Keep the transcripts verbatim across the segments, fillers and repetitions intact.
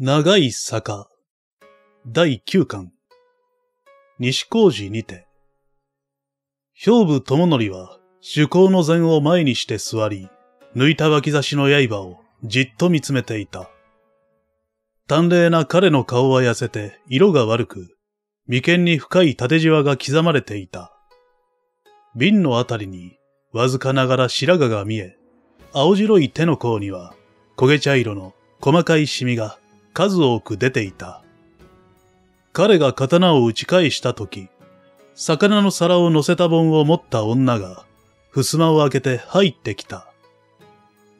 長い坂だいきゅうかん西小路にて兵部智則は趣向の禅を前にして座り、抜いた脇差しの刃をじっと見つめていた。淡麗な彼の顔は痩せて色が悪く、眉間に深い縦じわが刻まれていた。瓶のあたりにわずかながら白髪が見え、青白い手の甲には焦げ茶色の細かいシミが数多く出ていた。彼が刀を打ち返したとき、魚の皿を乗せた盆を持った女が、襖を開けて入ってきた。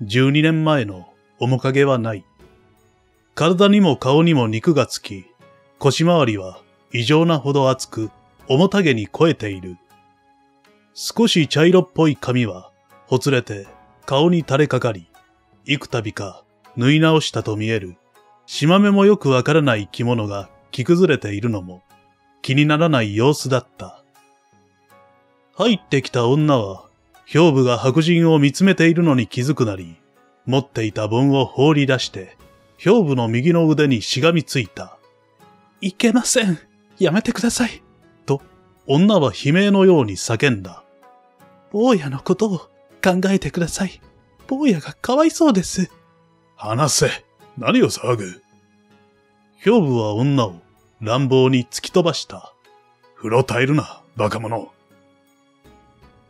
十二年前の面影はない。体にも顔にも肉がつき、腰回りは異常なほど厚く、重たげに肥えている。少し茶色っぽい髪は、ほつれて顔に垂れかかり、幾度か縫い直したと見える。縞目もよくわからない着物が着崩れているのも気にならない様子だった。入ってきた女は、兵部が白人を見つめているのに気づくなり、持っていた盆を放り出して、兵部の右の腕にしがみついた。いけません。やめてください。と、女は悲鳴のように叫んだ。坊やのことを考えてください。坊やがかわいそうです。話せ。何を騒ぐ。兵部は女を乱暴に突き飛ばした。うろたえるな、バカ者。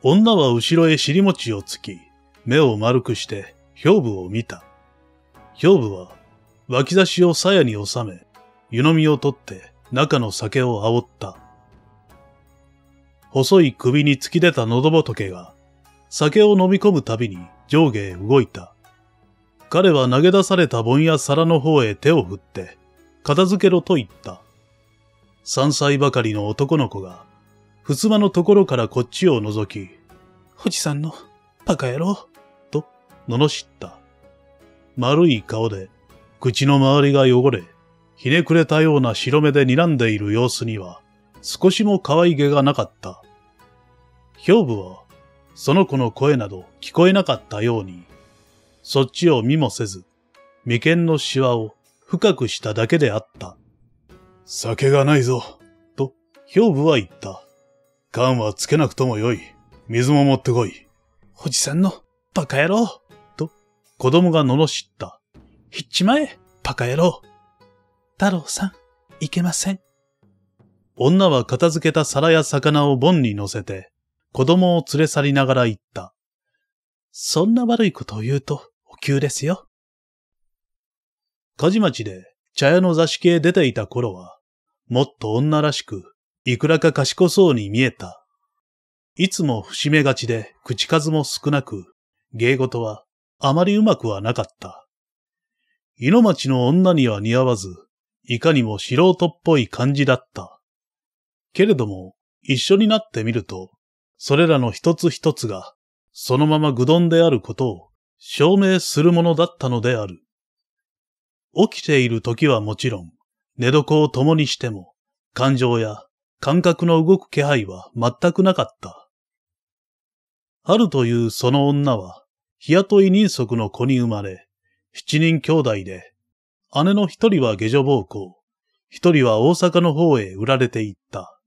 女は後ろへ尻餅をつき、目を丸くして兵部を見た。兵部は脇差しを鞘に収め、湯飲みを取って中の酒を煽った。細い首に突き出た喉仏が、酒を飲み込むたびに上下へ動いた。彼は投げ出された盆や皿の方へ手を振って、片付けろと言った。三歳ばかりの男の子が、襖のところからこっちを覗き、おじさんの、バカ野郎、と、罵った。丸い顔で、口の周りが汚れ、ひねくれたような白目で睨んでいる様子には、少しも可愛げがなかった。兵部は、その子の声など聞こえなかったように、そっちを見もせず、眉間のシワを深くしただけであった。酒がないぞ、と、兵部は言った。缶はつけなくともよい。水も持ってこい。おじさんの、バカ野郎、と、子供が罵った。ひっちまえ、バカ野郎。太郎さん、いけません。女は片付けた皿や魚を盆に乗せて、子供を連れ去りながら言った。そんな悪いことを言うと、お給ですよ。梶町で茶屋の座敷へ出ていた頃は、もっと女らしく、いくらか賢そうに見えた。いつも伏し目がちで口数も少なく、芸事はあまりうまくはなかった。井の町の女には似合わず、いかにも素人っぽい感じだった。けれども、一緒になってみると、それらの一つ一つが、そのまま愚鈍であることを証明するものだったのである。起きている時はもちろん、寝床を共にしても、感情や感覚の動く気配は全くなかった。春というその女は、日雇い人足の子に生まれ、七人兄弟で、姉の一人は下女奉公、一人は大阪の方へ売られていった。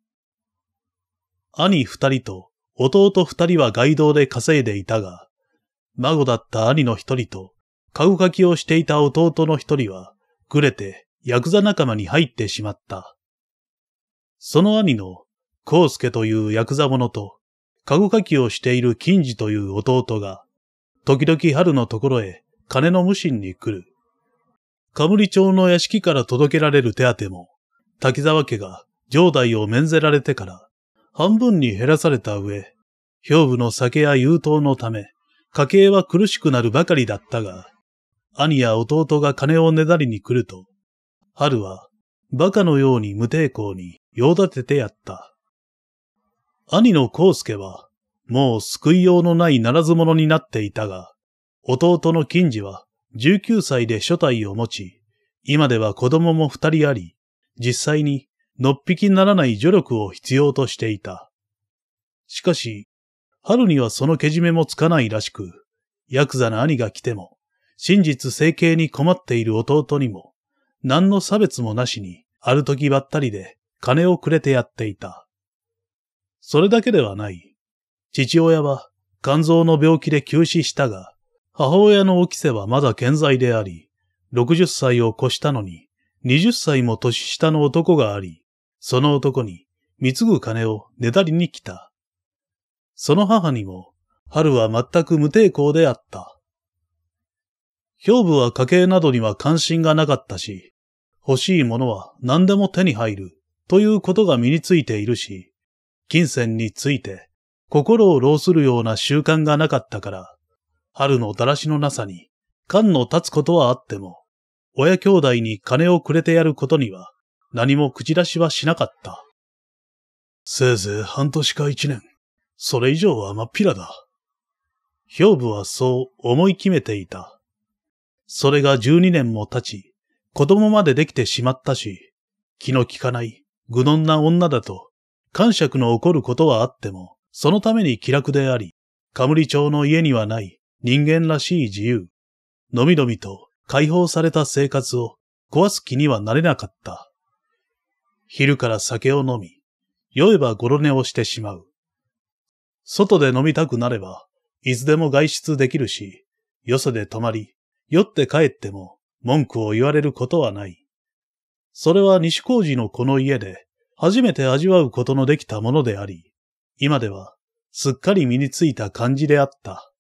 兄二人と、弟二人は街道で稼いでいたが、孫だった兄の一人と、株書きをしていた弟の一人は、ぐれてヤクザ仲間に入ってしまった。その兄の、康介というヤクザ者と、株書きをしている金次という弟が、時々春のところへ金の無心に来る。冠町の屋敷から届けられる手当も、滝沢家が城代を免ぜられてから、半分に減らされた上、兵部の酒や優等のため、家計は苦しくなるばかりだったが、兄や弟が金をねだりに来ると、春は、馬鹿のように無抵抗に用立ててやった。兄の康介は、もう救いようのないならず者になっていたが、弟の金次は、じゅうきゅうさいで所帯を持ち、今では子供も二人あり、実際に、のっぴきならない助力を必要としていた。しかし、春にはそのけじめもつかないらしく、ヤクザな兄が来ても、真実整形に困っている弟にも、何の差別もなしに、ある時ばったりで金をくれてやっていた。それだけではない。父親は肝臓の病気で急死したが、母親のおきせはまだ健在であり、ろくじゅっさいを越したのに、にじゅっさいも年下の男があり、その男に貢ぐ金をねだりに来た。その母にも、春は全く無抵抗であった。兵部は家計などには関心がなかったし、欲しいものは何でも手に入るということが身についているし、金銭について心を労するような習慣がなかったから、春のだらしのなさに感の立つことはあっても、親兄弟に金をくれてやることには何も口出しはしなかった。せいぜい半年か一年、それ以上は真っ平だ。兵部はそう思い決めていた。それが十二年も経ち、子供までできてしまったし、気の利かない、愚鈍な女だと、癇癪の起こることはあっても、そのために気楽であり、冠町の家にはない人間らしい自由、のみのみと解放された生活を壊す気にはなれなかった。昼から酒を飲み、酔えばごろ寝をしてしまう。外で飲みたくなれば、いつでも外出できるし、よそで泊まり、酔って帰っても文句を言われることはない。それは西小路のこの家で初めて味わうことのできたものであり、今ではすっかり身についた感じであった。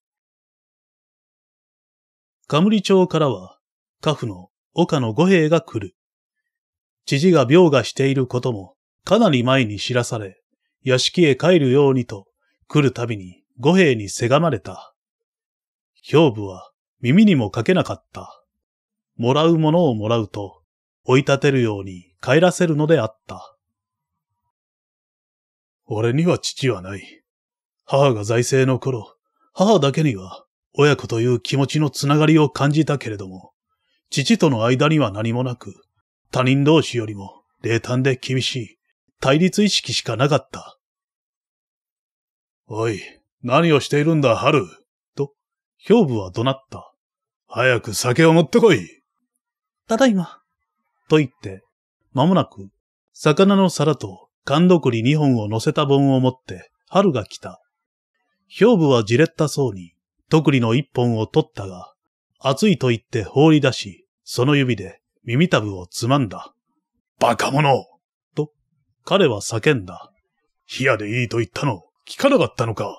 冠町からは家父の岡野五兵衛が来る。父が病がしていることもかなり前に知らされ、屋敷へ帰るようにと来るたびに五兵衛にせがまれた。兵部は耳にもかけなかった。もらうものをもらうと、追い立てるように帰らせるのであった。俺には父はない。母が在生の頃、母だけには親子という気持ちのつながりを感じたけれども、父との間には何もなく、他人同士よりも冷淡で厳しい、対立意識しかなかった。おい、何をしているんだ、春。と、兵部は怒鳴った。早く酒を持ってこい。ただいま。と言って、間もなく、魚の皿と缶どくり二本を乗せた盆を持って、春が来た。兵部はじれったそうに、とくりの一本を取ったが、熱いと言って放り出し、その指で耳たぶをつまんだ。バカ者と、彼は叫んだ。冷やでいいと言ったの、聞かなかったのか。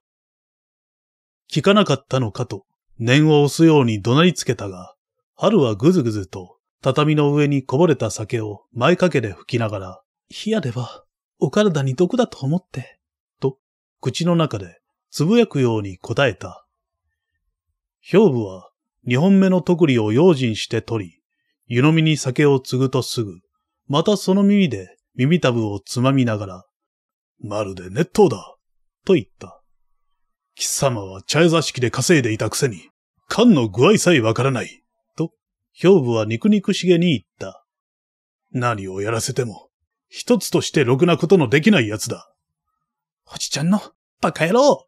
聞かなかったのかと。念を押すように怒鳴りつけたが、春はぐずぐずと畳の上にこぼれた酒を前掛けで拭きながら、冷やではお体に毒だと思って、と口の中でつぶやくように答えた。兵部は二本目のとくりを用心して取り、湯飲みに酒を継ぐとすぐ、またその耳で耳たぶをつまみながら、まるで熱湯だ、と言った。貴様は茶屋座敷で稼いでいたくせに、缶の具合さえわからない。と、兵部は肉肉しげに言った。何をやらせても、一つとしてろくなことのできない奴だ。おじちゃんの、バカ野郎。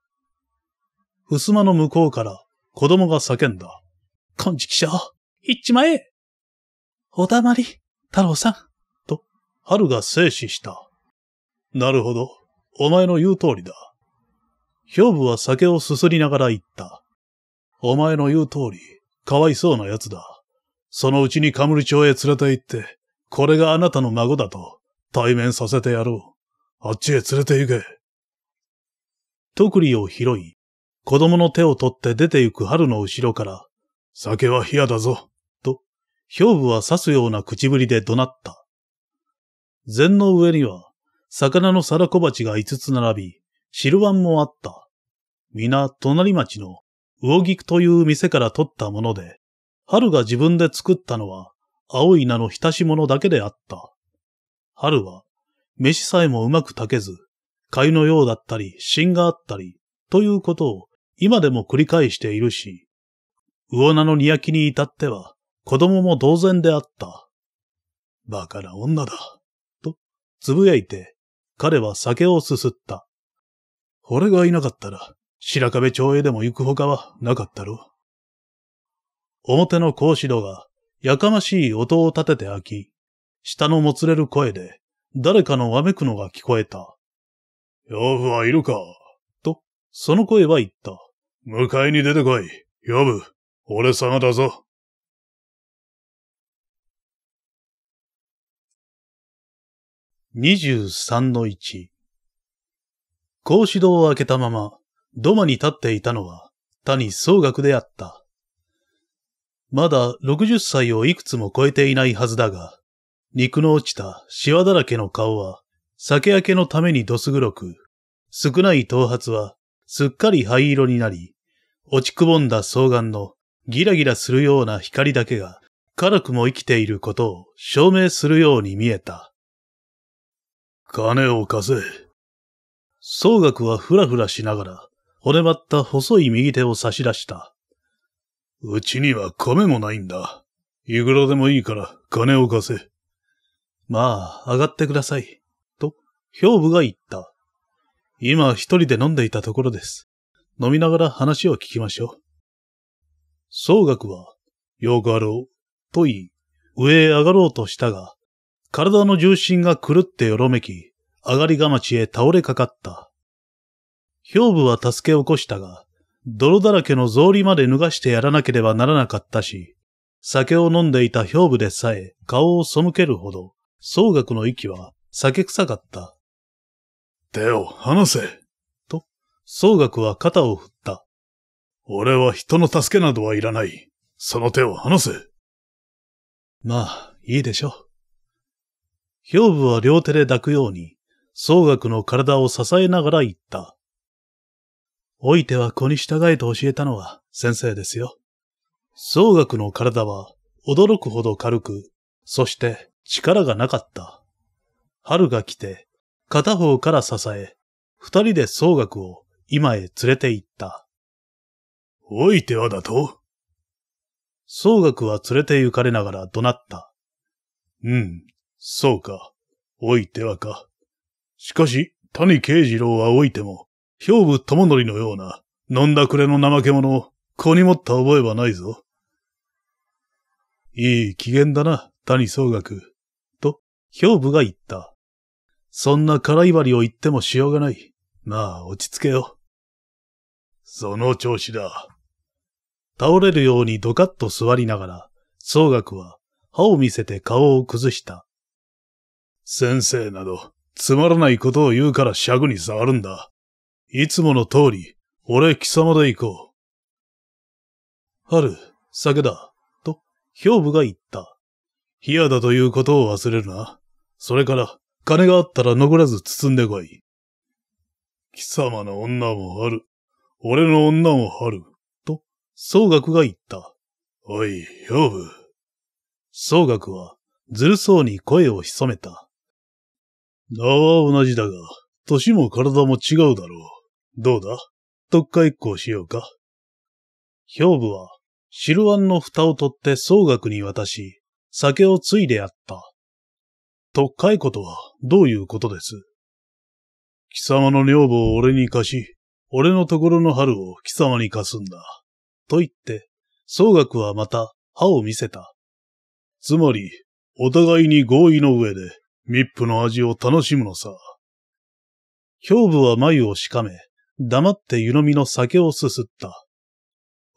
襖の向こうから、子供が叫んだ。金色者、行っちまえ。おだまり、太郎さん。と、春が静止した。なるほど、お前の言う通りだ。兵部は酒をすすりながら言った。お前の言う通り、かわいそうな奴だ。そのうちに冠町へ連れて行って、これがあなたの孫だと、対面させてやろう。あっちへ連れて行け。とくりを拾い、子供の手を取って出て行く春の後ろから、酒は冷やだぞ、と、兵部は刺すような口ぶりで怒鳴った。膳の上には、魚の皿小鉢が五つ並び、汁碗もあった。皆、隣町の魚菊という店から取ったもので、春が自分で作ったのは、青い菜の浸し物だけであった。春は、飯さえもうまく炊けず、粥のようだったり、芯があったり、ということを今でも繰り返しているし、魚菜の煮焼きに至っては、子供も同然であった。バカな女だ、と、つぶやいて、彼は酒をすすった。俺がいなかったら、白壁町へでも行くほかはなかったろう。表の格子戸が、やかましい音を立てて開き、下のもつれる声で、誰かのわめくのが聞こえた。養父はいるか？と、その声は言った。迎えに出てこい。養父、俺様だぞ。にじゅうさんのいち。格子戸を開けたまま、土間に立っていたのは、谷宗学であった。まだろくじゅっさいをいくつも超えていないはずだが、肉の落ちたシワだらけの顔は、酒焼けのためにどす黒く、少ない頭髪はすっかり灰色になり、落ちくぼんだ双眼のギラギラするような光だけが、辛くも生きていることを証明するように見えた。金を貸せ。宗学はふらふらしながら、骨ばった細い右手を差し出した。うちには米もないんだ。いくらでもいいから金を貸せ。まあ、上がってください。と、兵部が言った。今一人で飲んでいたところです。飲みながら話を聞きましょう。宗学は、よくあろう、と言い、上へ上がろうとしたが、体の重心が狂ってよろめき、上がりがまちへ倒れかかった。兵部は助け起こしたが、泥だらけの草履まで脱がしてやらなければならなかったし、酒を飲んでいた兵部でさえ顔を背けるほど、宗学の息は酒臭かった。手を離せ。と、宗学は肩を振った。俺は人の助けなどはいらない。その手を離せ。まあ、いいでしょう。兵部は両手で抱くように、宗学の体を支えながら言った。おいては子に従えと教えたのは先生ですよ。宗学の体は驚くほど軽く、そして、力がなかった。春が来て、片方から支え、二人で宗学を今へ連れて行った。おいてはだと？宗学は連れて行かれながら怒鳴った。うん、そうか。おいてはか。しかし、谷慶次郎はおいても、兵部智則のような、飲んだくれの怠け者を子に持った覚えはないぞ。いい機嫌だな、谷宗学。と、兵部が言った。そんな空威張りを言ってもしようがない。まあ、落ち着けよ。その調子だ。倒れるようにドカッと座りながら、宗学は歯を見せて顔を崩した。先生など、つまらないことを言うから尺に触るんだ。いつもの通り、俺貴様で行こう。春、酒だ。と、兵部が言った。冷やだということを忘れるな。それから、金があったら残らず包んでこい。貴様の女も春。俺の女も春。と、宗学が言った。おい、兵部。宗学は、ずるそうに声を潜めた。名は同じだが、歳も体も違うだろう。どうだ？特化一行しようか。兵部は、汁碗の蓋を取って宗学に渡し、酒をついでやった。とかいことはどういうことです。貴様の女房を俺に貸し、俺のところの春を貴様に貸すんだ。と言って、宗学はまた歯を見せた。つまり、お互いに合意の上で密布の味を楽しむのさ。兵部は眉をしかめ、黙って湯飲みの酒をすすった。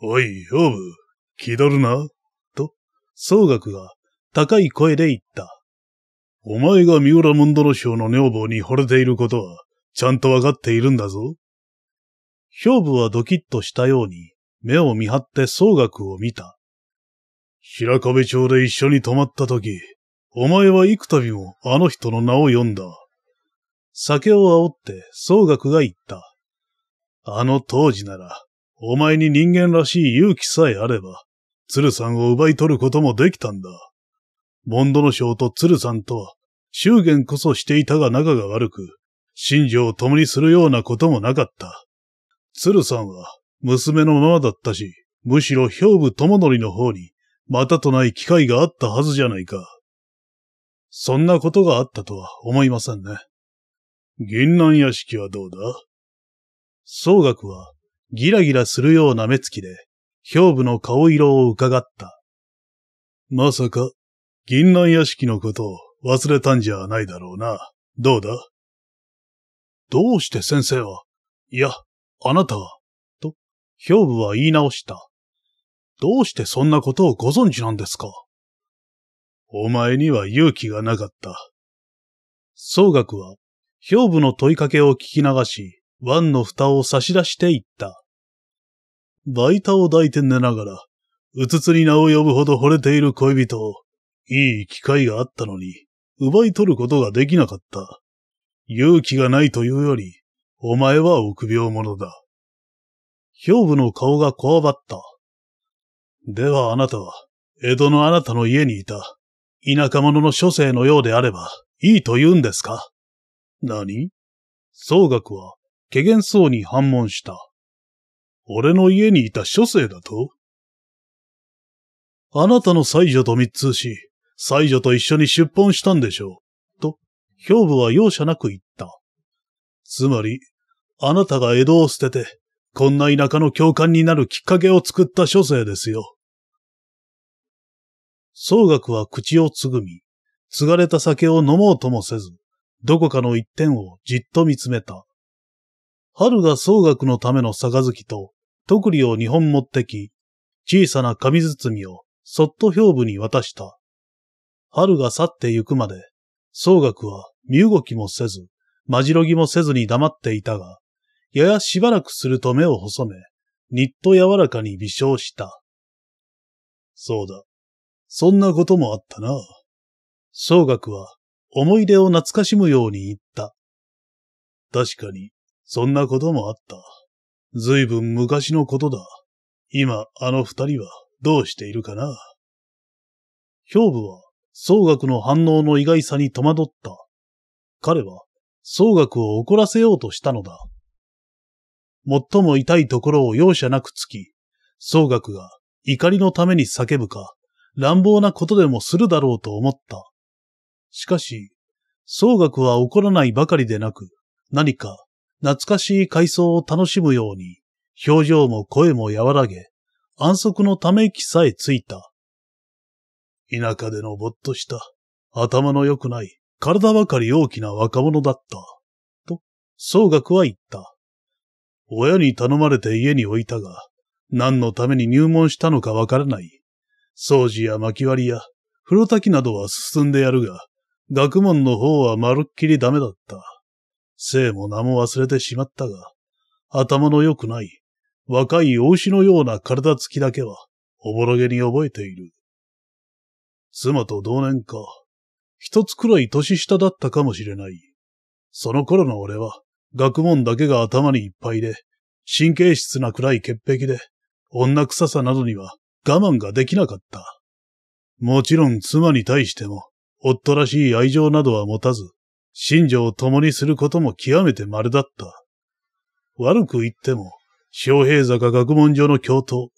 おい、兵部、気取るな。と、宗学が、高い声で言った。お前が三浦文殿賞の女房に惚れていることは、ちゃんとわかっているんだぞ。兵部はドキッとしたように、目を見張って宗学を見た。白壁町で一緒に泊まったとき、お前は幾度もあの人の名を呼んだ。酒を煽って宗学が言った。あの当時なら、お前に人間らしい勇気さえあれば、鶴さんを奪い取ることもできたんだ。文殿賞と鶴さんとは、祝言こそしていたが仲が悪く、心情を共にするようなこともなかった。鶴さんは、娘のままだったし、むしろ兵部智則の方に、またとない機会があったはずじゃないか。そんなことがあったとは思いませんね。銀杏屋敷はどうだ？宗学は、ギラギラするような目つきで、兵部の顔色を伺った。まさか、銀杏屋敷のことを忘れたんじゃないだろうな。どうだ？どうして先生は、いや、あなたは、と、兵部は言い直した。どうしてそんなことをご存知なんですか？お前には勇気がなかった。宗学は、兵部の問いかけを聞き流し、腕の蓋を差し出していった。バイタを抱いて寝ながら、うつつに名を呼ぶほど惚れている恋人を、いい機会があったのに、奪い取ることができなかった。勇気がないというより、お前は臆病者だ。兵部の顔がこわばった。ではあなたは、江戸のあなたの家にいた、田舎者の書生のようであれば、いいと言うんですか？何？宗学は、怪訝そうに反問した。俺の家にいた書生だと？あなたの妻女と密通し、妻女と一緒に出奔したんでしょう、と、兵部は容赦なく言った。つまり、あなたが江戸を捨てて、こんな田舎の教官になるきっかけを作った書生ですよ。宗学は口をつぐみ、継がれた酒を飲もうともせず、どこかの一点をじっと見つめた。春が宗学のための杯と、徳利を二本持ってき、小さな紙包みをそっと兵部に渡した。春が去って行くまで、宗学は身動きもせず、まじろぎもせずに黙っていたが、ややしばらくすると目を細め、にっと柔らかに微笑した。そうだ。そんなこともあったな。宗学は思い出を懐かしむように言った。確かに、そんなこともあった。ずいぶん昔のことだ。今、あの二人はどうしているかな。兵部は、宗学の反応の意外さに戸惑った。彼は、宗学を怒らせようとしたのだ。最も痛いところを容赦なくつき、宗学が怒りのために叫ぶか、乱暴なことでもするだろうと思った。しかし、宗学は怒らないばかりでなく、何か懐かしい回想を楽しむように、表情も声も和らげ、安息のため息さえついた。田舎でのぼっとした、頭の良くない、体ばかり大きな若者だった、と、宗学は言った。親に頼まれて家に置いたが、何のために入門したのかわからない。掃除や薪割りや、風呂炊きなどは進んでやるが、学問の方はまるっきりダメだった。姓も名も忘れてしまったが、頭の良くない、若いお牛のような体つきだけは、おぼろげに覚えている。妻と同年か、一つくらい年下だったかもしれない。その頃の俺は、学問だけが頭にいっぱいで、神経質なくらい潔癖で、女臭さなどには我慢ができなかった。もちろん妻に対しても、夫らしい愛情などは持たず、心情を共にすることも極めて稀だった。悪く言っても、昌平坂学問所の教頭、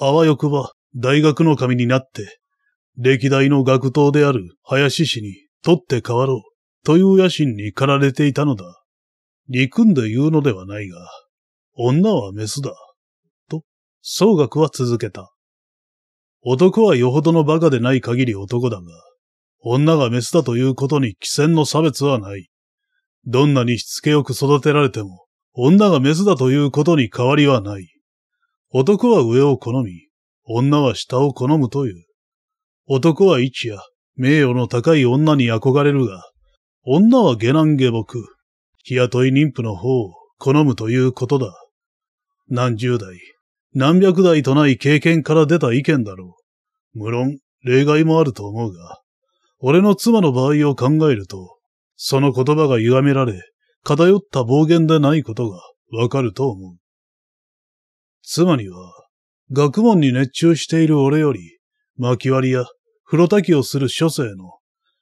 あわよくば大学の神になって、歴代の学頭である林氏に取って代わろうという野心に駆られていたのだ。憎んで言うのではないが、女はメスだ、と、宗学は続けた。男はよほどの馬鹿でない限り男だが、女がメスだということに既成の差別はない。どんなにしつけよく育てられても、女がメスだということに変わりはない。男は上を好み、女は下を好むという。男は一夜、名誉の高い女に憧れるが、女は下男下僕。日雇い妊婦の方を好むということだ。何十代、何百代とない経験から出た意見だろう。無論、例外もあると思うが、俺の妻の場合を考えると、その言葉が歪められ、偏った暴言でないことがわかると思う。妻には、学問に熱中している俺より、薪割りや風呂炊きをする書生の、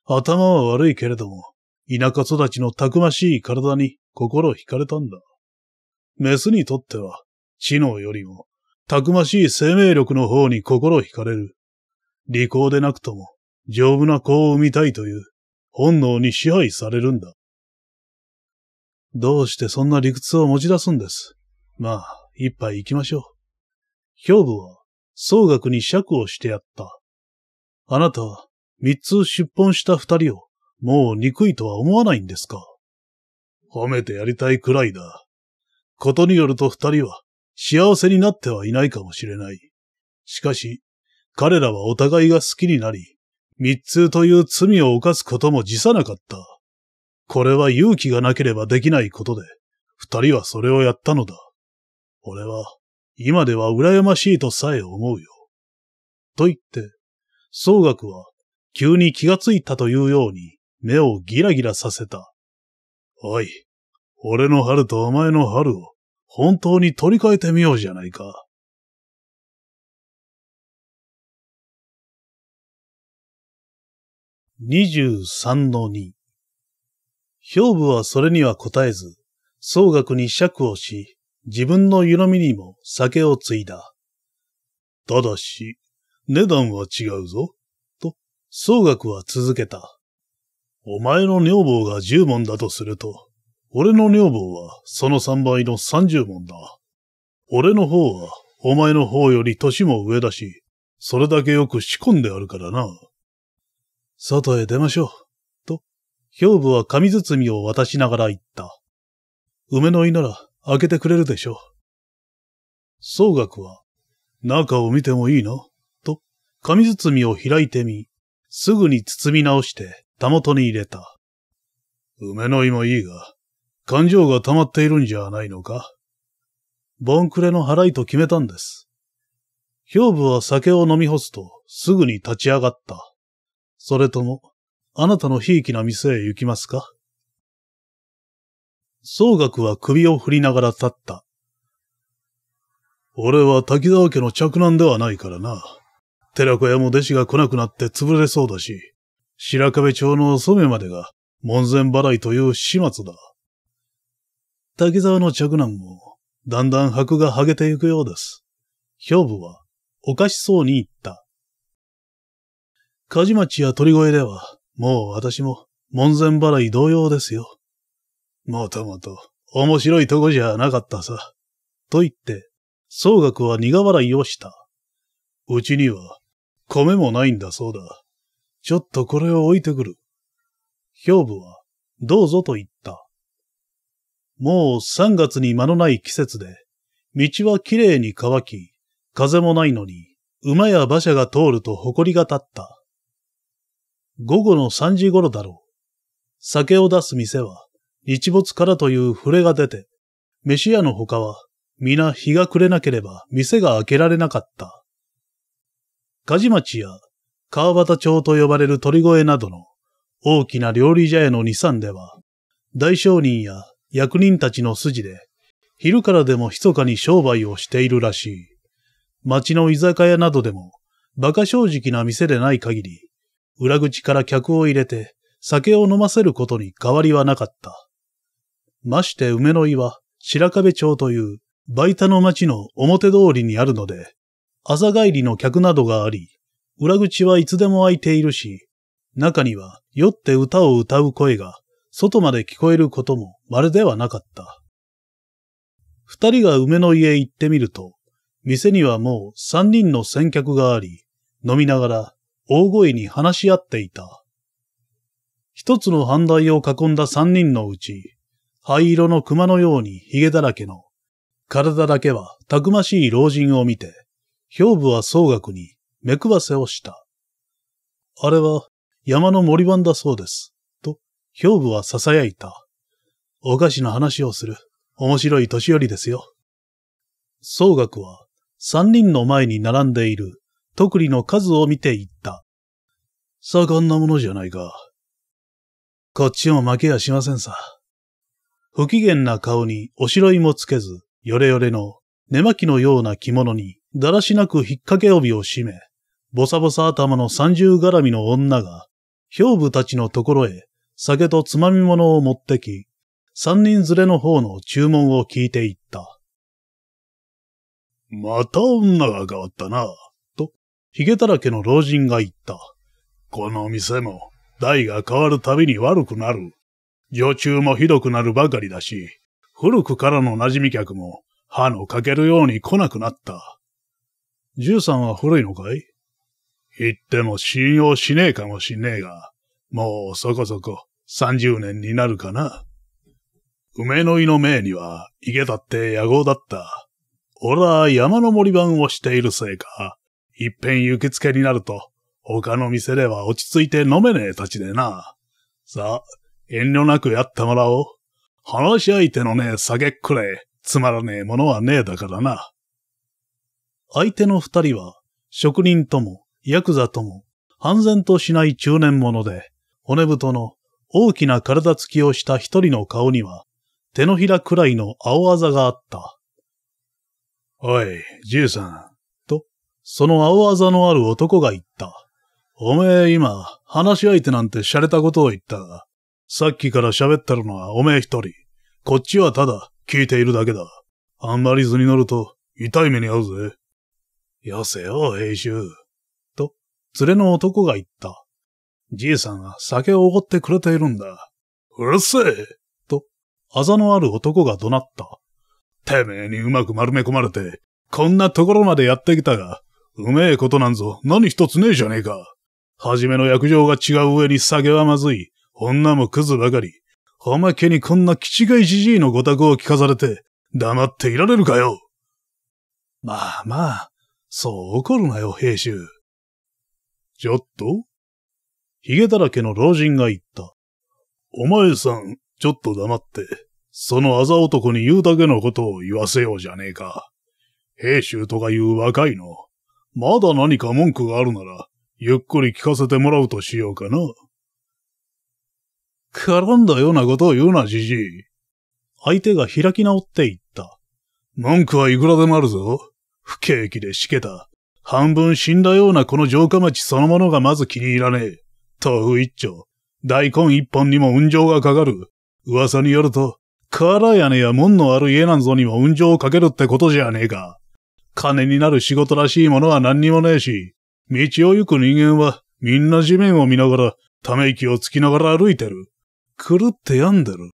頭は悪いけれども、田舎育ちのたくましい体に心惹かれたんだ。メスにとっては、知能よりも、たくましい生命力の方に心惹かれる。利口でなくとも、丈夫な子を産みたいという、本能に支配されるんだ。どうしてそんな理屈を持ち出すんです。まあ、一杯行きましょう。兵部は、宗学に酌をしてやった。あなたは、三つ出奔した二人を、もう憎いとは思わないんですか？褒めてやりたいくらいだ。ことによると二人は幸せになってはいないかもしれない。しかし、彼らはお互いが好きになり、密通という罪を犯すことも辞さなかった。これは勇気がなければできないことで、二人はそれをやったのだ。俺は、今では羨ましいとさえ思うよ。と言って、宗学は、急に気がついたというように、目をギラギラさせた。おい、俺の春とお前の春を、本当に取り替えてみようじゃないか。にじゅうさんのに。兵部はそれには答えず、宗学に酌をし、自分の湯飲みにも酒をついだ。ただし、値段は違うぞ、と、宗学は続けた。お前の女房がじゅうもんだとすると、俺の女房はそのさんばいのさんじゅうもんだ。俺の方はお前の方より年も上だし、それだけよく仕込んであるからな。外へ出ましょう、と、兵部は紙包みを渡しながら言った。梅の井なら開けてくれるでしょう。宗学は、中を見てもいいな、と、紙包みを開いてみ、すぐに包み直して、たもとに入れた。梅の井もいいが、感情が溜まっているんじゃないのか。ボンクレの払いと決めたんです。兵部は酒を飲み干すと、すぐに立ち上がった。それとも、あなたのひいきな店へ行きますか？宗学は首を振りながら立った。俺は滝沢家の嫡男ではないからな。寺子屋も弟子が来なくなって潰れそうだし、白壁町の染までが門前払いという始末だ。滝沢の嫡男も、だんだん箔が剥げていくようです。兵部は、おかしそうに言った。梶町や鳥越では、もう私も門前払い同様ですよ。もともと面白いとこじゃなかったさ。と言って、宗学は苦笑いをした。うちには米もないんだそうだ。ちょっとこれを置いてくる。兵部はどうぞと言った。もうさんがつに間のない季節で、道はきれいに乾き、風もないのに、馬や馬車が通ると埃が立った。午後のさんじ頃だろう。酒を出す店は、日没からという触れが出て、飯屋の他は、皆日が暮れなければ店が開けられなかった。梶町や川端町と呼ばれる鳥越などの大きな料理茶屋の二三では、大商人や役人たちの筋で、昼からでも密かに商売をしているらしい。町の居酒屋などでも、馬鹿正直な店でない限り、裏口から客を入れて酒を飲ませることに変わりはなかった。まして梅の井は白壁町という売田の町の表通りにあるので、朝帰りの客などがあり、裏口はいつでも開いているし、中には酔って歌を歌う声が外まで聞こえることもまるではなかった。二人が梅の井へ行ってみると、店にはもう三人の先客があり、飲みながら大声に話し合っていた。一つの飯台を囲んだ三人のうち、灰色の熊のように髭だらけの、体だけはたくましい老人を見て、兵部は宗学に目配せをした。あれは山の森番だそうです、と兵部は囁いた。おかしな話をする面白い年寄りですよ。宗学は三人の前に並んでいる徳利の数を見ていった。盛んなものじゃないか。こっちも負けやしませんさ。不機嫌な顔におしろいもつけず、よれよれの、寝巻きのような着物に、だらしなく引っ掛け帯を締め、ぼさぼさ頭の三重絡みの女が、兵部たちのところへ、酒とつまみ物を持ってき、三人連れの方の注文を聞いていった。また女が変わったな、と、ひげたらけの老人が言った。この店も、代が変わるたびに悪くなる。女中もひどくなるばかりだし、古くからの馴染み客も、歯のかけるように来なくなった。じゅうさんは古いのかい？言っても信用しねえかもしんねえが、もうそこそこさんじゅうねんになるかな。梅の井の命にはヒゲだって野号だった。俺は山の森番をしているせいか、いっぺん行きつけになると、他の店では落ち着いて飲めねえたちでな。さあ、遠慮なくやってもらおう。話し相手のねえ酒くれえ、つまらねえものはねえだからな。相手の二人は、職人とも、ヤクザとも、判然としない中年者で、骨太の大きな体つきをした一人の顔には、手のひらくらいの青あざがあった。おい、じいさん、と、その青あざのある男が言った。おめえ今、話し相手なんて洒落たことを言ったが、さっきから喋ってるのはおめえ一人。こっちはただ聞いているだけだ。あんまり図に乗ると痛い目に遭うぜ。よせよ、兵衆。と、連れの男が言った。じいさんは酒をおごってくれているんだ。うるせえと、あざのある男が怒鳴った。てめえにうまく丸め込まれて、こんなところまでやってきたが、うめえことなんぞ何一つねえじゃねえか。はじめの約定が違う上に酒はまずい。女もクズばかり。おまけにこんな気違いじじいのごたくを聞かされて、黙っていられるかよ。まあまあ、そう怒るなよ、兵衆。ちょっとヒゲだらけの老人が言った。お前さん、ちょっと黙って、そのあざ男に言うだけのことを言わせようじゃねえか。兵衆とかいう若いの。まだ何か文句があるなら、ゆっくり聞かせてもらうとしようかな。絡んだようなことを言うな、じじい。相手が開き直って言った。文句はいくらでもあるぞ。不景気でしけた。半分死んだようなこの城下町そのものがまず気に入らねえ。豆腐一丁、大根一本にも運上がかかる。噂によると、瓦屋根や門のある家なんぞにも運上をかけるってことじゃねえか。金になる仕事らしいものは何にもねえし、道を行く人間はみんな地面を見ながらため息をつきながら歩いてる。狂って病んでる。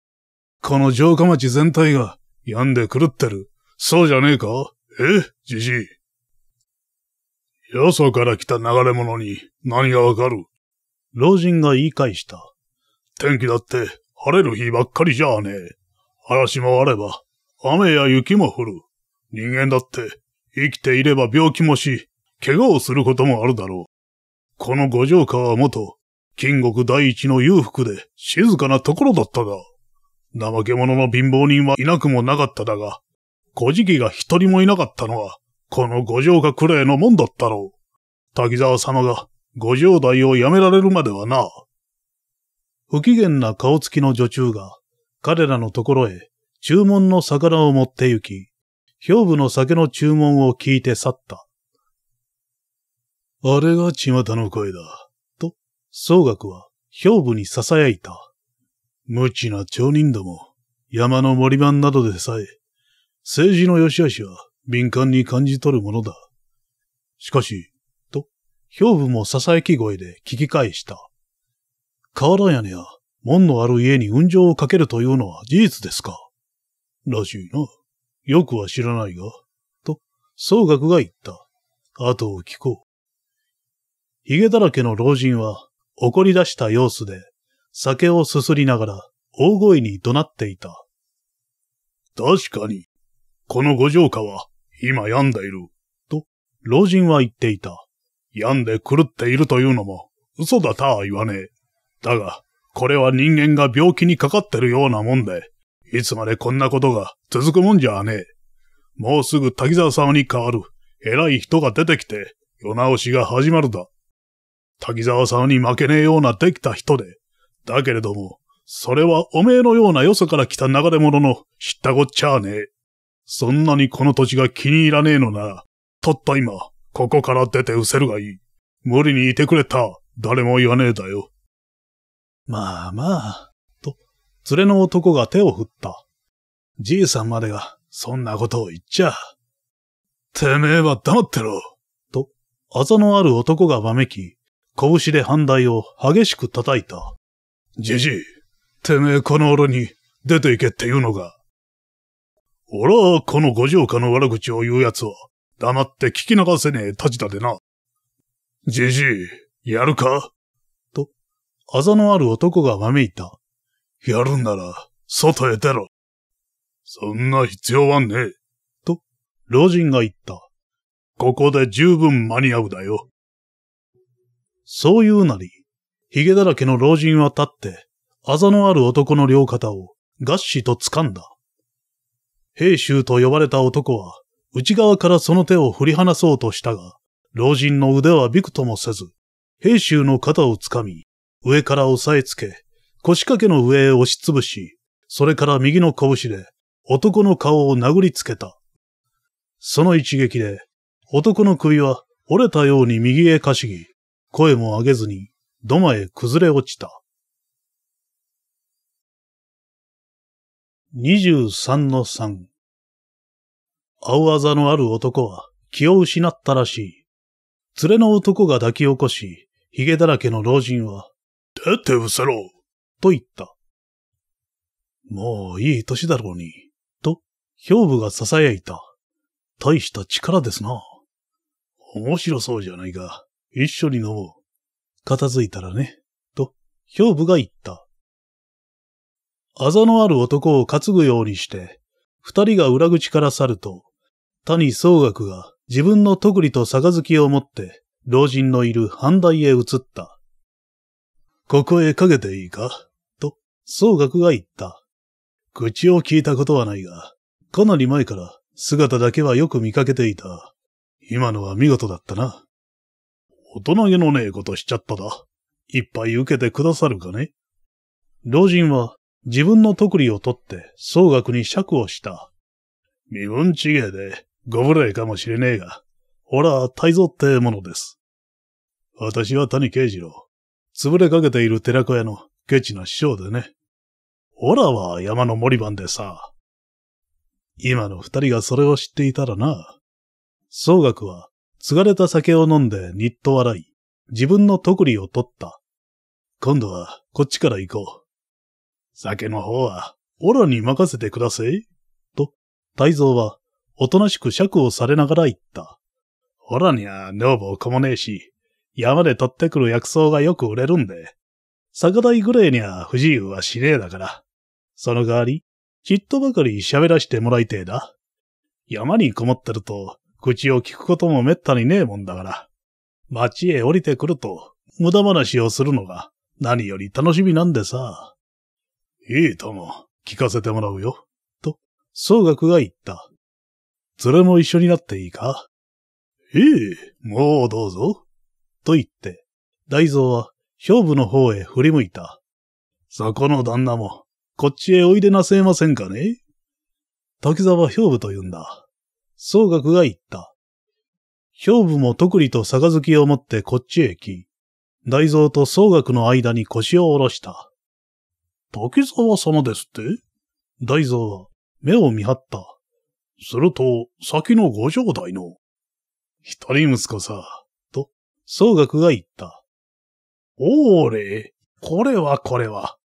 この城下町全体が病んで狂ってる。そうじゃねえか？え？じじい。よそから来た流れ物に何がわかる？老人が言い返した。天気だって晴れる日ばっかりじゃあねえ。嵐もあれば雨や雪も降る。人間だって生きていれば病気もし、怪我をすることもあるだろう。この五条川は元、金国第一の裕福で静かなところだったが、怠け者の貧乏人はいなくもなかっただが、小じきが一人もいなかったのは、この五条家くらいのもんだったろう。滝沢様が五条代を辞められるまではな。不機嫌な顔つきの女中が、彼らのところへ注文の魚を持って行き、兵部の酒の注文を聞いて去った。あれが巷の声だ。総額は、兵部に囁いた。無知な町人ども、山の森番などでさえ、政治の良し悪しは敏感に感じ取るものだ。しかし、と、兵部も囁き声で聞き返した。瓦屋根や門のある家に運上をかけるというのは事実ですか？らしいな。よくは知らないが、と、総額が言った。後を聞こう。ヒゲだらけの老人は、怒り出した様子で、酒をすすりながら、大声に怒鳴っていた。確かに、この五条家は、今病んでいる、と、老人は言っていた。病んで狂っているというのも、嘘だとは言わねえ。だが、これは人間が病気にかかってるようなもんで、いつまでこんなことが続くもんじゃねえ。もうすぐ滝沢様に代わる、偉い人が出てきて、世直しが始まるだ。滝沢さんに負けねえようなできた人で。だけれども、それはおめえのようなよそから来た流れ者の知ったこっちゃあねえ。そんなにこの土地が気に入らねえのなら、とっと今、ここから出て失せるがいい。無理にいてくれた、誰も言わねえだよ。まあまあ、と、連れの男が手を振った。じいさんまでが、そんなことを言っちゃ。てめえは黙ってろ。と、あざのある男がわめき、拳で反対を激しく叩いた。じじい、てめえこの俺に出ていけって言うのか。俺はこの五条家の悪口を言う奴は黙って聞き流せねえ立ちだでな。じじい、やるか？と、あざのある男がわめいた。やるなら、外へ出ろ。そんな必要はねえ。と、老人が言った。ここで十分間に合うだよ。そう言うなり、髭だらけの老人は立って、あざのある男の両肩をがっしと掴んだ。兵州と呼ばれた男は、内側からその手を振り離そうとしたが、老人の腕はびくともせず、兵州の肩を掴み、上から押さえつけ、腰掛けの上へ押しつぶし、それから右の拳で男の顔を殴りつけた。その一撃で、男の首は折れたように右へかしぎ、声も上げずに土間へ崩れ落ちた。にじゅうさんのさん。青あざのある男は気を失ったらしい。連れの男が抱き起こし、髭だらけの老人は、出てうせろと言った。もういい歳だろうに、と、兵部が囁いた。大した力ですな。面白そうじゃないか。一緒に飲もう。片付いたらね、と、兵部が言った。あざのある男を担ぐようにして、二人が裏口から去ると、谷宗学が自分のとぐりと杯を持って、老人のいる飯台へ移った。ここへかけていいかと、宗学が言った。口を聞いたことはないが、かなり前から姿だけはよく見かけていた。今のは見事だったな。大人げのねえことしちゃっただ。一杯受けてくださるかね。老人は、自分の徳利を取って、総額に釈をした。身分違えで、ご無礼かもしれねえが、ほら、大蔵ってものです。私は谷慶次郎、潰れかけている寺子屋のケチな師匠でね。ほらは山の森番でさ。今の二人がそれを知っていたらな。総額は、継がれた酒を飲んでにっと笑い、自分の徳利を取った。今度は、こっちから行こう。酒の方は、オラに任せてください。と、大蔵は、おとなしく釈をされながら言った。オラには女房子もねえし、山で取ってくる薬草がよく売れるんで、酒代ぐらいには不自由はしねえだから。その代わり、きっとばかり喋らしてもらいてえだ。山にこもってると、口を聞くこともめったにねえもんだから。町へ降りてくると、無駄話をするのが、何より楽しみなんでさ。いいとも、聞かせてもらうよ。と、宗学が言った。連れも一緒になっていいか？ええ、もうどうぞ。と言って、大蔵は、兵部の方へ振り向いた。そこの旦那も、こっちへおいでなせえませんかね？滝沢兵部と言うんだ。宗学が言った。兵部もとくりと杯を持ってこっちへ来、大蔵と宗学の間に腰を下ろした。滝沢様ですって？大蔵は目を見張った。すると、先のご兄弟の。一人息子さ、と、宗学が言った。おーれ、これはこれは。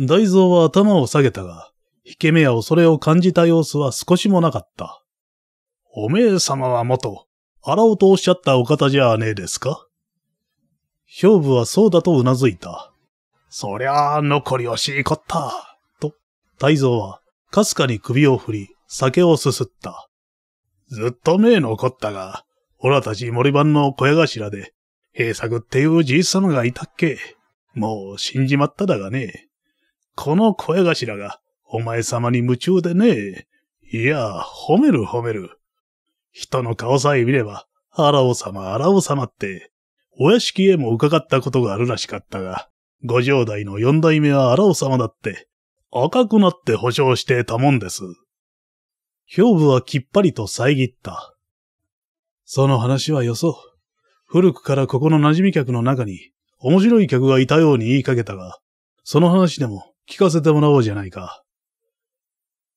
大蔵は頭を下げたが、引け目や恐れを感じた様子は少しもなかった。おめえ様は元、荒尾とおっしゃったお方じゃねえですか？兵部はそうだとうなずいた。そりゃあ、残り惜しいこった。と、大蔵は、かすかに首を振り、酒をすすった。ずっと目残ったが、オラたち森番の小屋頭で、平作っていうじいさまがいたっけ。もう死んじまっただがね。この小屋頭が、お前様に夢中でね。いや、褒める褒める。人の顔さえ見れば、あらお様あらお様って、お屋敷へも伺ったことがあるらしかったが、ご兄弟の四代目は荒尾様だって、赤くなって保証してたもんです。兵部はきっぱりと遮った。その話はよそう。古くからここの馴染み客の中に、面白い客がいたように言いかけたが、その話でも聞かせてもらおうじゃないか。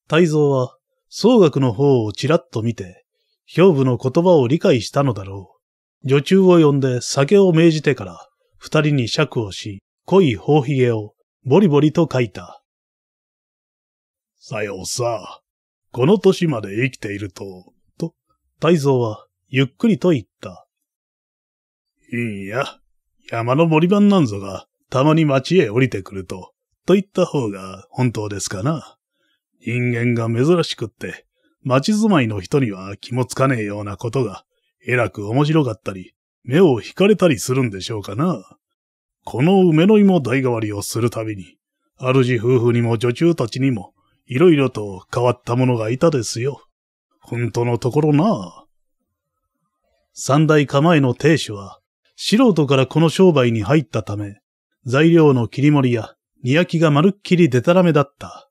大蔵は、宗学の方をちらっと見て、兵部の言葉を理解したのだろう。女中を呼んで酒を命じてから、二人に釈をし、濃い頬ひげをボリボリと書いた。さようさ、この年まで生きていると、と、大蔵はゆっくりと言った。いいや、山の森番なんぞがたまに町へ降りてくると、といった方が本当ですかな。人間が珍しくって、町住まいの人には気もつかねえようなことが、えらく面白かったり、目を惹かれたりするんでしょうかな。この梅の芋代替わりをするたびに、主夫婦にも女中たちにも、いろいろと変わったものがいたですよ。本当のところな。三代構えの亭主は、素人からこの商売に入ったため、材料の切り盛りや、煮焼きがまるっきりでたらめだった。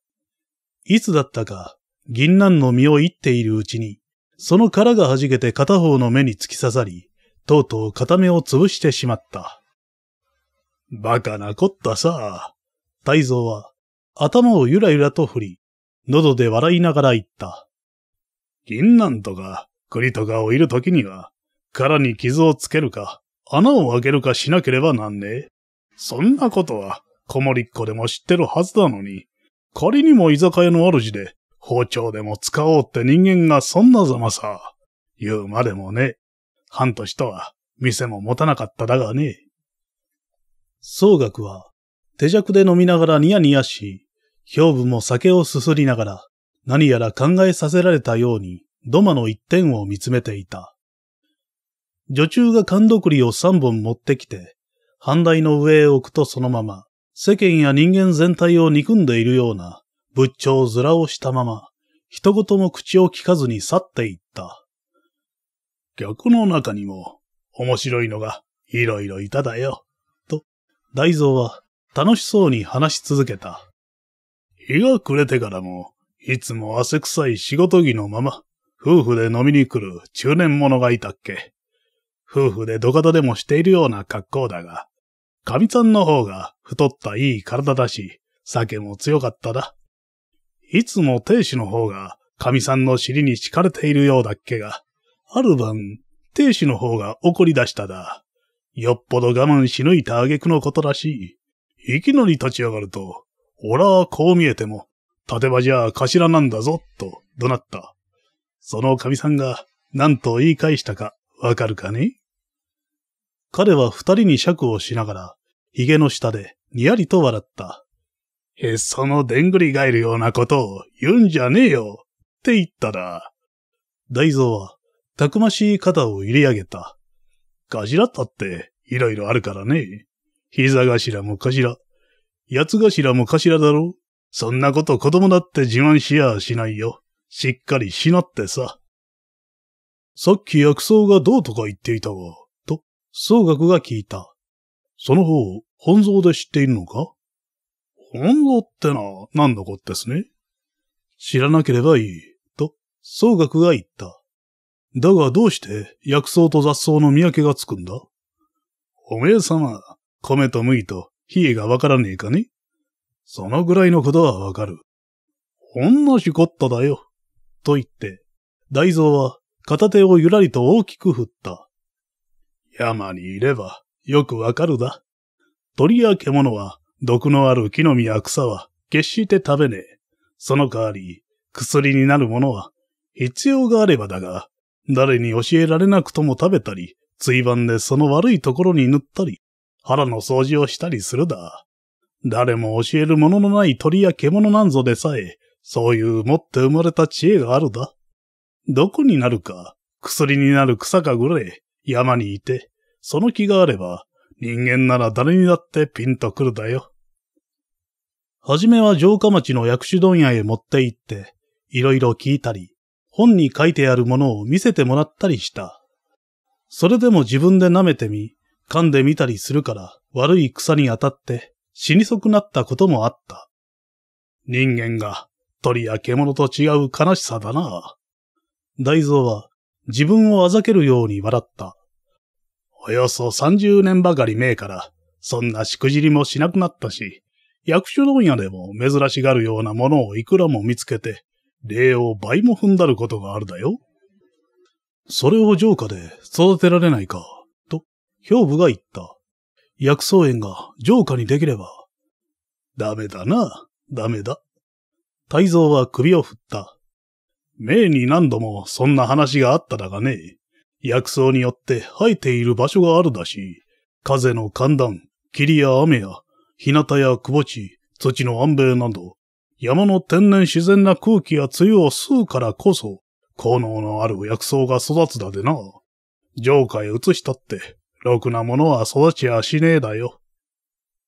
いつだったか、銀杏の実をいっているうちに、その殻が弾けて片方の目に突き刺さり、とうとう片目を潰してしまった。バカなこったさ。泰造は、頭をゆらゆらと振り、喉で笑いながら言った。銀杏とか栗とかをいるときには、殻に傷をつけるか、穴を開けるかしなければなんねえ。そんなことは、子守っ子でも知ってるはずなのに、仮にも居酒屋の主で、包丁でも使おうって人間がそんなざまさ。言うまでもね。半年とは、店も持たなかっただがね。宗岳は、手酌で飲みながらニヤニヤし、兵部も酒をすすりながら、何やら考えさせられたように、土間の一点を見つめていた。女中が缶どくりを三本持ってきて、半台の上へ置くとそのまま、世間や人間全体を憎んでいるような、仏頂面をしたまま、一言も口を聞かずに去っていった。客の中にも、面白いのが、いろいろいただよ、と、大蔵は、楽しそうに話し続けた。日が暮れてからも、いつも汗臭い仕事着のまま、夫婦で飲みに来る中年者がいたっけ。夫婦で土方でもしているような格好だが、かみさんの方が太ったいい体だし、酒も強かっただ。いつも亭主の方がかみさんの尻に敷かれているようだっけが、ある晩、亭主の方が怒り出しただ。よっぽど我慢し抜いた挙句のことらしい。いきなり立ち上がると、俺はこう見えても、立場じゃ頭なんだぞ、と怒鳴った。そのかみさんが何と言い返したかわかるかね？彼は二人に酌をしながら、髭の下でにやりと笑った。へそのでんぐり返るようなことを言うんじゃねえよって言ったら、大蔵はたくましい肩を入れ上げた。頭ったっていろいろあるからね。膝頭も頭、八つ頭も頭だろ。そんなこと子供だって自慢しやしないよ。しっかりしなってさ。さっき薬草がどうとか言っていたが、と、宗岳が聞いた。その方、本蔵で知っているのか？本蔵ってのは何のことですね？知らなければいい、と、宗岳が言った。だがどうして薬草と雑草の見分けがつくんだ？おめえ様、米と麦と冷えがわからねえかね？そのぐらいのことはわかる。おんなしこっただよ、と言って、大蔵は片手をゆらりと大きく振った。山にいればよくわかるだ。鳥や獣は、毒のある木の実や草は決して食べねえ。その代わり、薬になるものは必要があればだが、誰に教えられなくとも食べたり、椎盤でその悪いところに塗ったり、腹の掃除をしたりするだ。誰も教えるもののない鳥や獣なんぞでさえ、そういう持って生まれた知恵があるだ。毒になるか、薬になる草かぐらい、山にいて、その気があれば、人間なら誰にだってピンとくるだよ。はじめは城下町の薬種問屋へ持って行って、いろいろ聞いたり、本に書いてあるものを見せてもらったりした。それでも自分で舐めてみ、噛んでみたりするから悪い草に当たって死にそくなったこともあった。人間が鳥や獣と違う悲しさだな。大蔵は自分をあざけるように笑った。およそさんじゅうねんばかり前から、そんなしくじりもしなくなったし、薬種問屋でも珍しがるようなものをいくらも見つけて、礼を倍も踏んだることがあるだよ。それを城下で育てられないか、と、兵部が言った。薬草園が城下にできれば。ダメだな、ダメだ。泰造は首を振った。前に何度もそんな話があっただがね。薬草によって生えている場所があるだし、風の寒暖、霧や雨や、日向や窪地、土の安兵衛など、山の天然自然な空気や梅雨を吸うからこそ、効能のある薬草が育つだでな。城下へ移したって、ろくなものは育ちやしねえだよ。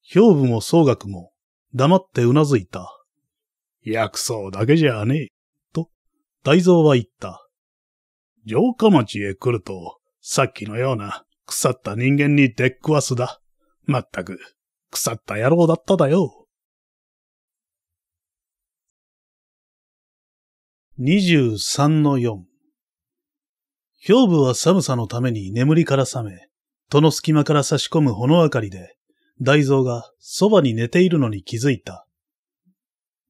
兵部も宗学も、黙ってうなずいた。薬草だけじゃねえ、と、大蔵は言った。城下町へ来ると、さっきのような腐った人間に出っ食わすだ。まったく、腐った野郎だっただよ。にじゅうさんのよん。兵部は寒さのために眠りから覚め、戸の隙間から差し込むほの明かりで、大蔵がそばに寝ているのに気づいた。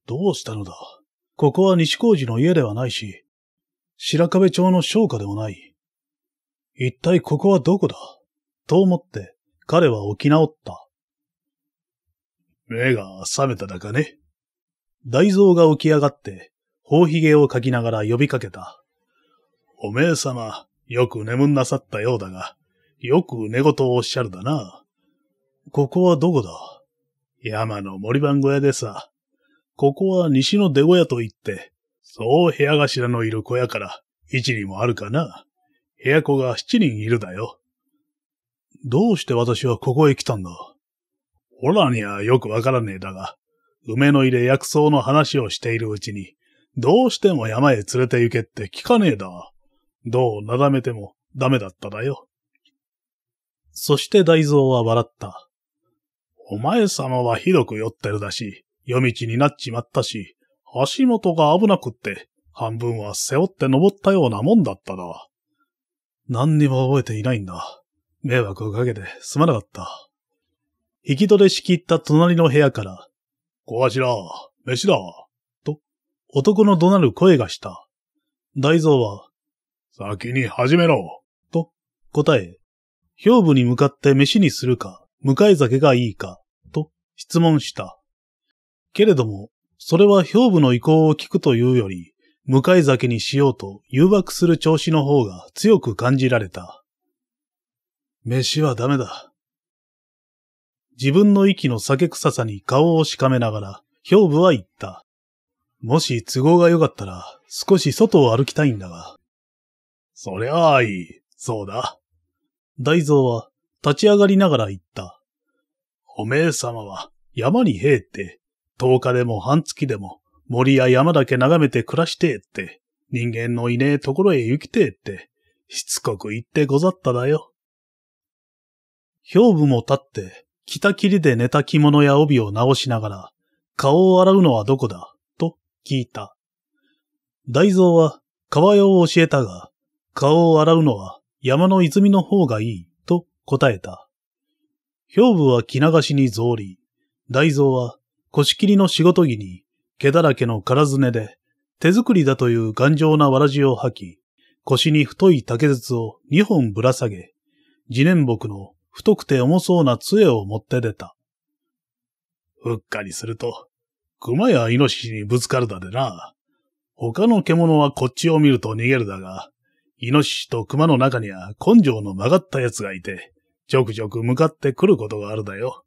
どうしたのだ。ここは西小路の家ではないし、白壁町の商家でもない。一体ここはどこだと思って彼は起き直った。目が覚めただかね。大蔵が起き上がって、頬髭をかきながら呼びかけた。おめえ様、よく眠んなさったようだが、よく寝言をおっしゃるだな。ここはどこだ。山の森番小屋でさ。ここは西の出小屋といって、そう部屋頭のいる小屋から一里もあるかな。部屋子が七人いるだよ。どうして私はここへ来たんだ。ほらにはよくわからねえだが、梅の入れ薬草の話をしているうちに、どうしても山へ連れて行けって聞かねえだ。どうなだめてもダメだっただよ。そして大蔵は笑った。お前様はひどく酔ってるだし、夜道になっちまったし、足元が危なくって、半分は背負って登ったようなもんだっただ。何にも覚えていないんだ。迷惑をかけてすまなかった。引き戸で仕切った隣の部屋から、小頭、飯だ。男の怒鳴る声がした。大蔵は、先に始めろと答え、兵部に向かって飯にするか、迎え酒がいいか、と質問した。けれども、それは兵部の意向を聞くというより、迎え酒にしようと誘惑する調子の方が強く感じられた。飯はダメだ。自分の息の酒臭さに顔をしかめながら、兵部は言った。もし都合が良かったら、少し外を歩きたいんだが。そりゃあいい、そうだ。大蔵は立ち上がりながら言った。おめえ様は山にへえって、とおかでも半月でも森や山だけ眺めて暮らしてえって、人間のいねえところへ行きてえって、しつこく言ってござっただよ。兵部も立って、着たきりで寝た着物や帯を直しながら、顔を洗うのはどこだ聞いた。大蔵は川用を教えたが、顔を洗うのは山の泉の方がいいと答えた。兵部は着流しに草履、大蔵は腰切りの仕事着に毛だらけの唐艶で手作りだという頑丈なわらじを履き、腰に太い竹筒を二本ぶら下げ、自然木の太くて重そうな杖を持って出た。うっかりすると、熊やイノシシにぶつかるだでな。他の獣はこっちを見ると逃げるだが、イノシシと熊の中には根性の曲がった奴がいて、ちょくちょく向かってくることがあるだよ。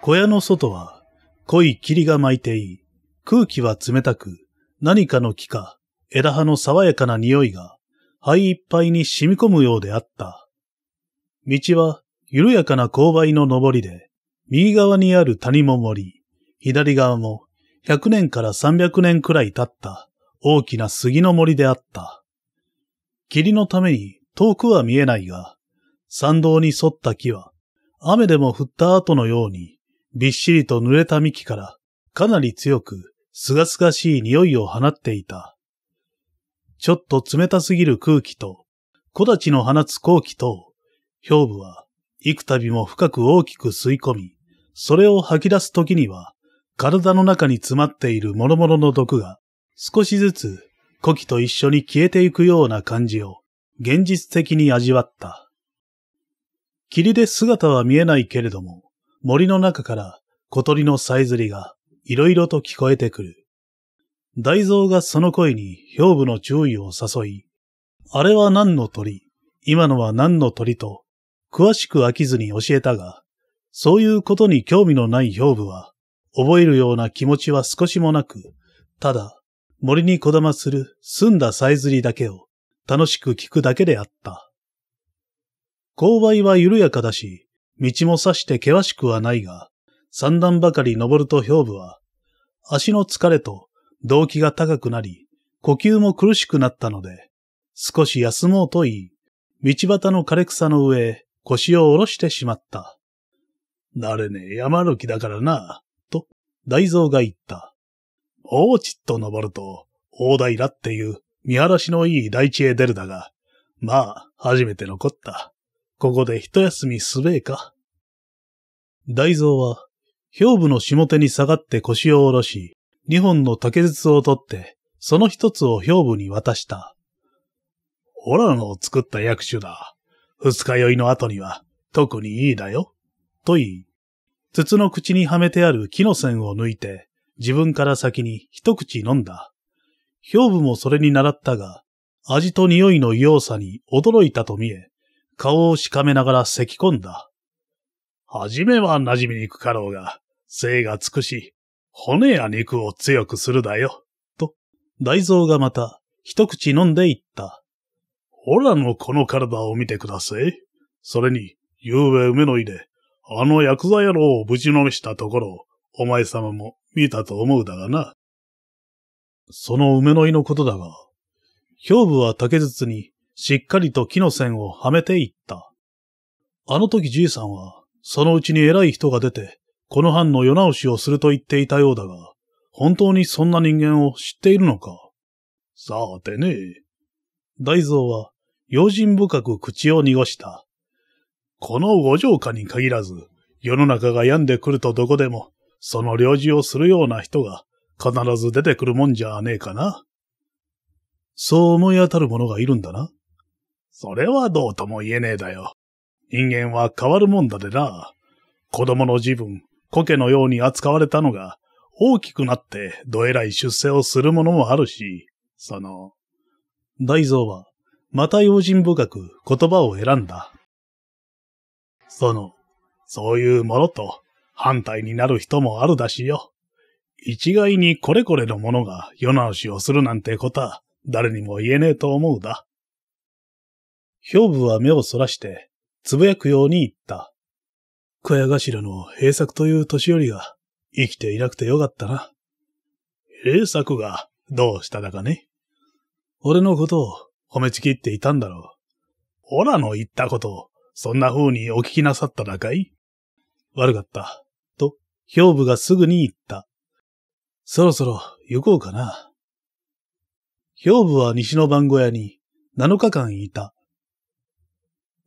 小屋の外は濃い霧が巻いていい。空気は冷たく、何かの木か枝葉の爽やかな匂いが肺いっぱいに染み込むようであった。道は緩やかな勾配の上りで、右側にある谷も森、左側もひゃくねんからさんびゃくねんくらい経った大きな杉の森であった。霧のために遠くは見えないが、山道に沿った木は雨でも降った後のようにびっしりと濡れた幹からかなり強くすがすがしい匂いを放っていた。ちょっと冷たすぎる空気と木立の放つ光気と、兵部は幾度も深く大きく吸い込み、それを吐き出すときには、体の中に詰まっている諸々の毒が少しずつ古希と一緒に消えていくような感じを現実的に味わった。霧で姿は見えないけれども、森の中から小鳥のさえずりがいろいろと聞こえてくる。大蔵がその声に兵部の注意を誘い、あれは何の鳥、今のは何の鳥と詳しく飽きずに教えたが、そういうことに興味のない養父は、覚えるような気持ちは少しもなく、ただ、森にこだまする澄んださえずりだけを楽しく聞くだけであった。勾配は緩やかだし、道もさして険しくはないが、三段ばかり登ると兵部は、足の疲れと動悸が高くなり、呼吸も苦しくなったので、少し休もうと言い、道端の枯れ草の上、腰を下ろしてしまった。なれねえ山歩きだからな、と大蔵が言った。もうちっと登ると、大平っていう見晴らしのいい大地へ出るだが、まあ、初めて残った。ここで一休みすべえか。大蔵は、兵部の下手に下がって腰を下ろし、二本の竹筒を取って、その一つを兵部に渡した。オラの作った薬種だ。二日酔いの後には、特にいいだよ。と言い、筒の口にはめてある木の線を抜いて、自分から先に一口飲んだ。兵部もそれに倣ったが、味と匂いの異様さに驚いたと見え、顔をしかめながら咳込んだ。はじめは馴染みにくかろうが、精がつくし、骨や肉を強くするだよ。と、大蔵がまた、一口飲んでいった。オラのこの体を見てください。それに、ゆうべ梅の井で、あのヤクザ野郎をぶちのめしたところを、お前様も見たと思うだがな。その梅の井のことだが、兵部は竹筒に、しっかりと木の線をはめていった。あの時じいさんは、そのうちに偉い人が出て、この藩の世直しをすると言っていたようだが、本当にそんな人間を知っているのか。さてね。大蔵は、用心深く口を濁した。このご城下に限らず、世の中が病んでくるとどこでも、その領事をするような人が、必ず出てくるもんじゃねえかな。そう思い当たる者がいるんだな。それはどうとも言えねえだよ。人間は変わるもんだでな。子供の時分、苔のように扱われたのが、大きくなってどえらい出世をするものもあるし、その。大蔵は、また用心深く言葉を選んだ。その、そういうものと反対になる人もあるだしよ。一概にこれこれのものが世直しをするなんてことは、誰にも言えねえと思うだ。兵部は目をそらして、つぶやくように言った。小屋頭の平作という年寄りが、生きていなくてよかったな。平作が、どうしただかね。俺のことを褒めちぎっていたんだろう。オラの言ったことを、そんな風にお聞きなさっただかい？悪かった、と、兵部がすぐに言った。そろそろ、行こうかな。兵部は西の番小屋に、なのかかんいた。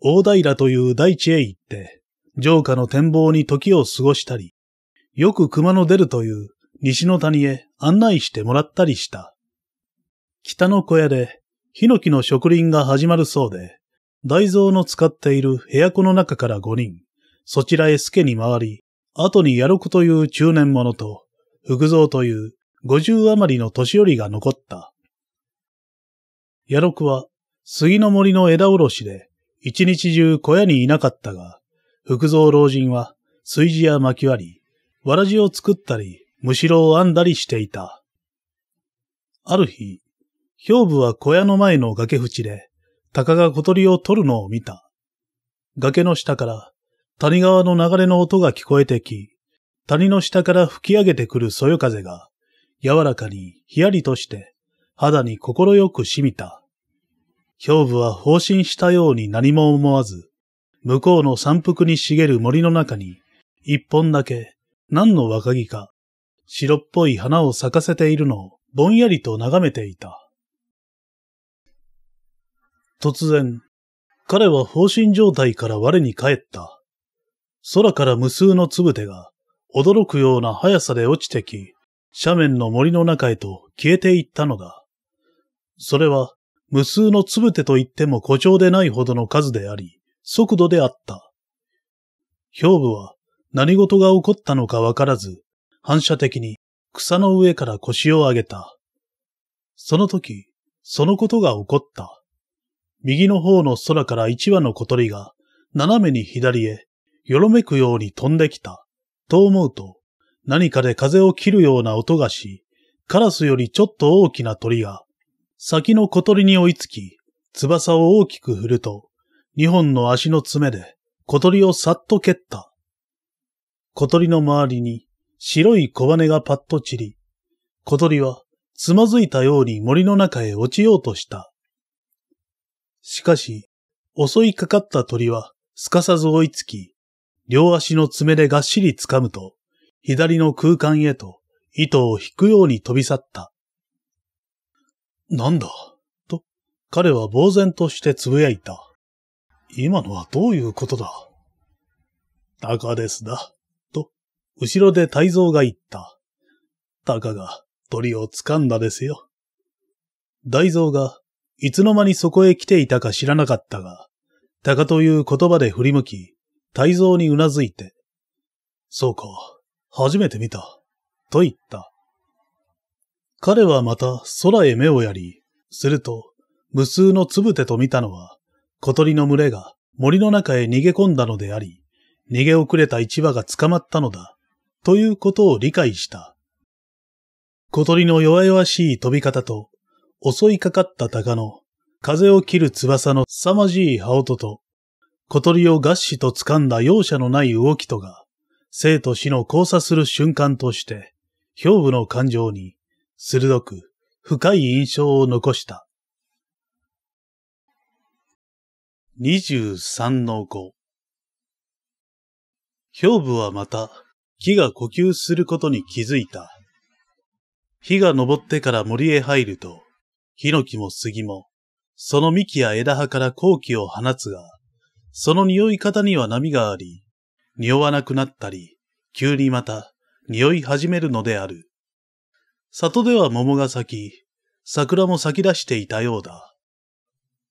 大平という大地へ行って、城下の展望に時を過ごしたり、よく熊の出るという西の谷へ案内してもらったりした。北の小屋で、ヒノキの植林が始まるそうで、大蔵の使っている部屋子の中から五人、そちらへ助に回り、後にやろくという中年者と、福蔵という五十余りの年寄りが残った。やろくは、杉の森の枝おろしで、一日中小屋にいなかったが、福蔵老人は、炊事や薪割り、わらじを作ったり、むしろを編んだりしていた。ある日、兵部は小屋の前の崖縁で、鷹が小鳥を取るのを見た。崖の下から、谷川の流れの音が聞こえてき、谷の下から吹き上げてくるそよ風が、柔らかにひやりとして、肌に心よく染みた。兵部は放心したように何も思わず、向こうの山腹に茂る森の中に、一本だけ、何の若木か、白っぽい花を咲かせているのをぼんやりと眺めていた。突然、彼は放心状態から我に返った。空から無数のつぶてが、驚くような速さで落ちてき、斜面の森の中へと消えていったのだ。それは、無数のつぶてと言っても誇張でないほどの数であり、速度であった。兵部は何事が起こったのかわからず、反射的に草の上から腰を上げた。その時、そのことが起こった。右の方の空から一羽の小鳥が斜めに左へ、よろめくように飛んできた、と思うと、何かで風を切るような音がし、カラスよりちょっと大きな鳥が、先の小鳥に追いつき、翼を大きく振ると、二本の足の爪で小鳥をさっと蹴った。小鳥の周りに白い小羽がパッと散り、小鳥はつまずいたように森の中へ落ちようとした。しかし、襲いかかった鳥はすかさず追いつき、両足の爪でがっしり掴むと、左の空間へと糸を引くように飛び去った。なんだ、と彼は呆然としてつぶやいた。今のはどういうことだ。タカですだ、と後ろで泰造が言った。タカが鳥を掴んだですよ。大蔵がいつの間にそこへ来ていたか知らなかったが、タカという言葉で振り向き、泰造にうなずいて、そうか、初めて見た、と言った。彼はまた空へ目をやり、すると無数のつぶてと見たのは、小鳥の群れが森の中へ逃げ込んだのであり、逃げ遅れた一羽が捕まったのだ、ということを理解した。小鳥の弱々しい飛び方と、襲いかかった鷹の風を切る翼の凄まじい羽音と、小鳥をがっしと掴んだ容赦のない動きとが、生と死の交差する瞬間として、兵部の感情に、鋭く深い印象を残した。にじゅうさんのご。兵部はまた木が呼吸することに気づいた。日が昇ってから森へ入ると、ヒノキも杉も、その幹や枝葉から光気を放つが、その匂い方には波があり、匂わなくなったり、急にまた匂い始めるのである。里では桃が咲き、桜も咲き出していたようだ。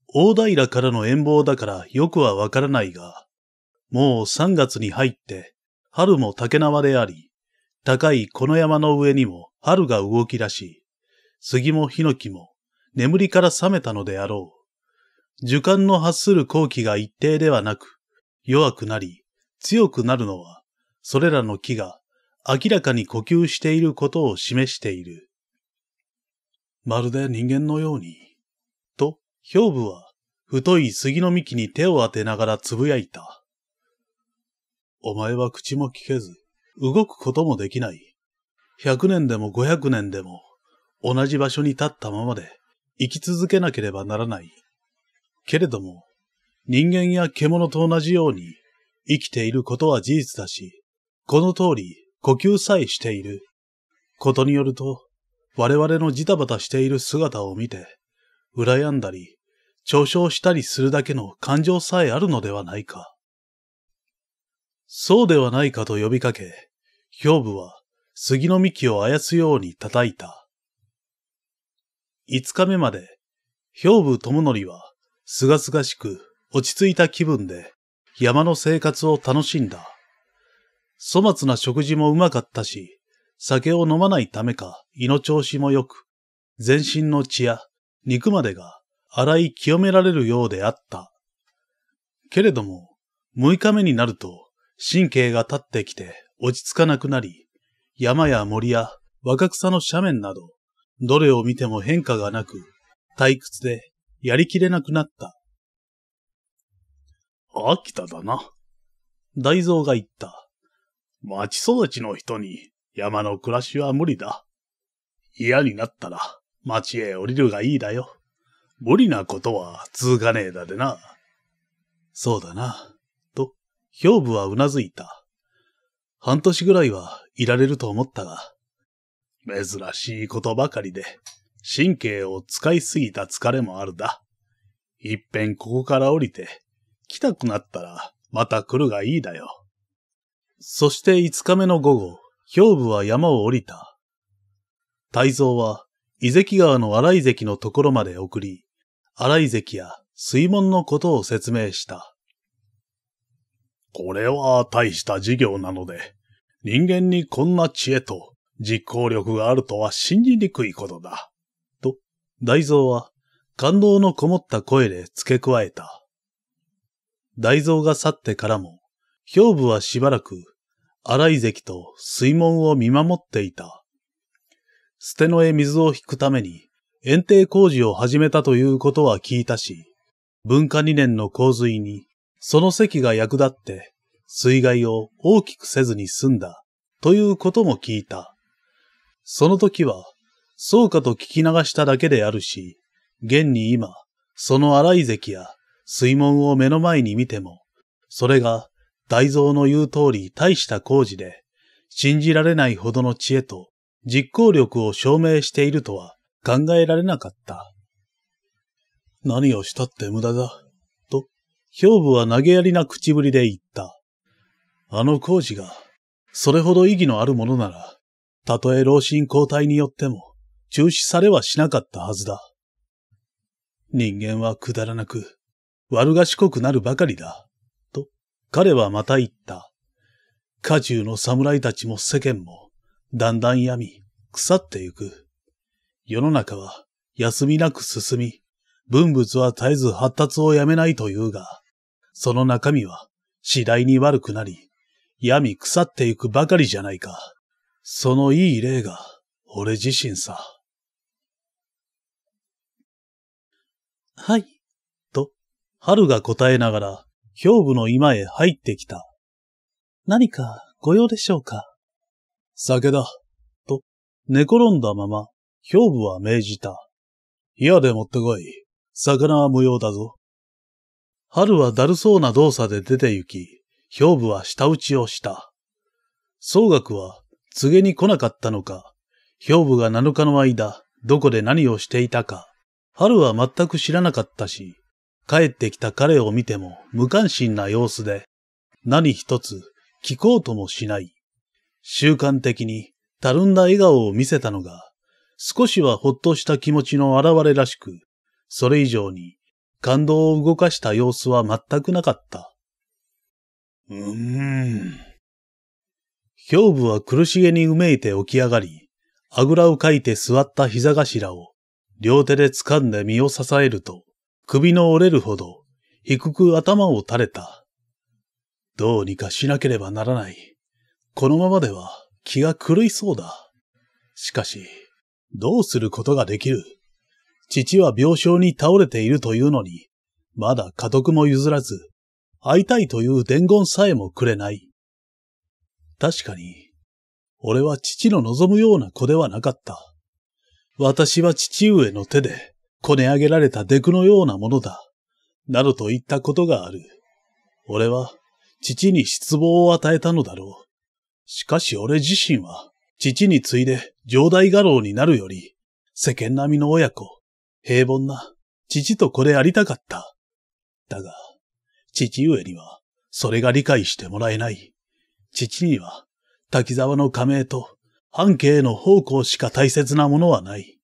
大平からの遠望だからよくはわからないが、もう三月に入って春も竹縄であり、高いこの山の上にも春が動き出し、杉もヒノキも眠りから覚めたのであろう。樹幹の発する光気が一定ではなく、弱くなり強くなるのは、それらの木が明らかに呼吸していることを示している。まるで人間のように。兵部は太い杉の幹に手を当てながらつぶやいた。お前は口も聞けず、動くこともできない。百年でも五百年でも、同じ場所に立ったままで生き続けなければならない。けれども、人間や獣と同じように生きていることは事実だし、この通り呼吸さえしている。ことによると、我々のジタバタしている姿を見て、羨んだり、嘲笑したりするだけの感情さえあるのではないか。そうではないかと呼びかけ、兵部は杉の幹をあやすように叩いた。五日目まで、兵部友則は、すがすがしく落ち着いた気分で、山の生活を楽しんだ。粗末な食事もうまかったし、酒を飲まないためか胃の調子も良く、全身の血や、肉までが洗い清められるようであった。けれども、六日目になると神経が立ってきて落ち着かなくなり、山や森や若草の斜面など、どれを見ても変化がなく、退屈でやりきれなくなった。秋田だな。大蔵が言った。町育ちの人に山の暮らしは無理だ。嫌になったら、町へ降りるがいいだよ。無理なことは続かねえだでな。そうだな、と、兵部はうなずいた。半年ぐらいはいられると思ったが、珍しいことばかりで、神経を使いすぎた疲れもあるだ。いっぺんここから降りて、来たくなったらまた来るがいいだよ。そして五日目の午後、兵部は山を降りた。泰造は、伊関川の荒井関のところまで送り、荒井関や水門のことを説明した。これは大した事業なので、人間にこんな知恵と実行力があるとは信じにくいことだ。と、大蔵は感動のこもった声で付け加えた。大蔵が去ってからも、兵部はしばらく、荒井関と水門を見守っていた。捨て野へ水を引くために、堰堤工事を始めたということは聞いたし、文化に年の洪水に、その関が役立って、水害を大きくせずに済んだ、ということも聞いた。その時は、そうかと聞き流しただけであるし、現に今、その荒井関や水門を目の前に見ても、それが大蔵の言う通り大した工事で、信じられないほどの知恵と実行力を証明しているとは考えられなかった。何をしたって無駄だ、と、兵部は投げやりな口ぶりで言った。あの工事が、それほど意義のあるものなら、たとえ老臣交代によっても、中止されはしなかったはずだ。人間はくだらなく、悪賢くなるばかりだ、と彼はまた言った。家中の侍たちも世間も、だんだん病み、腐ってゆく。世の中は休みなく進み、文物は絶えず発達をやめないというが、その中身は次第に悪くなり、病み腐ってゆくばかりじゃないか。そのいい例が、俺自身さ。はい、と、春が答えながら、兵部の居間へ入ってきた。何かご用でしょうか。酒だ、と、寝転んだまま、兵部は命じた。いやで持ってこい。魚は無用だぞ。春はだるそうな動作で出て行き、兵部は舌打ちをした。総額は、告げに来なかったのか、兵部がなのかの間、どこで何をしていたか、春は全く知らなかったし、帰ってきた彼を見ても無関心な様子で、何一つ聞こうともしない。習慣的にたるんだ笑顔を見せたのが、少しはほっとした気持ちの表れらしく、それ以上に感動を動かした様子は全くなかった。うーん。兵部は苦しげにうめいて起き上がり、あぐらをかいて座った膝頭を、両手で掴んで身を支えると、首の折れるほど、低く頭を垂れた。どうにかしなければならない。このままでは気が狂いそうだ。しかし、どうすることができる。父は病床に倒れているというのに、まだ家督も譲らず、会いたいという伝言さえもくれない。確かに、俺は父の望むような子ではなかった。私は父上の手で、こね上げられたデクのようなものだ。などと言ったことがある。俺は、父に失望を与えたのだろう。しかし俺自身は、父に次いで、城代家老になるより、世間並みの親子、平凡な、父と子でありたかった。だが、父上には、それが理解してもらえない。父には、滝沢の家名と、半径の奉公しか大切なものはない。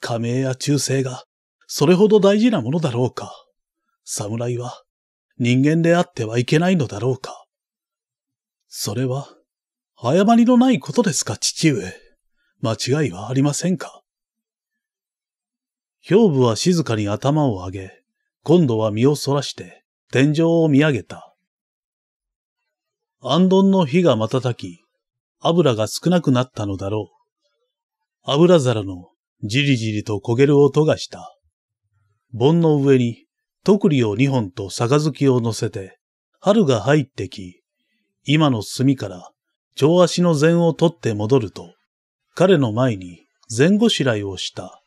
家名や忠誠が、それほど大事なものだろうか。侍は、人間であってはいけないのだろうか。それは、誤りのないことですか、父上。間違いはありませんか。兵部は静かに頭を上げ、今度は身をそらして、天井を見上げた。あんどんの火が瞬き、油が少なくなったのだろう。油皿のじりじりと焦げる音がした。盆の上に、とくりを二本と杯を乗せて、春が入ってき、今の炭から、長足の膳を取って戻ると、彼の前に膳ごしらえをした。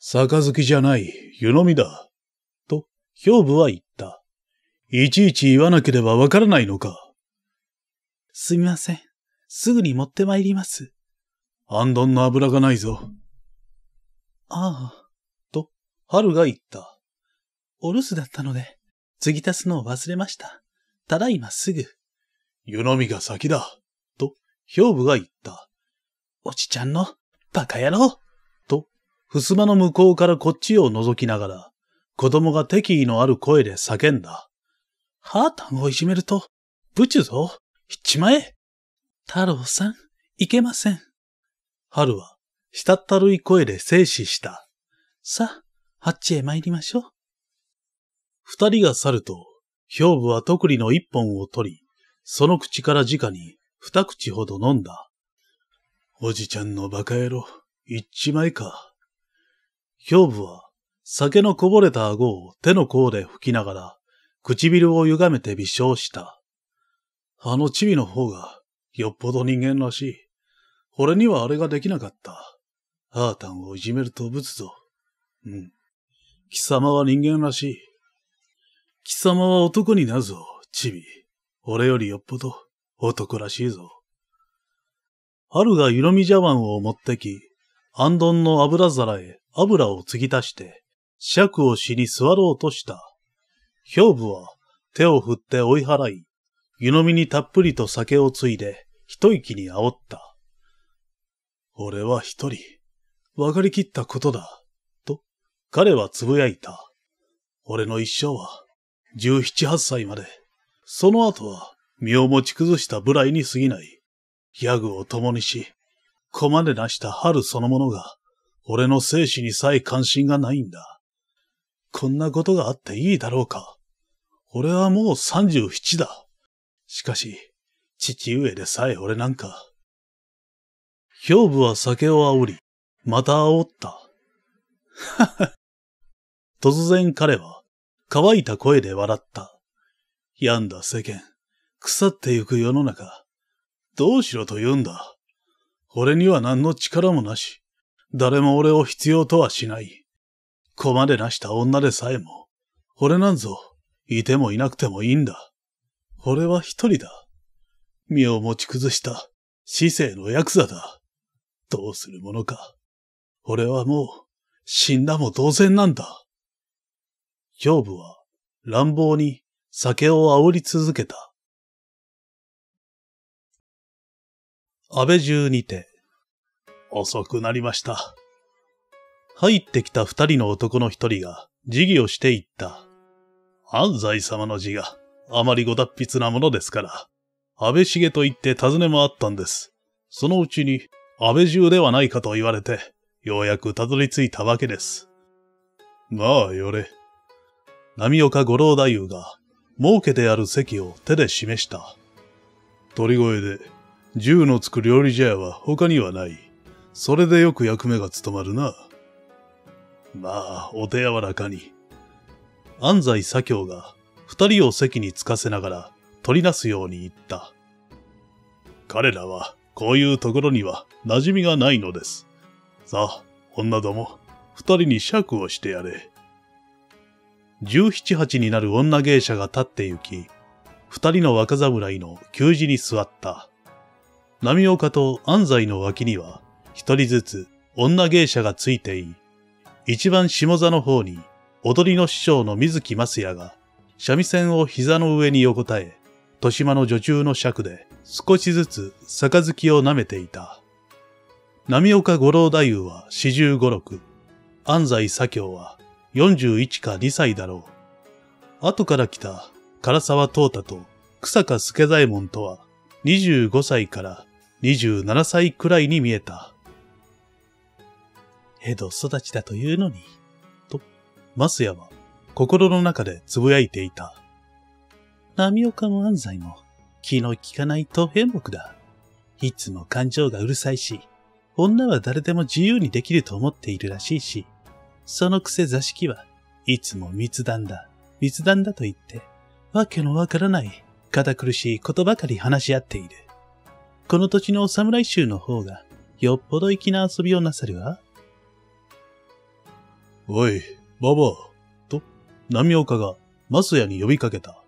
杯じゃない、湯飲みだ。と、兵部は言った。いちいち言わなければわからないのか。すみません。すぐに持ってまいります。あんどんの油がないぞ。ああ、と、春が言った。お留守だったので、継ぎ足すのを忘れました。ただいますぐ。湯飲みが先だ。と、兵部が言った。おちちゃんの、バカ野郎。と、襖の向こうからこっちを覗きながら、子供が敵意のある声で叫んだ。ハータンをいじめると、ぶちゅぞ。いっちまえ。太郎さん、いけません。春は、したったるい声で制止した。さあ、ハッチへ参りましょう。二人が去ると、兵部は徳利の一本を取り、その口から直に二口ほど飲んだ。おじちゃんのバカ野郎、一枚か。兵部は酒のこぼれた顎を手の甲で拭きながら、唇を歪めて微笑した。あのチビの方がよっぽど人間らしい。俺にはあれができなかった。アータンをいじめるとぶつぞ。うん。貴様は人間らしい。貴様は男になるぞ、チビ。俺よりよっぽど男らしいぞ。春が湯飲み茶碗を持ってき、あんどんの油皿へ油を継ぎ足して、酌をしに座ろうとした。兵部は手を振って追い払い、湯飲みにたっぷりと酒をついで、一息に煽った。俺は一人、分かりきったことだ、と彼はつぶやいた。俺の一生は、十七八歳まで、その後は身を持ち崩した無頼に過ぎない。ヤグを共にし、こまでなした春そのものが、俺の生死にさえ関心がないんだ。こんなことがあっていいだろうか。俺はもう三十七だ。しかし、父上でさえ俺なんか。兵部は酒を煽り、また煽った。はは。突然彼は乾いた声で笑った。病んだ世間、腐ってゆく世の中、どうしろと言うんだ。俺には何の力もなし、誰も俺を必要とはしない。子までなした女でさえも、俺なんぞ、いてもいなくてもいいんだ。俺は一人だ。身を持ち崩した、死生のヤクザだ。どうするものか。俺はもう、死んだも同然なんだ。兵部は、乱暴に酒を煽り続けた。安倍中にて、遅くなりました。入ってきた二人の男の一人が、自議をしていった。安西様の字が、あまりご達筆なものですから、安倍重と言って尋ねもあったんです。そのうちに、安倍中ではないかと言われて、ようやくたどり着いたわけです。まあよれ。波岡五郎太夫が、設けてある席を手で示した。鳥越で、銃のつく料理茶屋は他にはない。それでよく役目が務まるな。まあ、お手柔らかに。安西左京が、二人を席につかせながら、取りなすように言った。彼らは、こういうところには馴染みがないのです。さあ、女ども、二人に酌をしてやれ。十七八になる女芸者が立って行き、二人の若侍の給仕に座った。波岡と安西の脇には、一人ずつ女芸者がついてい、一番下座の方に、踊りの師匠の水木増也が、三味線を膝の上に横たえ、豊島の女中の尺で、少しずつ杯を舐めていた。波岡五郎太夫は四十五六、安西左京は四十一か二歳だろう。後から来た唐沢東太と日下助左衛門とは二十五歳から二十七歳くらいに見えた。江戸育ちだというのに、と、増也は心の中で呟いていた。波岡も安西も、気の利かないと偏目だ。いつも感情がうるさいし、女は誰でも自由にできると思っているらしいし、そのくせ座敷はいつも密談だ、密談だと言って、わけのわからない、堅苦しいことばかり話し合っている。この土地のお侍衆の方が、よっぽど粋な遊びをなさるわ。おい、ばばあ、と、波岡が、増也に呼びかけた。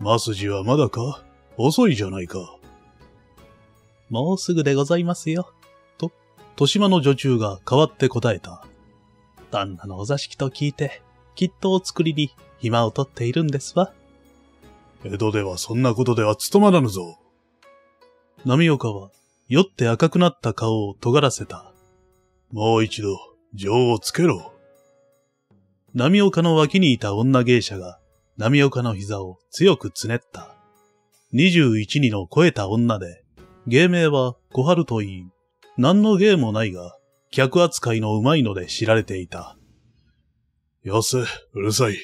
増次はまだか？遅いじゃないか。もうすぐでございますよ。と、豊島の女中が代わって答えた。旦那のお座敷と聞いて、きっとお作りに暇を取っているんですわ。江戸ではそんなことでは務まらぬぞ。波岡は、酔って赤くなった顔を尖らせた。もう一度、情をつけろ。波岡の脇にいた女芸者が、波岡の膝を強くつねった。二十一二の超えた女で、芸名は小春といい、何の芸もないが、客扱いのうまいので知られていた。よせ、うるさい。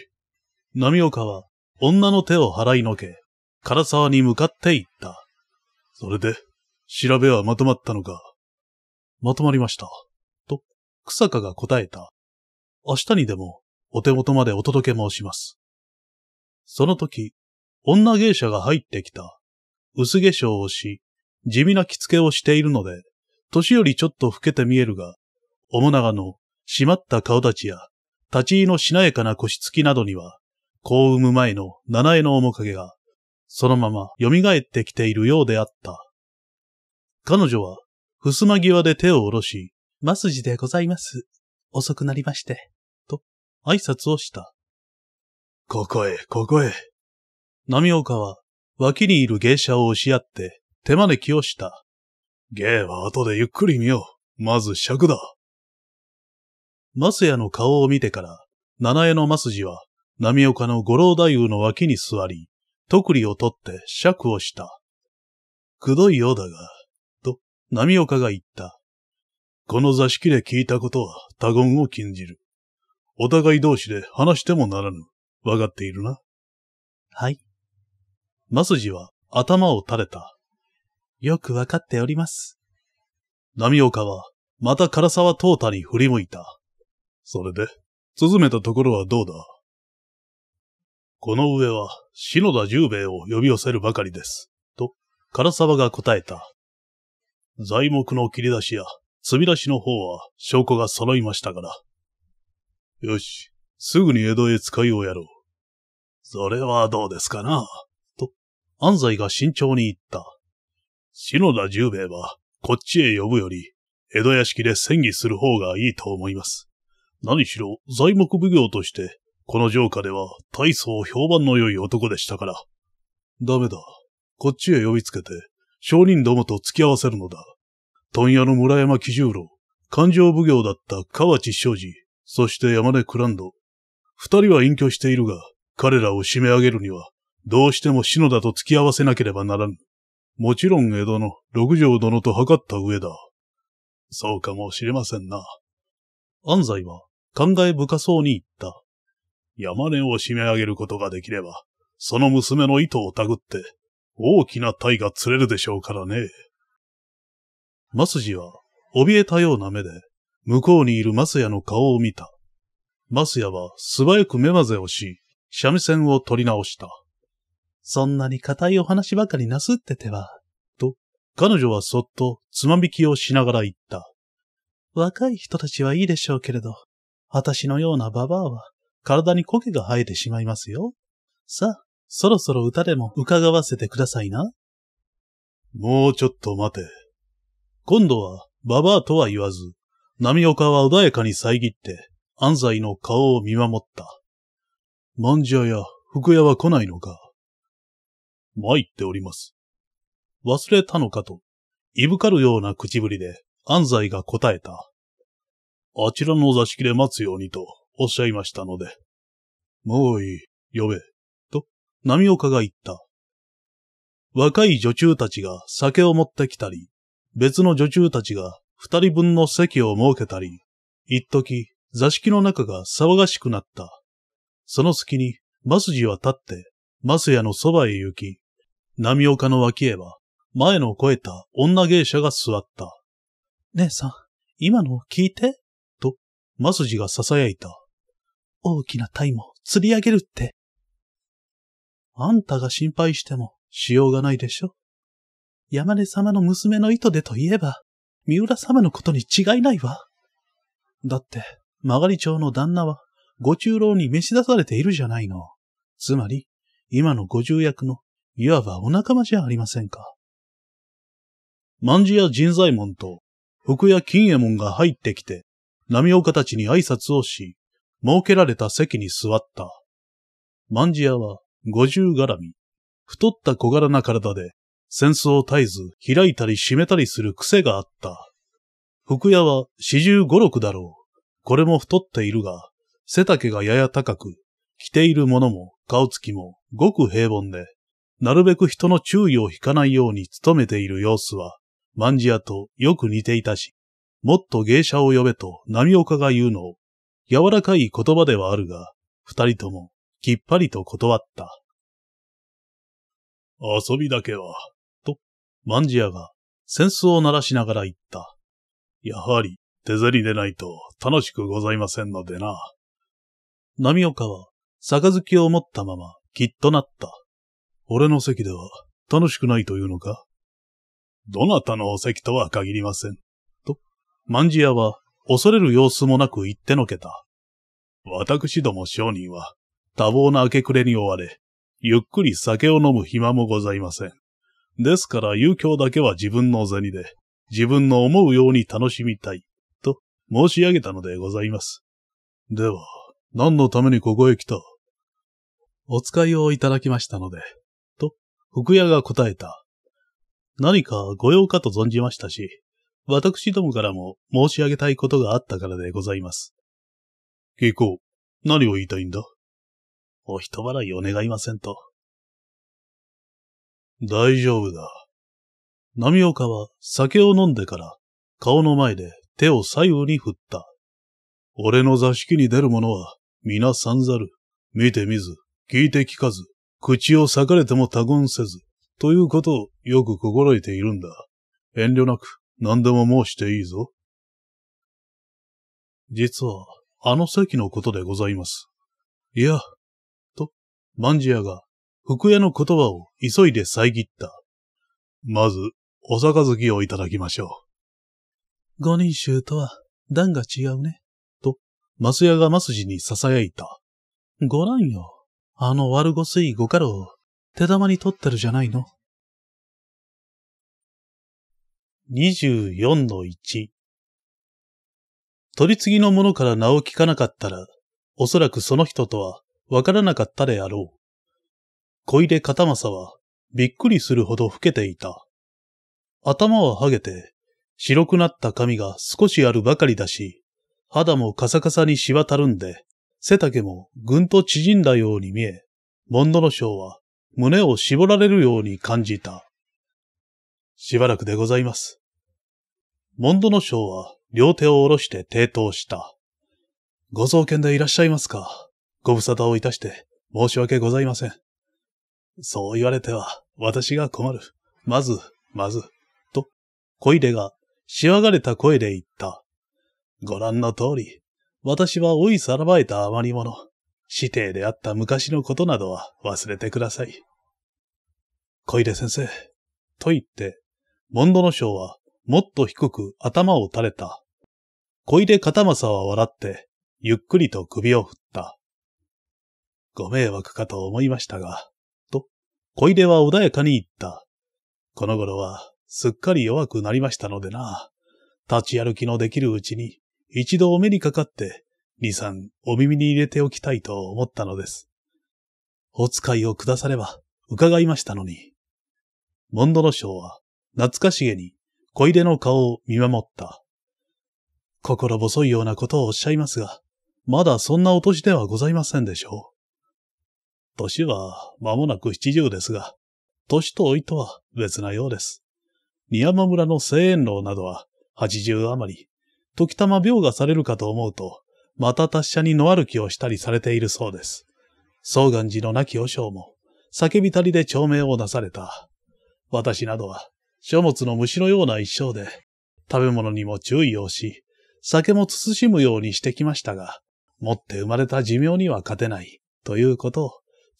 波岡は、女の手を払いのけ、唐沢に向かって行った。それで、調べはまとまったのか。まとまりました。と、日下が答えた。明日にでも、お手元までお届け申します。その時、女芸者が入ってきた。薄化粧をし、地味な着付けをしているので、年よりちょっと老けて見えるが、面長の締まった顔立ちや、立ち居のしなやかな腰つきなどには、子を産む前の七重の面影が、そのまま蘇ってきているようであった。彼女は、襖際で手を下ろし、ますじでございます。遅くなりまして。と、挨拶をした。ここへ、ここへ。波岡は、脇にいる芸者を押し合って、手招きをした。芸は後でゆっくり見よう。まず尺だ。マスヤの顔を見てから、七重のマスジは、波岡の五郎太夫の脇に座り、徳利を取って釈をした。くどいようだが、と、波岡が言った。この座敷で聞いたことは他言を禁じる。お互い同士で話してもならぬ。わかっているな。はい。マスジは頭を垂れた。よくわかっております。波岡は、また唐沢淘汰に振り向いた。それで、進めたところはどうだ？この上は、篠田十兵衛を呼び寄せるばかりです。と、唐沢が答えた。材木の切り出しや、積み出しの方は、証拠が揃いましたから。よし、すぐに江戸へ使いをやろう。それはどうですかな。と、安西が慎重に言った。篠田十兵衛は、こっちへ呼ぶより、江戸屋敷で戦議する方がいいと思います。何しろ、材木奉行として、この城下では大層評判の良い男でしたから。ダメだ。こっちへ呼びつけて、商人どもと付き合わせるのだ。問屋の村山喜十郎、勘定奉行だった河内昌司、そして山根クランド。二人は隠居しているが、彼らを締め上げるには、どうしても篠田と付き合わせなければならぬ。もちろん江戸の六条殿と測った上だ。そうかもしれませんな。安西は感慨深そうに言った。山根を締め上げることができれば、その娘の意図をたぐって、大きな鯛が釣れるでしょうからね。増次は、怯えたような目で、向こうにいる増屋の顔を見た。増屋は素早く目まぜをし、三味線を取り直した。そんなに固いお話ばかりなすってては、と、彼女はそっとつまびきをしながら言った。若い人たちはいいでしょうけれど、私のようなババアは、体に苔が生えてしまいますよ。さあ、そろそろ歌でも伺わせてくださいな。もうちょっと待て。今度は、ババアとは言わず、波岡は穏やかに遮って、安西の顔を見守った。万事屋や福屋は来ないのか。参っております。忘れたのかと、いぶかるような口ぶりで、安西が答えた。あちらの座敷で待つようにと、おっしゃいましたので。もういい、呼べ、と、波岡が言った。若い女中たちが酒を持ってきたり、別の女中たちが二人分の席を設けたり、一時、座敷の中が騒がしくなった。その隙に、マスジは立って、マスヤのそばへ行き、波岡の脇へは、前の肥えた女芸者が座った。姉さん、今の聞いて、と、マスジが囁いた。大きな鯛も釣り上げるって。あんたが心配してもしようがないでしょ。山根様の娘の意図でといえば、三浦様のことに違いないわ。だって、曲がり町の旦那は、ご中老に召し出されているじゃないの。つまり、今のご重役の、いわばお仲間じゃありませんか。万事屋仁左衛門と、福屋金右衛門が入ってきて、波岡たちに挨拶をし、設けられた席に座った。万事屋は五十絡み。太った小柄な体で、扇子を絶えず開いたり閉めたりする癖があった。福屋は四十五六だろう。これも太っているが、背丈がやや高く、着ているものも顔つきもごく平凡で、なるべく人の注意を引かないように努めている様子は、万事屋とよく似ていたし、もっと芸者を呼べと波岡が言うのを、柔らかい言葉ではあるが、二人ともきっぱりと断った。遊びだけは、と、万事屋が扇子を鳴らしながら言った。やはり、手競りでないと楽しくございませんのでな。波岡は、杯を持ったまま、きっとなった。俺の席では、楽しくないというのか？どなたのお席とは限りません。と、万事屋は、恐れる様子もなく言ってのけた。私ども商人は、多忙な明け暮れに追われ、ゆっくり酒を飲む暇もございません。ですから、遊興だけは自分の銭で、自分の思うように楽しみたい、と申し上げたのでございます。では、何のためにここへ来た？お使いをいただきましたので、と、福屋が答えた。何かご用かと存じましたし、私どもからも申し上げたいことがあったからでございます。聞こう、何を言いたいんだ？お人払いを願いませんと。大丈夫だ。波岡は酒を飲んでから、顔の前で手を左右に振った。俺の座敷に出る者は、皆さんざる、見て見ず、聞いて聞かず、口を裂かれても他言せず、ということをよく心得ているんだ。遠慮なく、何でも申していいぞ。実は、あの席のことでございます。いや、と、万事屋が、福屋の言葉を急いで遮った。まず、お杯をいただきましょう。五人衆とは、段が違うね。と、マスヤがマスジに囁いた。ご覧よ。あの悪ごすいご家老、手玉に取ってるじゃないの。二十四の一。取り次ぎの者から名を聞かなかったら、おそらくその人とは、わからなかったであろう。小出片正は、びっくりするほど老けていた。頭ははげて、白くなった髪が少しあるばかりだし、肌もカサカサにしわたるんで、背丈もぐんと縮んだように見え、モンドロショウは胸を絞られるように感じた。しばらくでございます。モンドロショウは両手を下ろして抵当した。ご送見でいらっしゃいますか。ご無沙汰をいたして申し訳ございません。そう言われては、私が困る。まず、まず、と、小出が、しわがれた声で言った。ご覧の通り、私は老いさらばえた余り者、師弟であった昔のことなどは忘れてください。小出先生、と言って、モンドの将は、もっと低く頭を垂れた。小出片正は笑って、ゆっくりと首を振った。ご迷惑かと思いましたが、小出は穏やかに言った。この頃はすっかり弱くなりましたのでな。立ち歩きのできるうちに一度お目にかかって二三お耳に入れておきたいと思ったのです。お使いをくだされば伺いましたのに。モンドロショウは懐かしげに小出の顔を見守った。心細いようなことをおっしゃいますが、まだそんなお年ではございませんでしょう。年は間もなく七十ですが、年と老いとは別なようです。仁山村の青円楼などは八十余り、時たま病がされるかと思うと、また達者に野歩きをしたりされているそうです。宗願寺の亡き和尚も、酒びたりで長命をなされた。私などは、書物の虫のような一生で、食べ物にも注意をし、酒も慎むようにしてきましたが、持って生まれた寿命には勝てない、ということを、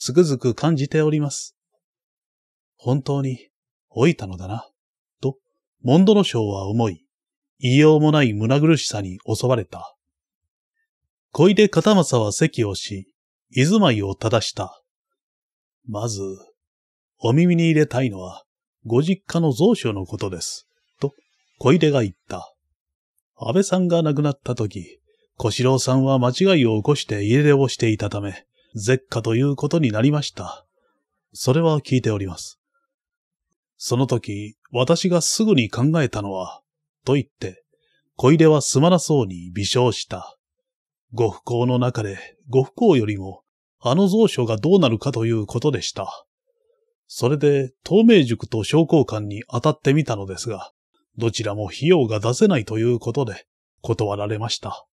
つくづく感じております。本当に、老いたのだな、と、モンドロショウは思い、言いようもない胸苦しさに襲われた。小出片正は席をし、居住まいを正した。まず、お耳に入れたいのは、ご実家の蔵書のことです、と、小出が言った。安倍さんが亡くなった時、小四郎さんは間違いを起こして家出をしていたため、絶下ということになりました。それは聞いております。その時、私がすぐに考えたのは、と言って、小出はすまなそうに微笑した。ご不幸の中で、ご不幸よりも、あの蔵書がどうなるかということでした。それで、東明塾と商工館に当たってみたのですが、どちらも費用が出せないということで、断られました。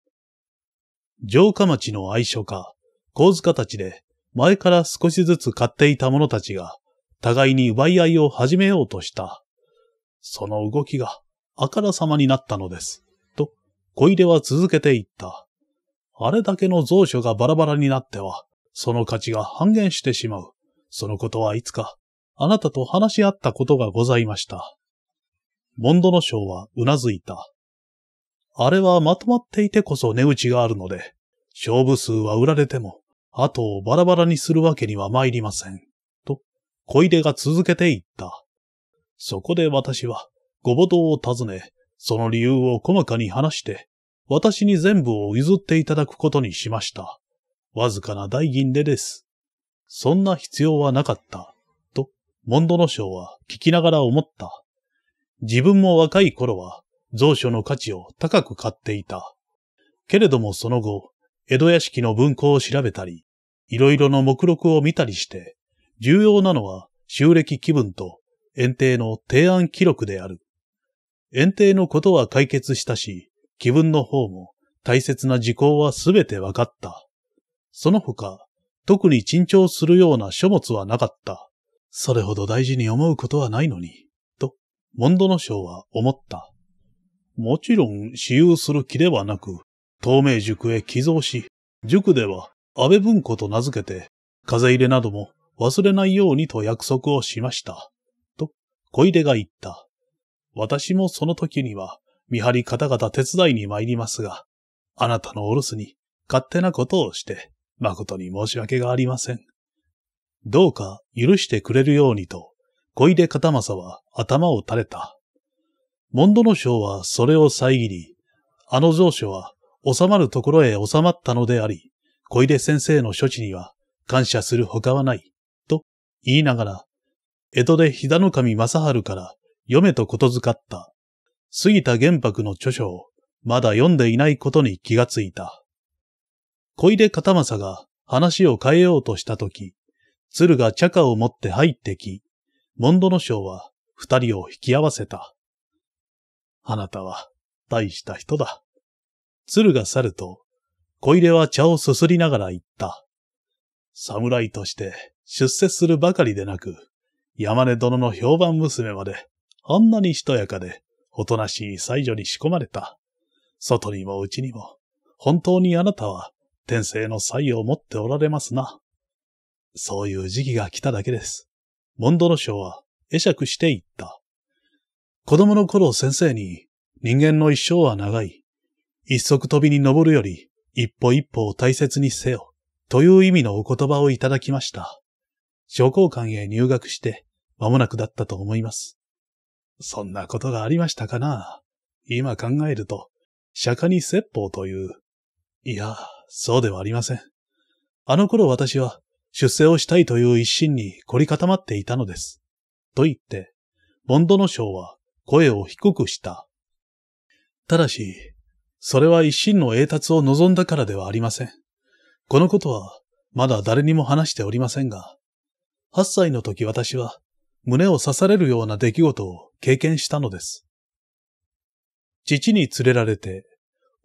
城下町の愛書家、小塚たちで前から少しずつ買っていた者たちが互いに奪い合いを始めようとした。その動きがあからさまになったのです。と、小出は続けていった。あれだけの蔵書がバラバラになっては、その価値が半減してしまう。そのことはいつか、あなたと話し合ったことがございました。モンドノショーはうなずいた。あれはまとまっていてこそ値打ちがあるので、勝負数は売られても、後をバラバラにするわけには参りません。と、小出が続けていった。そこで私は、ご母堂を訪ね、その理由を細かに話して、私に全部を譲っていただくことにしました。わずかな代金でです。そんな必要はなかった。と、モンドノショーは聞きながら思った。自分も若い頃は、蔵書の価値を高く買っていた。けれどもその後、江戸屋敷の文庫を調べたり、いろいろの目録を見たりして、重要なのは収歴記分と園庭の提案記録である。園庭のことは解決したし、記分の方も大切な事項はすべて分かった。その他、特に珍重するような書物はなかった。それほど大事に思うことはないのに、と、モンドノショーは思った。もちろん私有する気ではなく、東明塾へ寄贈し、塾では安倍文庫と名付けて、風入れなども忘れないようにと約束をしました。と、小出が言った。私もその時には、見張り方々手伝いに参りますが、あなたのお留守に勝手なことをして、誠に申し訳がありません。どうか許してくれるようにと、小出片正は頭を垂れた。モンドノショーはそれを遮り、あの蔵書は収まるところへ収まったのであり、小出先生の処置には感謝するほかはない、と言いながら、江戸で飛騨守正春から嫁とことづかった、杉田玄白の著書をまだ読んでいないことに気がついた。小出片正が話を変えようとしたとき、鶴が茶化を持って入ってき、モンドノショーは二人を引き合わせた。あなたは大した人だ。鶴が去ると、小出は茶をすすりながら言った。侍として出世するばかりでなく、山根殿の評判娘まで、あんなにしとやかで、おとなしい妻女に仕込まれた。外にもうちにも、本当にあなたは天性の才を持っておられますな。そういう時期が来ただけです。モンドノショーは会釈して言った。子供の頃先生に、人間の一生は長い。一足飛びに登るより、一歩一歩を大切にせよ。という意味のお言葉をいただきました。商工館へ入学して、間もなくだったと思います。そんなことがありましたかな。今考えると、釈迦に説法という。いや、そうではありません。あの頃私は、出世をしたいという一心に凝り固まっていたのです。と言って、モンドノショーは、声を低くした。ただし、それは一心の栄達を望んだからではありません。このことはまだ誰にも話しておりませんが、はっさいの時私は胸を刺されるような出来事を経験したのです。父に連れられて、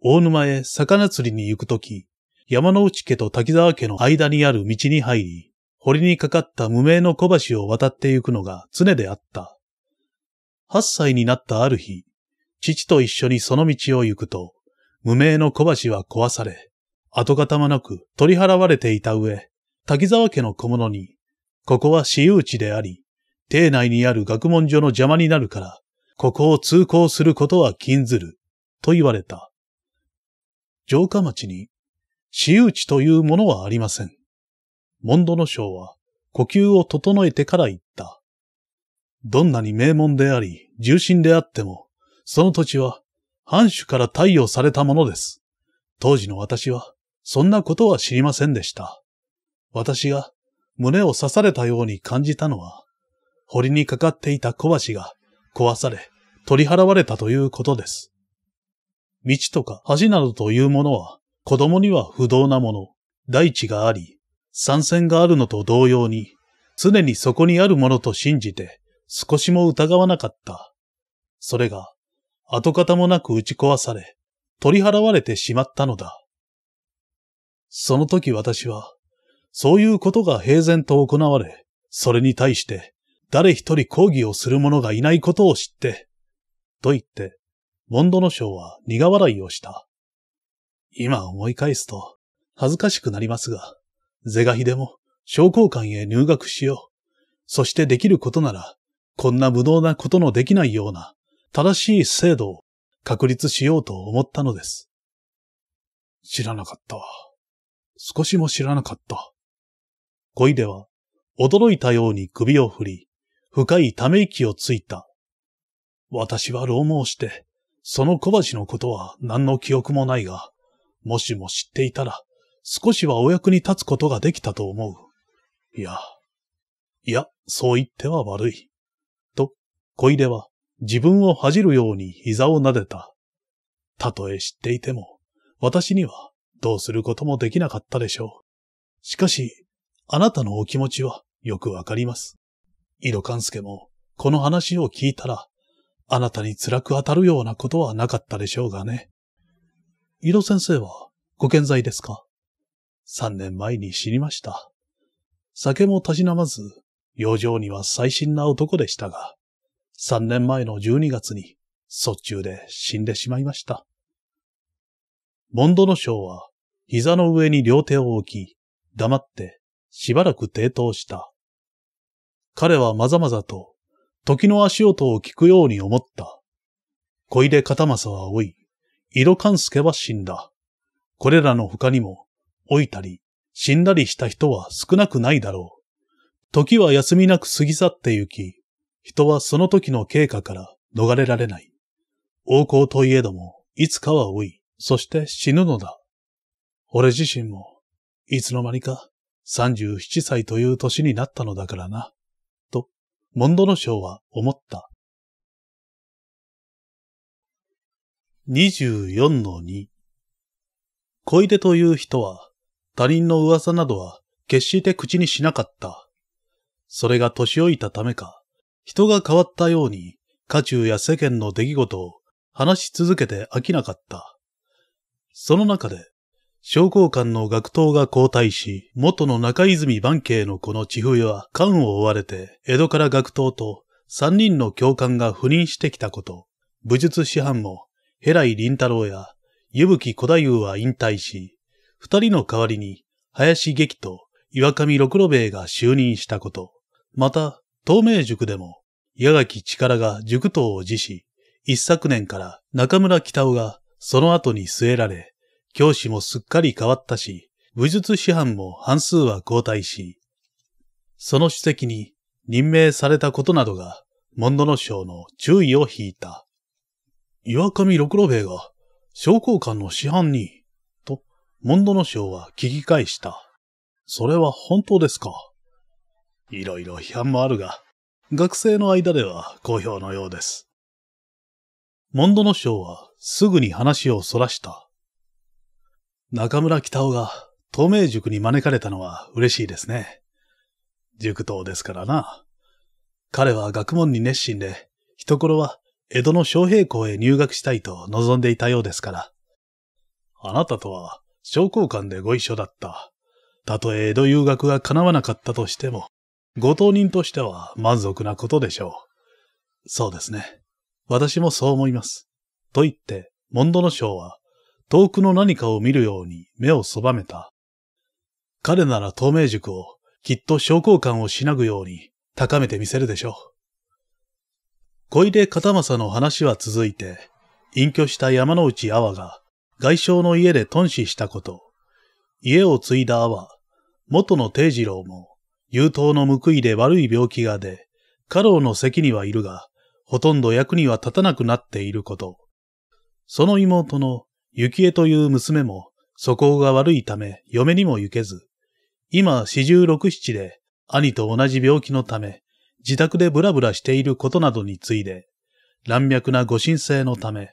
大沼へ魚釣りに行く時、山之内家と滝沢家の間にある道に入り、堀にかかった無名の小橋を渡って行くのが常であった。はっさいになったある日、父と一緒にその道を行くと、無名の小橋は壊され、跡形もなく取り払われていた上、滝沢家の小物に、ここは私有地であり、邸内にある学問所の邪魔になるから、ここを通行することは禁ずる、と言われた。城下町に、私有地というものはありません。モンドノショーは、呼吸を整えてから言った。どんなに名門であり、重臣であっても、その土地は、藩主から貸与されたものです。当時の私は、そんなことは知りませんでした。私が、胸を刺されたように感じたのは、堀にかかっていた小橋が、壊され、取り払われたということです。道とか橋などというものは、子供には不動なもの、大地があり、山線があるのと同様に、常にそこにあるものと信じて、少しも疑わなかった。それが、跡形もなく打ち壊され、取り払われてしまったのだ。その時私は、そういうことが平然と行われ、それに対して、誰一人抗議をする者がいないことを知って、と言って、ボンドノショウは苦笑いをした。今思い返すと、恥ずかしくなりますが、是が非でも商工館へ入学しよう。そしてできることなら、こんな無能なことのできないような、正しい制度を確立しようと思ったのです。知らなかったわ。少しも知らなかった。小出は、驚いたように首を振り、深いため息をついた。私は老盲して、その小橋のことは何の記憶もないが、もしも知っていたら、少しはお役に立つことができたと思う。いや、いや、そう言っては悪い。と、小出は自分を恥じるように膝を撫でた。たとえ知っていても、私にはどうすることもできなかったでしょう。しかし、あなたのお気持ちはよくわかります。井戸勘助もこの話を聞いたら、あなたに辛く当たるようなことはなかったでしょうがね。井戸先生はご健在ですか？三年前に死にました。酒もたしなまず、養生には細心な男でしたが、三年前のじゅうにがつに、卒中で死んでしまいました。ボンドノショウは、膝の上に両手を置き、黙って、しばらく抵当した。彼はまざまざと、時の足音を聞くように思った。小出片正は老い、井戸勘助は死んだ。これらの他にも、老いたり、死んだりした人は少なくないだろう。時は休みなく過ぎ去ってゆき、人はその時の経過から逃れられない。王侯といえども、いつかは老い、そして死ぬのだ。俺自身も、いつの間にか、さんじゅうななさいという年になったのだからな。と、ボンドノショウは思った。にじゅうよんのに。小出という人は、他人の噂などは決して口にしなかった。それが年老いたためか、人が変わったように、家中や世間の出来事を話し続けて飽きなかった。その中で、商工館の学頭が交代し、元の中泉万慶の子の千冬は官を追われて、江戸から学頭と三人の教官が赴任してきたこと、武術師範も、ヘライ林太郎や、湯吹小太夫は引退し、二人の代わりに、林劇と岩上六郎兵衛が就任したこと。また、東明塾でも、矢垣力が塾頭を辞し、一昨年から中村北尾がその後に据えられ、教師もすっかり変わったし、武術師範も半数は交代し、その主席に任命されたことなどが、ボンドノショウの注意を引いた。岩上六郎兵衛が、商工館の師範に、と、ボンドノショウは聞き返した。それは本当ですか？いろいろ批判もあるが、学生の間では好評のようです。ボンドノショウはすぐに話を逸らした。中村北尾が東明塾に招かれたのは嬉しいですね。塾頭ですからな。彼は学問に熱心で、一頃は江戸の昌平校へ入学したいと望んでいたようですから。あなたとは商工館でご一緒だった。たとえ江戸遊学が叶わなかったとしても、ご当人としては満足なことでしょう。そうですね。私もそう思います。と言って、ボンドノショウは、遠くの何かを見るように目をそばめた。彼なら東明塾を、きっと商工館をしなぐように、高めてみせるでしょう。小出片正の話は続いて、隠居した山之内阿波が外相の家で頓死したこと、家を継いだ阿波、元の定次郎も、優等の報いで悪い病気が出、家老の席にはいるが、ほとんど役には立たなくなっていること、その妹の幸恵という娘も、素行が悪いため嫁にも行けず、今四十六七で兄と同じ病気のため、自宅でブラブラしていることなどについて、乱脈なご神聖のため、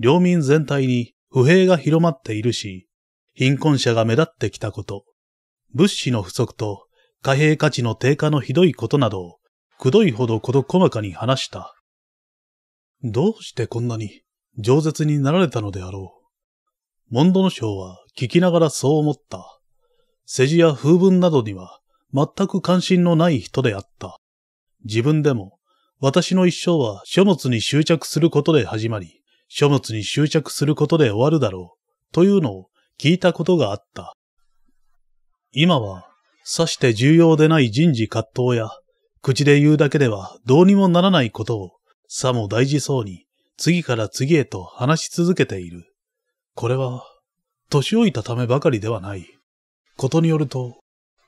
領民全体に不平が広まっているし、貧困者が目立ってきたこと、物資の不足と貨幣価値の低下のひどいことなどを、くどいほどこと細かに話した。どうしてこんなに饒舌になられたのであろう。ボンドノショウは聞きながらそう思った。世辞や風文などには全く関心のない人であった。自分でも、私の一生は書物に執着することで始まり、書物に執着することで終わるだろう、というのを聞いたことがあった。今は、さして重要でない人事葛藤や、口で言うだけではどうにもならないことを、さも大事そうに、次から次へと話し続けている。これは、年老いたためばかりではない。ことによると、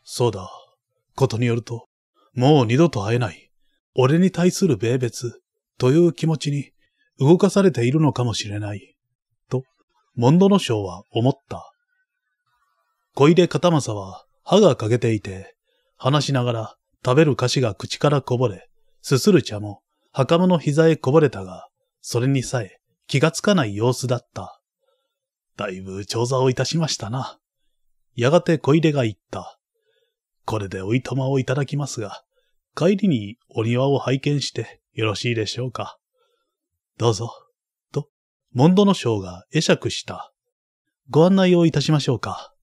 そうだ、ことによると、もう二度と会えない、俺に対する米別、という気持ちに動かされているのかもしれない、と、モンドノショウは思った。小出片正は歯が欠けていて、話しながら食べる菓子が口からこぼれ、すする茶も袴の膝へこぼれたが、それにさえ気がつかない様子だった。だいぶ調査をいたしましたな。やがて小出が言った。これでおいとまをいただきますが、帰りにお庭を拝見してよろしいでしょうか。どうぞ、と、モンドノショウが会釈した。ご案内をいたしましょうか。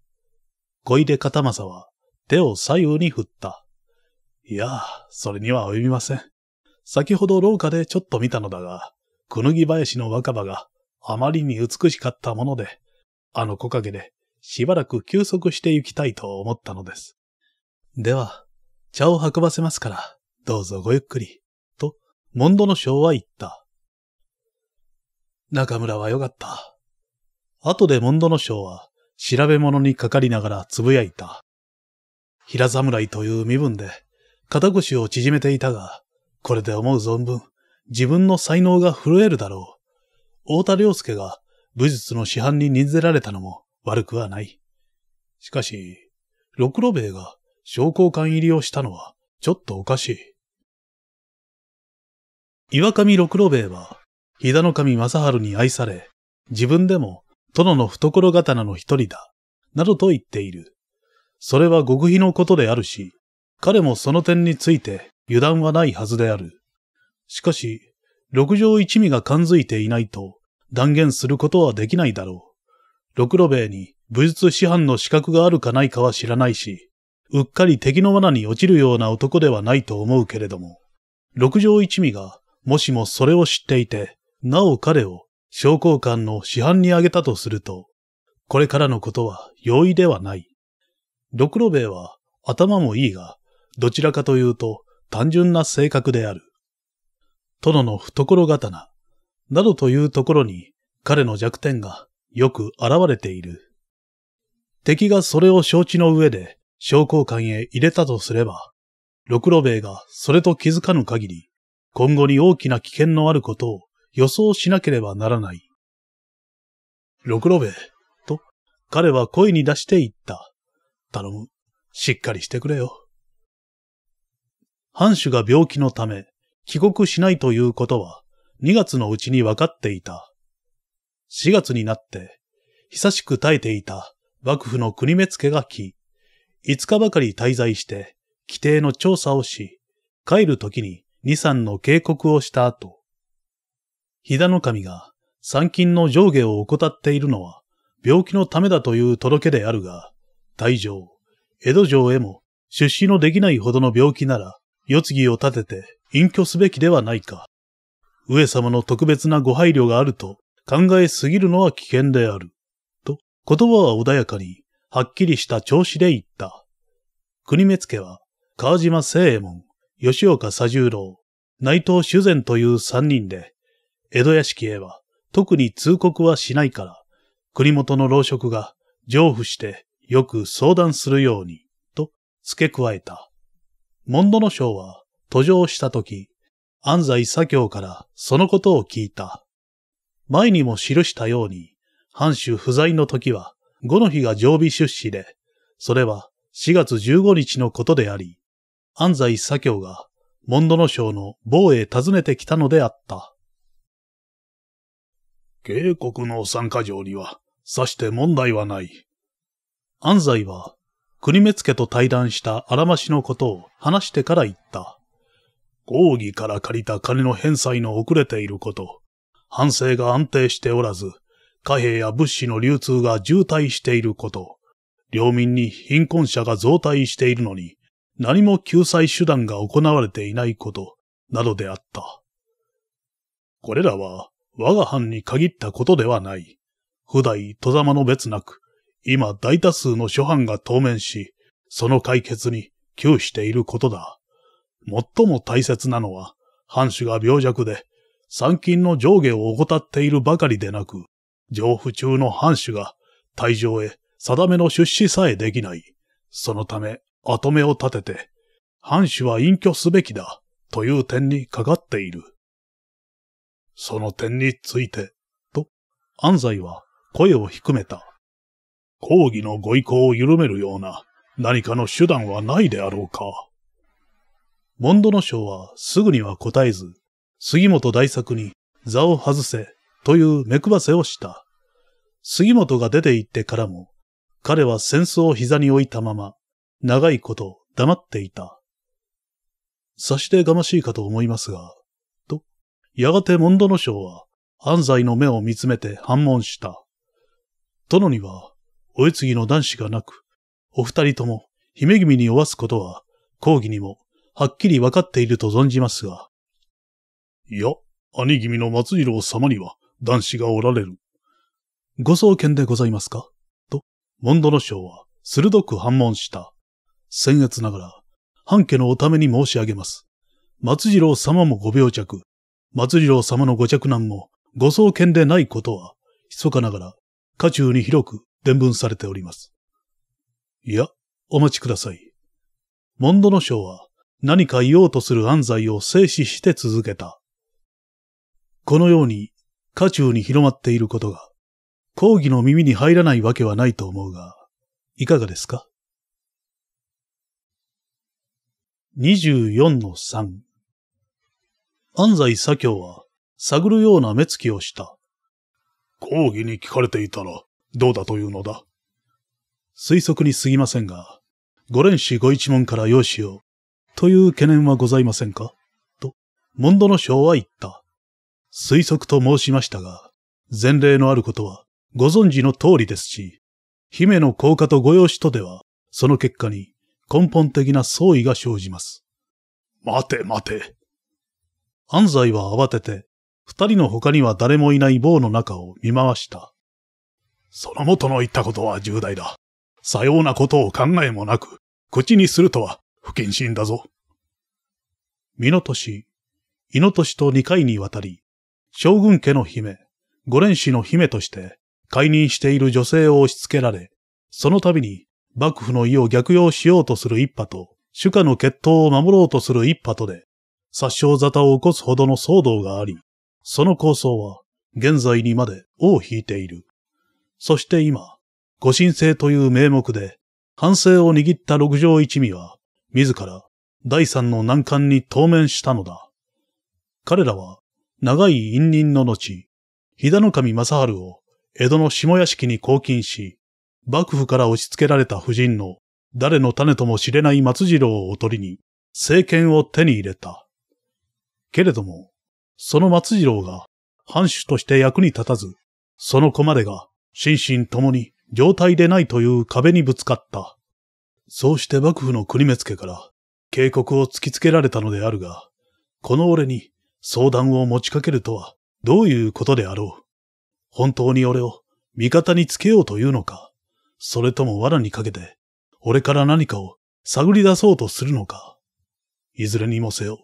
小出片正は手を左右に振った。いや、それには及びません。先ほど廊下でちょっと見たのだが、くぬぎ林の若葉があまりに美しかったもので、あの木陰でしばらく休息して行きたいと思ったのです。では、茶を運ばせますから、どうぞごゆっくり、と、モンドノショウは言った。中村はよかった。後でモンドノショウは、調べ物にかかりながらつぶやいた。平侍という身分で、肩腰を縮めていたが、これで思う存分、自分の才能が震えるだろう。太田良介が、武術の師範に任せられたのも悪くはない。しかし、六郎兵衛が、商工館入りをしたのは、ちょっとおかしい。岩上六郎兵衛は、飛騨守正春に愛され、自分でも、殿の懐刀の一人だ、などと言っている。それは極秘のことであるし、彼もその点について油断はないはずである。しかし、六条一味が感づいていないと、断言することはできないだろう。六郎兵衛に武術師範の資格があるかないかは知らないし、うっかり敵の罠に落ちるような男ではないと思うけれども、六条一味がもしもそれを知っていて、なお彼を商工館の師範に挙げたとすると、これからのことは容易ではない。六郎兵衛は頭もいいが、どちらかというと単純な性格である。殿の懐刀、などというところに彼の弱点がよく現れている。敵がそれを承知の上で、商工館へ入れたとすれば、六郎兵衛がそれと気づかぬ限り、今後に大きな危険のあることを予想しなければならない。六郎兵衛、と、彼は声に出して言った。頼む、しっかりしてくれよ。藩主が病気のため、帰国しないということは、にがつのうちに分かっていた。しがつになって、久しく耐えていた幕府の国目付が来、いつかばかり滞在して、規定の調査をし、帰るときに二三の警告をした後、飛騨守が参勤の上下を怠っているのは病気のためだという届けであるが、大城、江戸城へも出資のできないほどの病気なら、世継ぎを立てて隠居すべきではないか。上様の特別なご配慮があると考えすぎるのは危険である。と、言葉は穏やかに、はっきりした調子で言った。国目付は、川島清右衛門、吉岡佐十郎、内藤修善という三人で、江戸屋敷へは特に通告はしないから、国元の老職が上付してよく相談するように、と付け加えた。モンドノショウは途上したとき、安西左京からそのことを聞いた。前にも記したように、藩主不在の時は、五の日が常備出資で、それはしがつじゅうごにちのことであり、安西左京がモンドノショウの某へ訪ねてきたのであった。警告の参加状には、さして問題はない。安西は、国目付と対談したあらましのことを話してから言った。公儀から借りた金の返済の遅れていること、藩政が安定しておらず、貨幣や物資の流通が渋滞していること、領民に貧困者が増大しているのに、何も救済手段が行われていないことなどであった。これらは我が藩に限ったことではない。古代外様の別なく、今大多数の諸藩が当面し、その解決に窮していることだ。最も大切なのは、藩主が病弱で、参勤の上下を怠っているばかりでなく、上府中の藩主が退場へ定めの出資さえできない。そのため、跡目を立てて、藩主は隠居すべきだ、という点にかかっている。その点について、と、安西は声を低めた。抗議のご意向を緩めるような何かの手段はないであろうか。モンドノ将はすぐには答えず、杉本大作に座を外せという目配せをした。杉本が出て行ってからも、彼は扇子を膝に置いたまま、長いこと黙っていた。察してがましいかと思いますが、と、やがてモンドノ将は安西の目を見つめて反問した。殿には、お世継ぎの男子がなく、お二人とも姫君に酔わすことは、公儀にもはっきりわかっていると存じますが。いや、兄君の松次郎様には男子がおられる。ご創建でございますかと、モンドノ将は鋭く反問した。僭越ながら、半家のおために申し上げます。松次郎様もご病弱、松次郎様のご嫡男もご創建でないことは、密かながら、家中に広く、伝聞されております。いや、お待ちください。モンドノ将は何か言おうとする安西を制止して続けた。このように家中に広まっていることが、公儀の耳に入らないわけはないと思うが、いかがですか ?にじゅうよんのさん 安西左京は探るような目つきをした。公儀に聞かれていたら、どうだというのだ。推測に過ぎませんが、ご連氏ご一門から養子を、という懸念はございませんかと、モンドノ将は言った。推測と申しましたが、前例のあることはご存知の通りですし、姫の降下とご養子とでは、その結果に根本的な相違が生じます。待て待て。安西は慌てて、二人の他には誰もいない房の中を見回した。その元の言ったことは重大だ。さようなことを考えもなく、口にするとは不謹慎だぞ。美濃年、伊野年と二回にわたり、将軍家の姫、五連氏の姫として、解任している女性を押し付けられ、その度に幕府の意を逆用しようとする一派と、主家の血統を守ろうとする一派とで、殺傷沙汰を起こすほどの騒動があり、その構想は現在にまで尾を引いている。そして今、ご神聖という名目で、藩政を握った六条一味は、自ら第三の難関に当面したのだ。彼らは、長い隠忍の後、飛騨守正治を江戸の下屋敷に拘禁し、幕府から押し付けられた夫人の誰の種とも知れない松次郎をおとりに、政権を手に入れた。けれども、その松次郎が藩主として役に立たず、その子までが、心身ともに状態でないという壁にぶつかった。そうして幕府の国目付から警告を突きつけられたのであるが、この俺に相談を持ちかけるとはどういうことであろう。本当に俺を味方につけようというのか、それとも罠にかけて俺から何かを探り出そうとするのか。いずれにもせよ、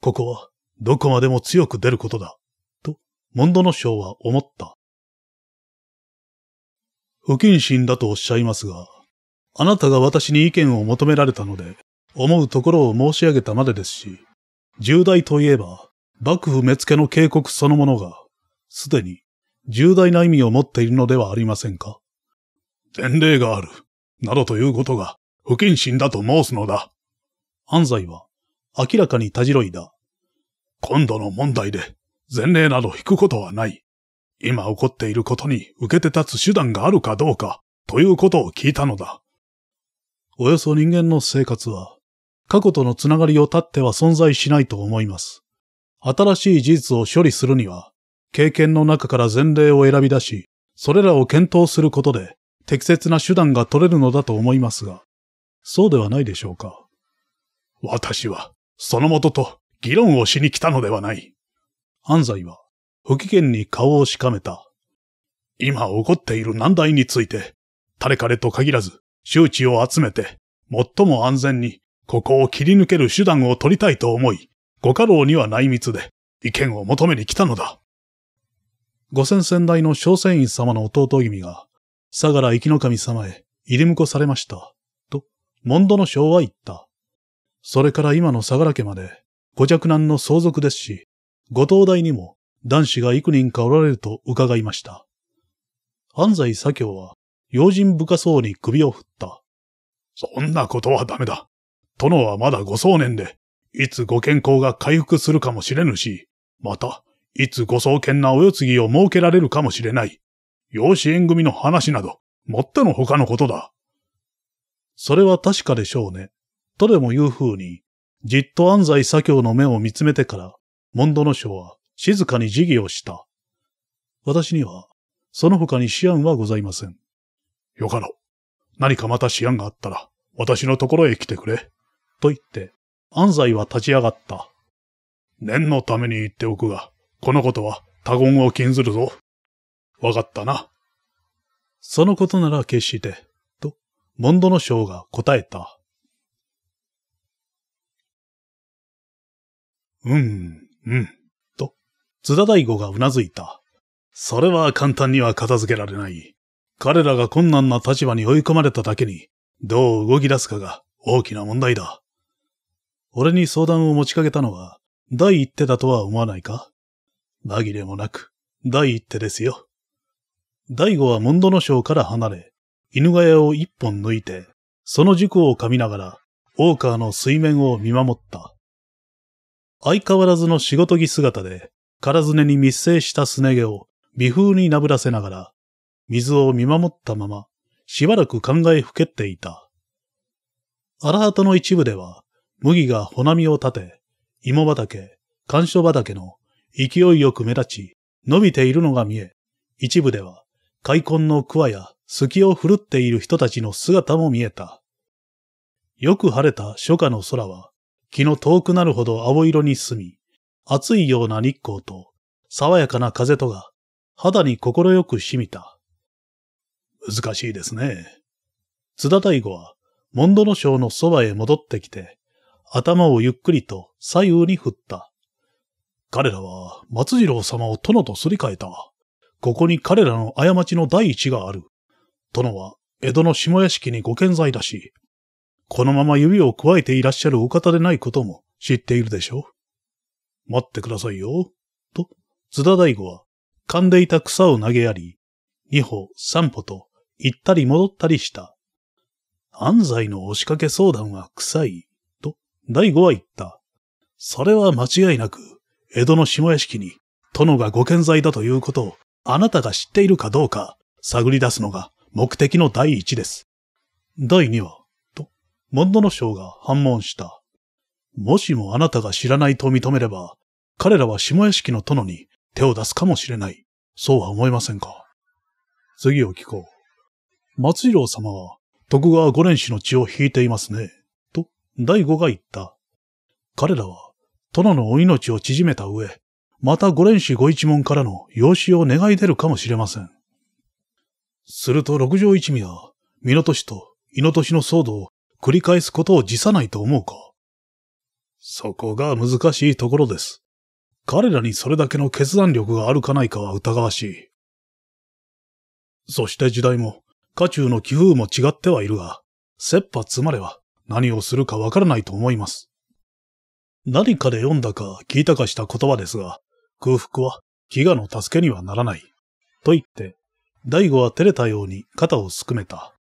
ここはどこまでも強く出ることだ、とモンドノ将は思った。不謹慎だとおっしゃいますが、あなたが私に意見を求められたので、思うところを申し上げたまでですし、重大といえば、幕府目付の警告そのものが、すでに重大な意味を持っているのではありませんか。前例がある、などということが不謹慎だと申すのだ。安西は明らかにたじろいだ。今度の問題で前例など引くことはない。今起こっていることに受けて立つ手段があるかどうか、ということを聞いたのだ。およそ人間の生活は、過去とのつながりを絶っては存在しないと思います。新しい事実を処理するには、経験の中から前例を選び出し、それらを検討することで、適切な手段が取れるのだと思いますが、そうではないでしょうか。私は、そのもとと議論をしに来たのではない。安西は、不機嫌に顔をしかめた。今起こっている難題について、誰彼と限らず、周知を集めて、最も安全に、ここを切り抜ける手段を取りたいと思い、ご家老には内密で、意見を求めに来たのだ。五千先代の小仙院様の弟君が、相良生守様へ入り婿されました、と、門戸の将は言った。それから今の相良家まで、ご嫡男の相続ですし、ご当代にも男子が幾人かおられると伺いました。安西左京は、用心深そうに首を振った。そんなことはダメだ。殿はまだご壮年で、いつご健康が回復するかもしれぬし、また、いつご壮健なお世継ぎを設けられるかもしれない。養子縁組の話など、もってのほかのことだ。それは確かでしょうね。とでもいうふうに、じっと安西左京の目を見つめてから、門戸の将は静かに自議をした。私には、その他に思案はございません。よかろう。何かまた思案があったら、私のところへ来てくれ。と言って、安西は立ち上がった。念のために言っておくが、このことは他言を禁ずるぞ。わかったな。そのことなら決して、と、門戸の将が答えた。うん、うん、と、津田大吾がうなずいた。それは簡単には片付けられない。彼らが困難な立場に追い込まれただけに、どう動き出すかが大きな問題だ。俺に相談を持ちかけたのは、第一手だとは思わないか？紛れもなく、第一手ですよ。大吾は門戸の将から離れ、犬小屋を一本抜いて、その軸を噛みながら、大川の水面を見守った。相変わらずの仕事着姿で、唐船に密生したすね毛を微風になぶらせながら、水を見守ったまま、しばらく考えふけっていた。荒畑の一部では、麦が穂波を立て、芋畑、甘藷畑の勢いよく目立ち、伸びているのが見え、一部では、開墾の桑や隙を振るっている人たちの姿も見えた。よく晴れた初夏の空は、気の遠くなるほど青色に澄み、暑いような日光と、爽やかな風とが、肌に心よく染みた。難しいですね。津田大吾は、門戸の将のそばへ戻ってきて、頭をゆっくりと左右に振った。彼らは、松次郎様を殿とすり替えた。ここに彼らの過ちの第一がある。殿は、江戸の下屋敷にご健在だし、このまま指をくわえていらっしゃるお方でないことも知っているでしょう。待ってくださいよ。と、津田大吾は、噛んでいた草を投げやり、二歩三歩と、行ったり戻ったりした。安西の押しかけ相談は臭い。と、大吾は言った。それは間違いなく、江戸の下屋敷に、殿がご健在だということを、あなたが知っているかどうか、探り出すのが目的の第一です。第二は、門戸の将が反問した。もしもあなたが知らないと認めれば、彼らは下屋敷の殿に手を出すかもしれない。そうは思いませんか？次を聞こう。松次郎様は徳川五年氏の血を引いていますね。と、大吾が言った。彼らは殿のお命を縮めた上、また五年氏ご一門からの養子を願い出るかもしれません。すると六条一味は、美濃都市と伊野都市の騒動を繰り返すことを辞さないと思うか。そこが難しいところです。彼らにそれだけの決断力があるかないかは疑わしい。そして時代も、家中の気風も違ってはいるが、切羽詰まれば何をするかわからないと思います。何かで読んだか聞いたかした言葉ですが、空腹は飢餓の助けにはならない。と言って、大吾は照れたように肩をすくめた。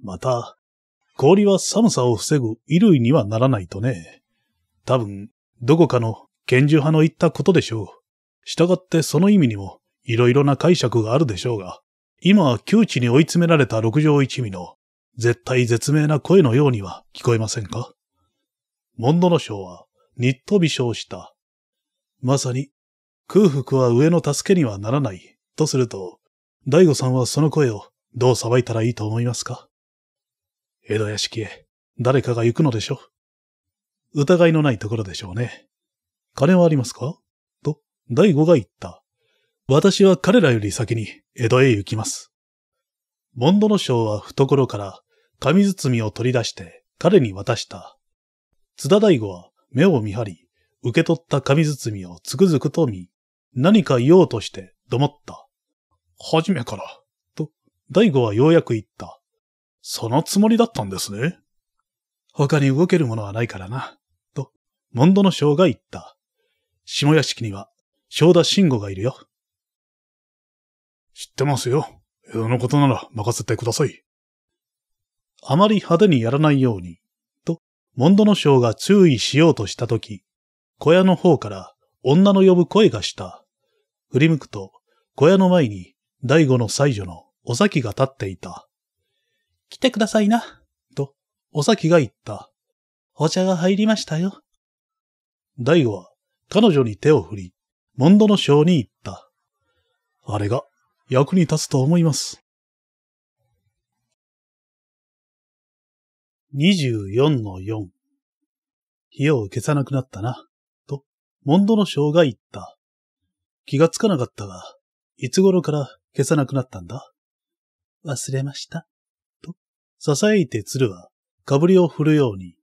また、氷は寒さを防ぐ衣類にはならないとね。多分、どこかの拳銃派の言ったことでしょう。従ってその意味にも色々な解釈があるでしょうが、今は窮地に追い詰められた六条一味の絶対絶命な声のようには聞こえませんか？門戸の将はにっと微笑した。まさに、空腹は上の助けにはならないとすると、大吾さんはその声をどうさばいたらいいと思いますか？江戸屋敷へ誰かが行くのでしょう。疑いのないところでしょうね。金はありますかと、大吾が言った。私は彼らより先に江戸へ行きます。ボンドの将は懐から紙包みを取り出して彼に渡した。津田大吾は目を見張り、受け取った紙包みをつくづくと見、何か言おうとしてどもった。はじめから、と、大吾はようやく言った。そのつもりだったんですね。他に動けるものはないからな、と、ボンドの将が言った。下屋敷には、正田信吾がいるよ。知ってますよ。江戸のことなら任せてください。あまり派手にやらないように、と、ボンドの将が注意しようとしたとき、小屋の方から女の呼ぶ声がした。振り向くと、小屋の前に大吾の妻女のお咲が立っていた。来てくださいな、と、お咲が言った。お茶が入りましたよ。大吾は彼女に手を振り、ボンドの将に言った。あれが、役に立つと思います。にじゅうよんのよん。火を消さなくなったな、と、モンドの将が言った。気がつかなかったが、いつ頃から消さなくなったんだ？忘れました。と、囁いて鶴は、かぶりを振るように、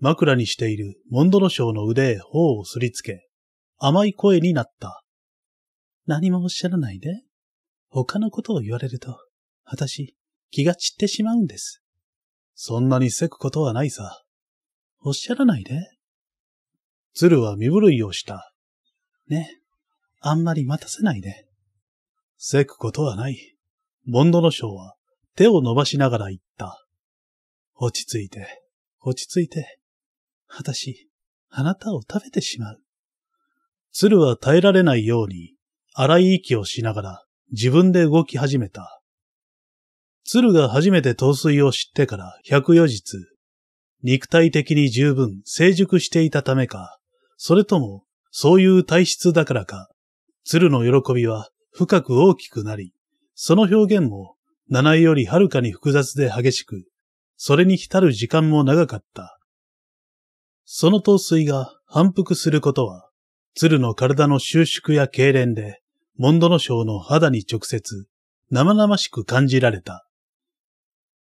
枕にしているモンドの将の腕へ頬をすりつけ、甘い声になった。何もおっしゃらないで。他のことを言われると、私、気が散ってしまうんです。そんなにせくことはないさ。おっしゃらないで。鶴は身震いをした。ね、あんまり待たせないで。せくことはない。ボンドの将は手を伸ばしながら言った。落ち着いて、落ち着いて。私、あなたを食べてしまう。鶴は耐えられないように、荒い息をしながら、自分で動き始めた。鶴が初めて陶酔を知ってからひゃくよじつ、肉体的に十分成熟していたためか、それともそういう体質だからか、鶴の喜びは深く大きくなり、その表現も七重よりはるかに複雑で激しく、それに浸る時間も長かった。その陶酔が反復することは、鶴の体の収縮や痙攣で、モンドノショウの肌に直接、生々しく感じられた。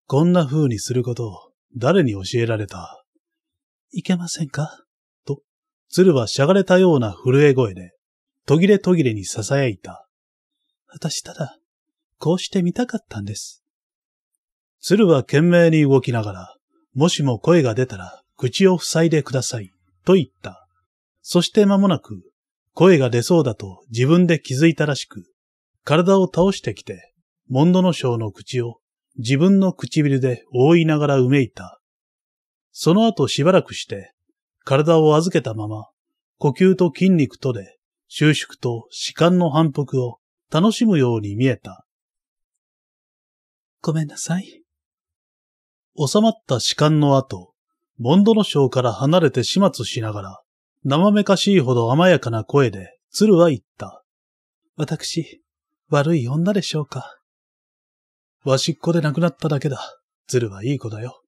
こんな風にすることを誰に教えられた？いけませんか？と、鶴はしゃがれたような震え声で、途切れ途切れに囁いた。私ただ、こうしてみたかったんです。鶴は懸命に動きながら、もしも声が出たら口を塞いでください、と言った。そして間もなく、声が出そうだと自分で気づいたらしく、体を倒してきて、モンドノショウの口を自分の唇で覆いながらうめいた。その後しばらくして、体を預けたまま、呼吸と筋肉とで収縮と弛緩の反復を楽しむように見えた。ごめんなさい。収まった弛緩の後、モンドノショウから離れて始末しながら、生めかしいほど甘やかな声で、鶴は言った。私、悪い女でしょうか。わしっこで亡くなっただけだ。鶴はいい子だよ。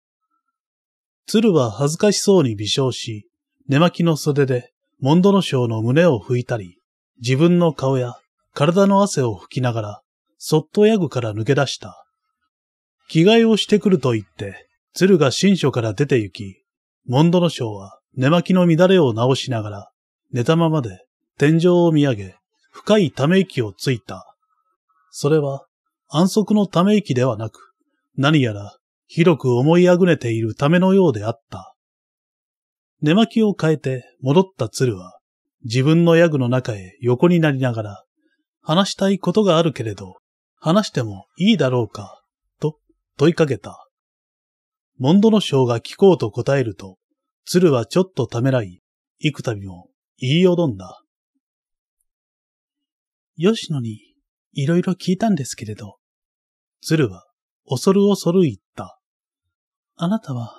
鶴は恥ずかしそうに微笑し、寝巻きの袖で、モンドノショウの胸を拭いたり、自分の顔や体の汗を拭きながら、そっとヤグから抜け出した。着替えをしてくると言って、鶴が寝所から出て行き、モンドノショウは、寝巻きの乱れを直しながら、寝たままで天井を見上げ、深いため息をついた。それは、安息のため息ではなく、何やら広く思いあぐねているためのようであった。寝巻きを変えて戻った鶴は、自分のヤグの中へ横になりながら、話したいことがあるけれど、話してもいいだろうか、と問いかけた。モンドノショウが聞こうと答えると、鶴はちょっとためらい、幾度も言いよどんだ。吉野にいろいろ聞いたんですけれど、鶴は恐る恐る言った。あなたは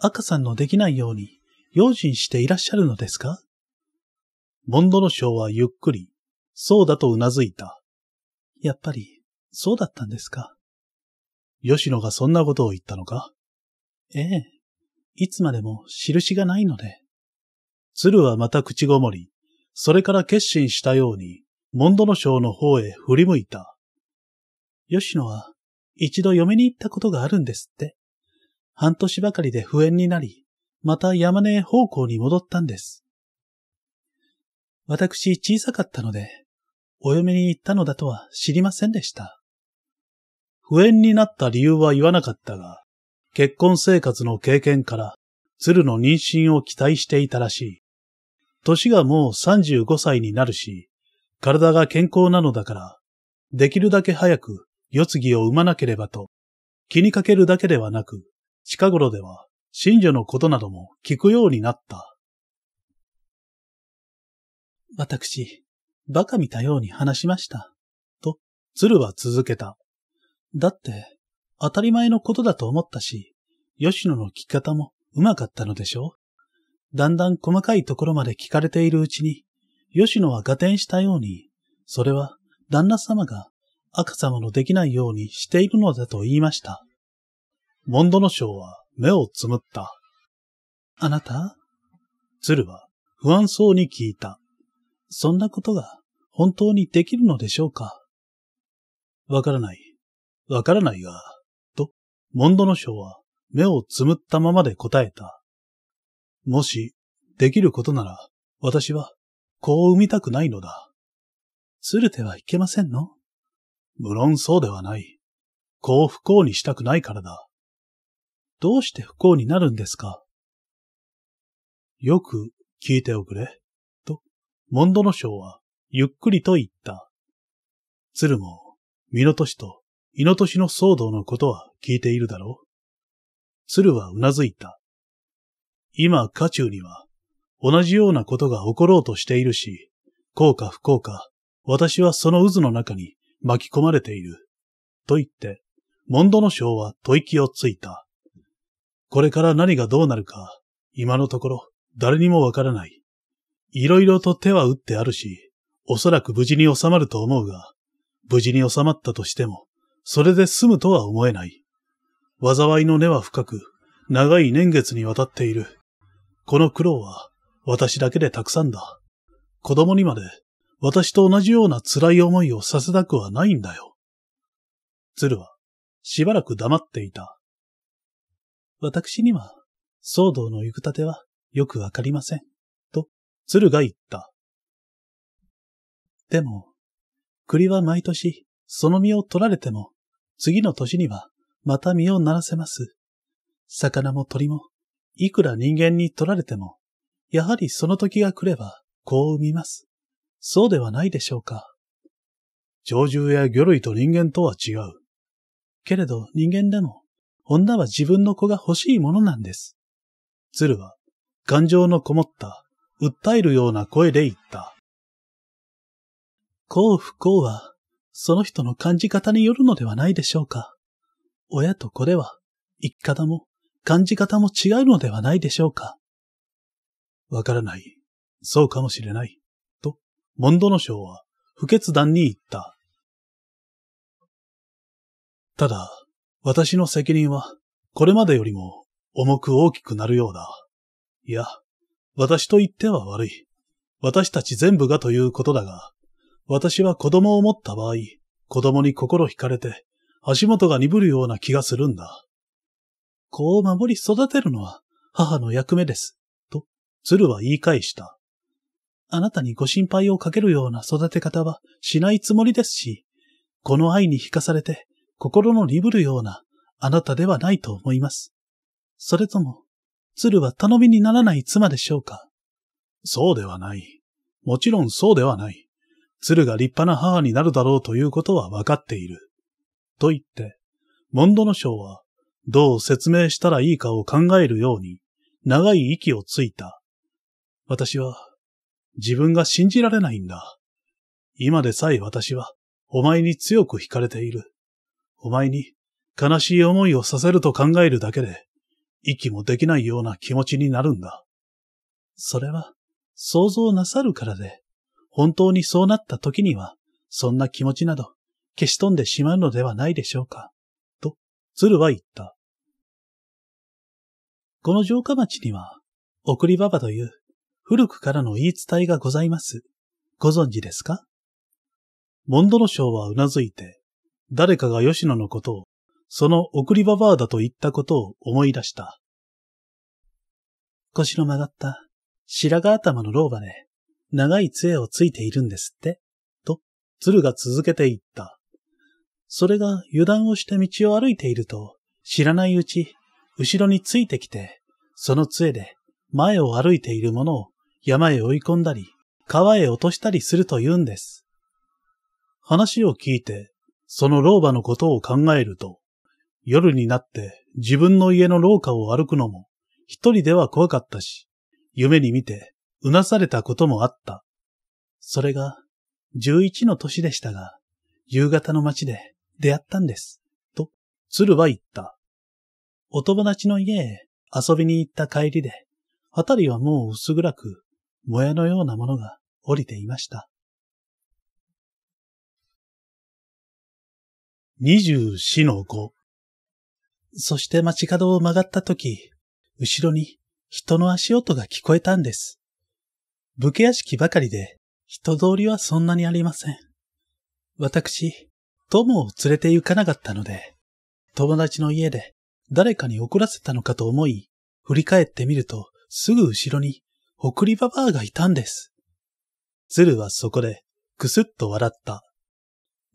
赤さんのできないように用心していらっしゃるのですか？ボンドの将はゆっくり、そうだとうなずいた。やっぱり、そうだったんですか？吉野がそんなことを言ったのか？ええ。いつまでも印がないので、鶴はまた口ごもり、それから決心したように、モンドノ省の方へ振り向いた。吉野は一度嫁に行ったことがあるんですって。半年ばかりで不縁になり、また山根方向に戻ったんです。私小さかったので、お嫁に行ったのだとは知りませんでした。不縁になった理由は言わなかったが、結婚生活の経験から、鶴の妊娠を期待していたらしい。年がもうさんじゅうごさいになるし、体が健康なのだから、できるだけ早く世継ぎを産まなければと、気にかけるだけではなく、近頃では、神女のことなども聞くようになった。私、バカ見たように話しました。と、鶴は続けた。だって、当たり前のことだと思ったし、吉野の聞き方もうまかったのでしょう。だんだん細かいところまで聞かれているうちに、吉野は合点したように、それは旦那様が赤様のできないようにしているのだと言いました。モンドノ省は目をつむった。あなた？鶴は不安そうに聞いた。そんなことが本当にできるのでしょうか。わからない。わからないが、と、モンドノ省は目をつむったままで答えた。もし、できることなら、私は、子を産みたくないのだ。鶴てはいけませんの？無論そうではない。子を不幸にしたくないからだ。どうして不幸になるんですか？よく聞いておくれ。モンドノ省はゆっくりと言った。鶴も、身の年と胃の年の騒動のことは聞いているだろう。鶴はうなずいた。今、家中には、同じようなことが起ころうとしているし、幸か不幸か、私はその渦の中に巻き込まれている。と言って、モンドノ省は吐息をついた。これから何がどうなるか、今のところ、誰にもわからない。いろいろと手は打ってあるし、おそらく無事に収まると思うが、無事に収まったとしても、それで済むとは思えない。災いの根は深く、長い年月にわたっている。この苦労は、私だけでたくさんだ。子供にまで、私と同じような辛い思いをさせたくはないんだよ。鶴は、しばらく黙っていた。私には、騒動の行く立ては、よくわかりません。鶴が言った。でも、栗は毎年、その実を取られても、次の年には、また実をならせます。魚も鳥も、いくら人間に取られても、やはりその時が来れば、子を産みます。そうではないでしょうか。鳥獣や魚類と人間とは違う。けれど人間でも、女は自分の子が欲しいものなんです。鶴は、感情のこもった、訴えるような声で言った。幸不幸は、その人の感じ方によるのではないでしょうか。親と子では、生き方も、感じ方も違うのではないでしょうか。わからない。そうかもしれない。と、モンドノ省は、不決断に言った。ただ、私の責任は、これまでよりも、重く大きくなるようだ。いや、私と言っては悪い。私たち全部がということだが、私は子供を持った場合、子供に心惹かれて、足元が鈍るような気がするんだ。子を守り育てるのは母の役目です、と鶴は言い返した。あなたにご心配をかけるような育て方はしないつもりですし、この愛に惹かされて心の鈍るようなあなたではないと思います。それとも、鶴は頼みにならない妻でしょうか。そうではない。もちろんそうではない。鶴が立派な母になるだろうということはわかっている。と言って、モンドノ省はどう説明したらいいかを考えるように長い息をついた。私は自分が信じられないんだ。今でさえ私はお前に強く惹かれている。お前に悲しい思いをさせると考えるだけで、息もできないような気持ちになるんだ。それは想像なさるからで、本当にそうなった時には、そんな気持ちなど消し飛んでしまうのではないでしょうか、と鶴は言った。この城下町には、送りババという古くからの言い伝えがございます。ご存知ですか？モンドロショウはうなずいて、誰かが吉野のことを、その送りババアだと言ったことを思い出した。腰の曲がった、白髪頭の老婆で、長い杖をついているんですって、と、鶴が続けて言った。それが油断をして道を歩いていると、知らないうち、後ろについてきて、その杖で前を歩いているものを山へ追い込んだり、川へ落としたりすると言うんです。話を聞いて、その老婆のことを考えると、夜になって自分の家の廊下を歩くのも、一人では怖かったし、夢に見てうなされたこともあった。それが、十一の年でしたが、夕方の街で出会ったんです、と、鶴は言った。お友達の家へ遊びに行った帰りで、あたりはもう薄暗く、もやのようなものが降りていました。二十四の五。そして街角を曲がったとき、後ろに人の足音が聞こえたんです。武家屋敷ばかりで人通りはそんなにありません。私、友を連れて行かなかったので、友達の家で誰かに怒らせたのかと思い、振り返ってみるとすぐ後ろに送りババアがいたんです。鶴はそこでくすっと笑った。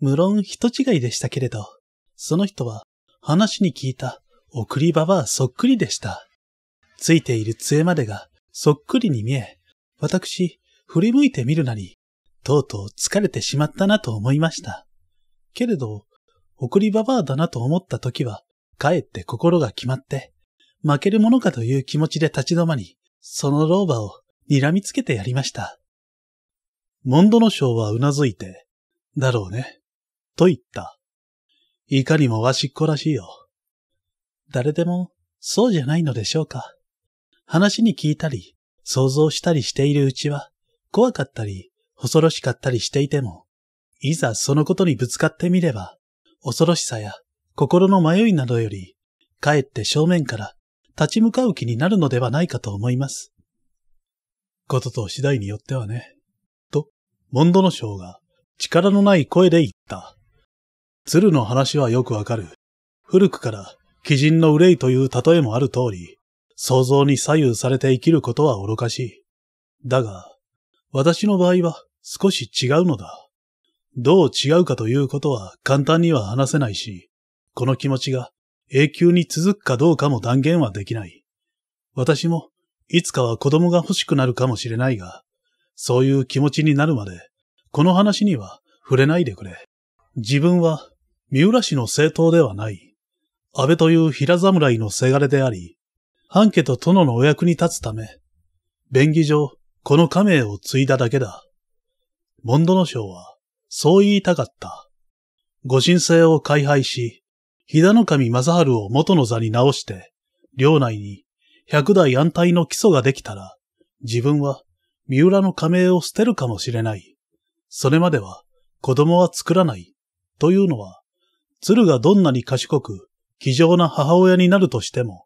無論人違いでしたけれど、その人は話に聞いた送りババアそっくりでした。ついている杖までがそっくりに見え、私、振り向いてみるなり、とうとう疲れてしまったなと思いました。けれど、送りババアだなと思った時は、かえって心が決まって、負けるものかという気持ちで立ち止まり、その老婆を睨みつけてやりました。モンドノショウはうなずいて、だろうね、と言った。いかにもわしっこらしいよ。誰でもそうじゃないのでしょうか。話に聞いたり、想像したりしているうちは、怖かったり、恐ろしかったりしていても、いざそのことにぶつかってみれば、恐ろしさや心の迷いなどより、かえって正面から立ち向かう気になるのではないかと思います。ことと次第によってはね、と、モンドノショウが力のない声で言った。鶴の話はよくわかる。古くから鬼人の憂いという例えもある通り、想像に左右されて生きることは愚かしい。だが、私の場合は少し違うのだ。どう違うかということは簡単には話せないし、この気持ちが永久に続くかどうかも断言はできない。私もいつかは子供が欲しくなるかもしれないが、そういう気持ちになるまで、この話には触れないでくれ。自分は三浦氏の政党ではない。安倍という平侍のせがれであり、半家と殿のお役に立つため、便宜上、この家名を継いだだけだ。モンドノショウは、そう言いたかった。ご神聖を開拝し、飛騨守正治を元の座に直して、領内に百代安泰の基礎ができたら、自分は三浦の家名を捨てるかもしれない。それまでは子供は作らない。というのは、鶴がどんなに賢く、気丈な母親になるとしても、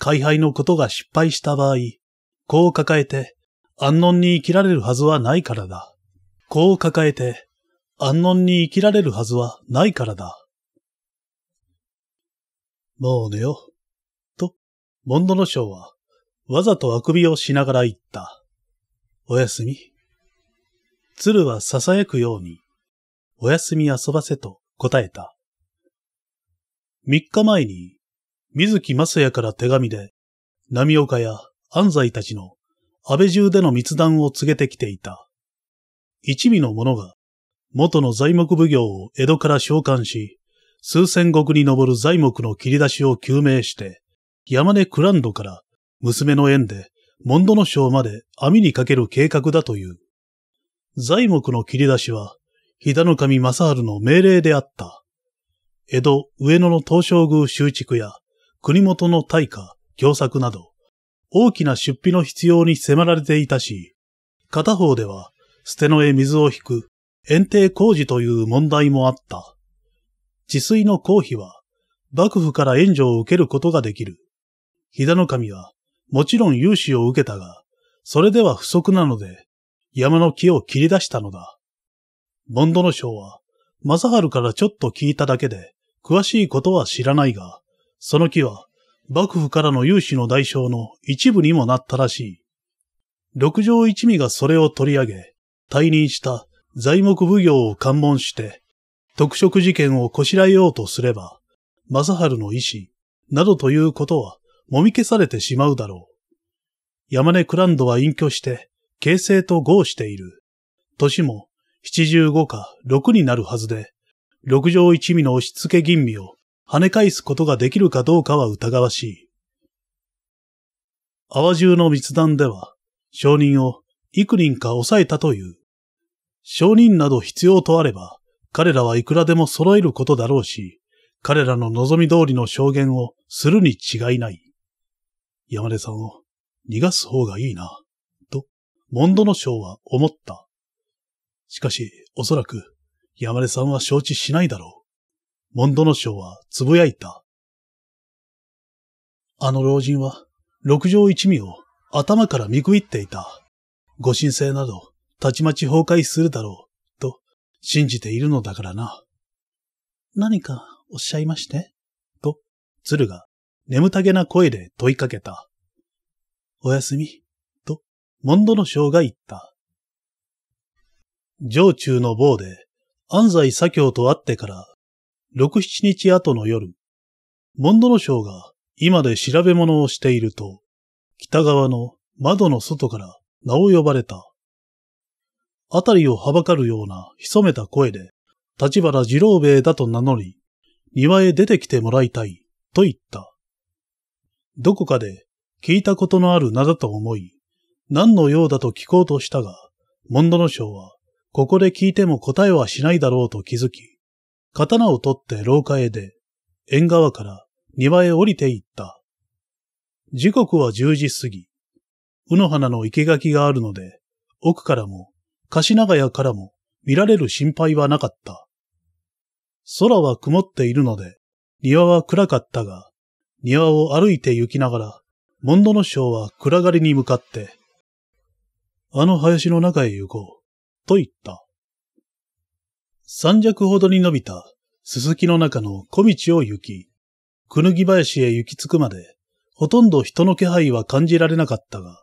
開廃のことが失敗した場合、子を抱えて安穏に生きられるはずはないからだ。子を抱えて安穏に生きられるはずはないからだ。もう寝よ。と、モンドノショウはわざとあくびをしながら言った。おやすみ。鶴は囁くように、おやすみ遊ばせと答えた。三日前に、水木正也から手紙で、波岡や安西たちの安倍中での密談を告げてきていた。一味の者が、元の材木奉行を江戸から召喚し、数千石に上る材木の切り出しを究明して、山根クランドから娘の縁で、モンドノショウまで網にかける計画だという。材木の切り出しは、飛騨守正治の命令であった。江戸上野の東照宮修築や、国元の大火、凶作など、大きな出費の必要に迫られていたし、片方では、捨て野へ水を引く、堰堤工事という問題もあった。治水の公費は、幕府から援助を受けることができる。飛騨守は、もちろん融資を受けたが、それでは不足なので、山の木を切り出したのだ。ボンドの将は、正春からちょっと聞いただけで、詳しいことは知らないが、その木は、幕府からの融資の代償の一部にもなったらしい。六条一味がそれを取り上げ、退任した材木奉行を喚問して、特色事件をこしらえようとすれば、正春の意思、などということは、もみ消されてしまうだろう。山根クランドは隠居して、形勢と合している。年も七十五か六になるはずで、六条一味の押し付け吟味を跳ね返すことができるかどうかは疑わしい。淡中の密談では、証人を幾人か抑えたという。証人など必要とあれば、彼らはいくらでも揃えることだろうし、彼らの望み通りの証言をするに違いない。山根さんを逃がす方がいいな、と、モンドノ将は思った。しかし、おそらく、山根さんは承知しないだろう。モンドノ将はつぶやいた。あの老人は、六条一味を頭から見くびっていた。ご神聖など、たちまち崩壊するだろう、と、信じているのだからな。何かおっしゃいましてと、鶴が、眠たげな声で問いかけた。おやすみ、と、モンドノ将が言った。城中の坊で、安西左京と会ってから、六七日後の夜、モンドノ将が今で調べ物をしていると、北側の窓の外から名を呼ばれた。あたりをはばかるような潜めた声で、立花次郎兵衛だと名乗り、庭へ出てきてもらいたい、と言った。どこかで、聞いたことのある名だと思い、何の用だと聞こうとしたが、モンドノ将は、ここで聞いても答えはしないだろうと気づき、刀を取って廊下へ出、縁側から庭へ降りていった。時刻は十時過ぎ、卯の花の生け垣があるので、奥からも、貸長屋からも見られる心配はなかった。空は曇っているので、庭は暗かったが、庭を歩いて行きながら、モンドノ将は暗がりに向かって、あの林の中へ行こう、と言った。三尺ほどに伸びた、すすきの中の小道を行き、くぬぎ林へ行き着くまで、ほとんど人の気配は感じられなかったが、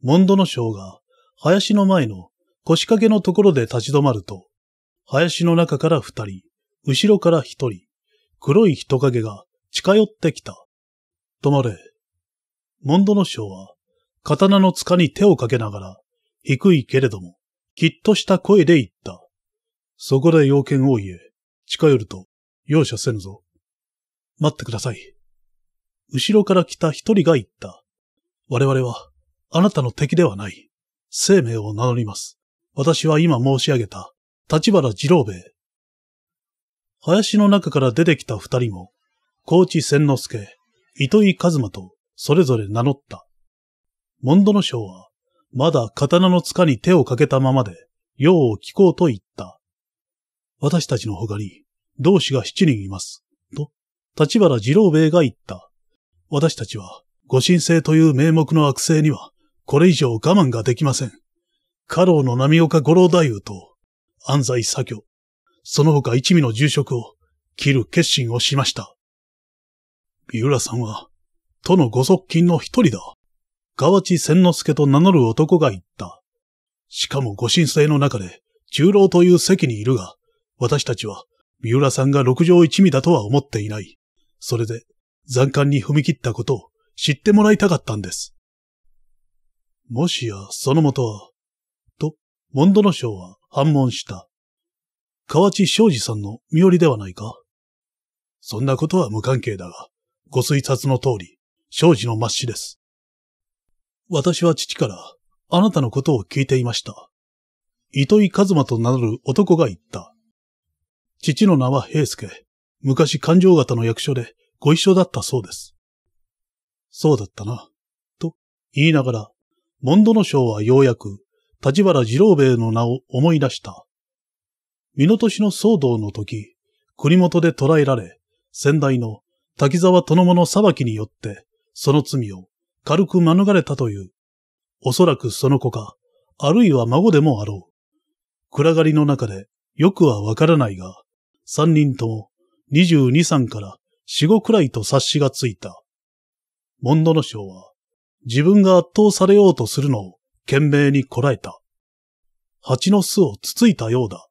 モンドノ将が林の前の腰掛けのところで立ち止まると、林の中から二人、後ろから一人、黒い人影が近寄ってきた。止まれ。モンドノ将は、刀の柄に手をかけながら、低いけれども、きっとした声で言った。そこで要件を言え、近寄ると、容赦せぬぞ。待ってください。後ろから来た一人が言った。我々は、あなたの敵ではない。生命を名乗ります。私は今申し上げた、立花次郎兵衛。林の中から出てきた二人も、高知千之助、糸井一馬と、それぞれ名乗った。モンドノ将は、まだ刀の柄に手をかけたままで、用を聞こうと言った。私たちの他に、同志が七人います。と、立花次郎兵衛が言った。私たちは、ご神聖という名目の悪性には、これ以上我慢ができません。家老の波岡五郎太夫と、安西左京、その他一味の重職を、切る決心をしました。三浦さんは、とのご側近の一人だ。河内千之助と名乗る男が言った。しかもご神聖の中で、中老という席にいるが、私たちは、三浦さんが六条一味だとは思っていない。それで、残姦に踏み切ったことを知ってもらいたかったんです。もしや、そのもとは、と、モンドノ将は反問した。河内昌司さんの身寄りではないか？そんなことは無関係だが、ご推察の通り、庄司の末子です。私は父からあなたのことを聞いていました。糸井一馬と名乗る男が言った。父の名は平助。昔勘定方の役所でご一緒だったそうです。そうだったな。と言いながら、モンドノ将はようやく立花次郎兵衛の名を思い出した。身の年の騒動の時、国元で捕らえられ、先代の滝沢殿の裁きによって、その罪を軽く免れたという、おそらくその子か、あるいは孫でもあろう。暗がりの中でよくはわからないが、三人とも二十二三から四五くらいと察しがついた。モンドノショウは自分が圧倒されようとするのを懸命にこらえた。蜂の巣をつついたようだ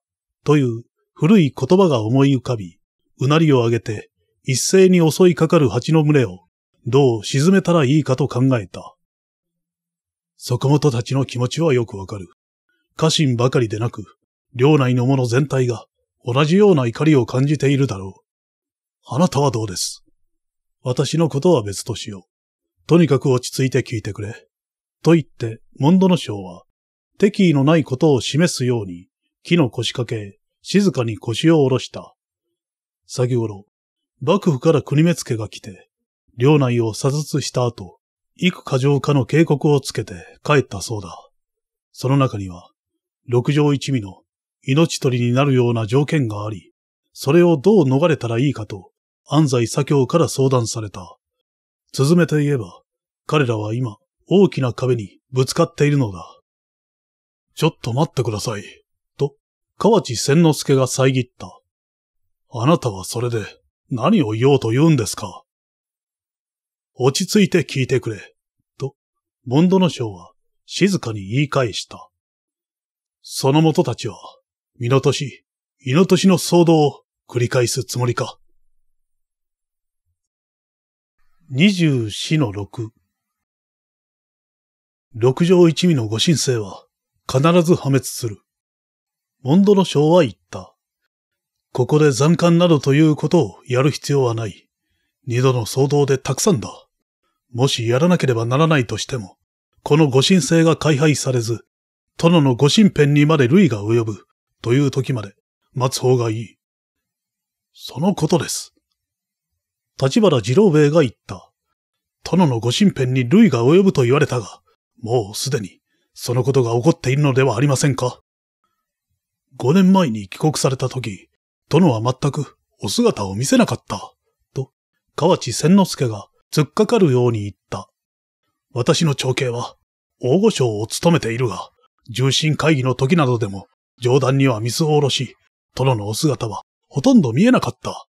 という古い言葉が思い浮かび、うなりを上げて一斉に襲いかかる蜂の群れをどう沈めたらいいかと考えた。即元たちの気持ちはよくわかる。家臣ばかりでなく、領内の者全体が同じような怒りを感じているだろう。あなたはどうです。私のことは別としよう。とにかく落ち着いて聞いてくれ。と言って、モンドノショウは、敵意のないことを示すように、木の腰掛けへ、静かに腰を下ろした。先頃、幕府から国目付が来て、領内を査察した後、幾箇条かの警告をつけて帰ったそうだ。その中には、六条一味の命取りになるような条件があり、それをどう逃れたらいいかと、安西左京から相談された。続めて言えば、彼らは今、大きな壁にぶつかっているのだ。ちょっと待ってください、と、河内千之助が遮った。あなたはそれで、何を言おうと言うんですか。落ち着いて聞いてくれ、と、モンドノショウは静かに言い返した。その元たちは、身の年、胃の年の騒動を繰り返すつもりか。二十四の六。六条一味のご神聖は、必ず破滅する。モンドノショウは言った。ここで残姦などということをやる必要はない。二度の騒動でたくさんだ。もしやらなければならないとしても、この御神聖が開廃されず、殿の御身辺にまで類が及ぶ、という時まで待つ方がいい。そのことです。立花次郎兵衛が言った。殿の御身辺に類が及ぶと言われたが、もうすでにそのことが起こっているのではありませんか。五年前に帰国された時、殿は全くお姿を見せなかった。河内千之助が突っかかるように言った。私の長兄は大御所を務めているが、重臣会議の時などでも上段には水を下ろし、殿のお姿はほとんど見えなかった。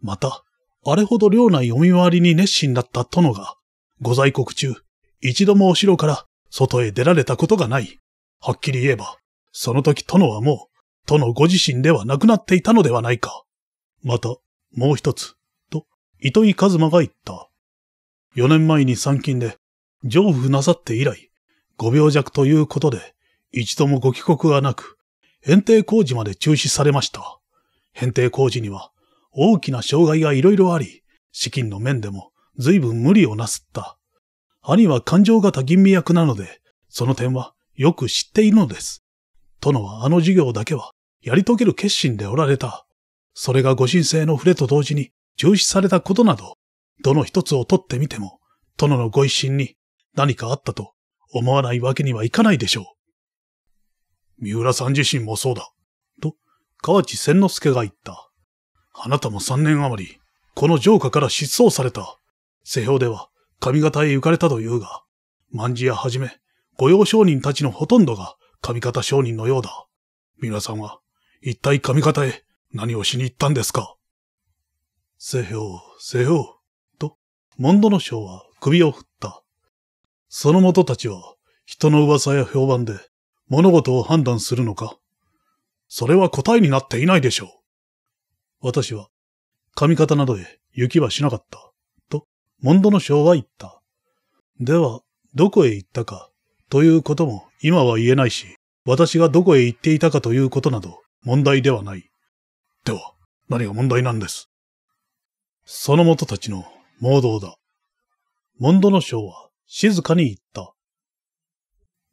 また、あれほど領内お見回りに熱心だった殿が、ご在国中、一度もお城から外へ出られたことがない。はっきり言えば、その時殿はもう、殿ご自身ではなくなっていたのではないか。また、もう一つ。糸井一馬が言った。よねんまえに参勤で、上府なさって以来、ごびょう弱ということで、一度もご帰国がなく、堰堤工事まで中止されました。堰堤工事には、大きな障害がいろいろあり、資金の面でも随分無理をなすった。兄は勘定型吟味役なので、その点はよく知っているのです。殿はあの事業だけは、やり遂げる決心でおられた。それがご神聖の触れと同時に、中止されたことなど、どの一つを取ってみても、殿のご一心に何かあったと思わないわけにはいかないでしょう。三浦さん自身もそうだ、と、河内千之助が言った。あなたも三年余り、この城下から失踪された。世評では上方へ行かれたというが、万事屋はじめ、御用商人たちのほとんどが上方商人のようだ。三浦さんは、一体上方へ何をしに行ったんですか。せよ、せよ、と、モンドノショウは首を振った。その元たちは、人の噂や評判で、物事を判断するのか。それは答えになっていないでしょう。私は、上方などへ行きはしなかった。と、モンドノショウは言った。では、どこへ行ったか、ということも今は言えないし、私がどこへ行っていたかということなど、問題ではない。では、何が問題なんです。その元たちの盲導だ。モンドノショウは静かに言った。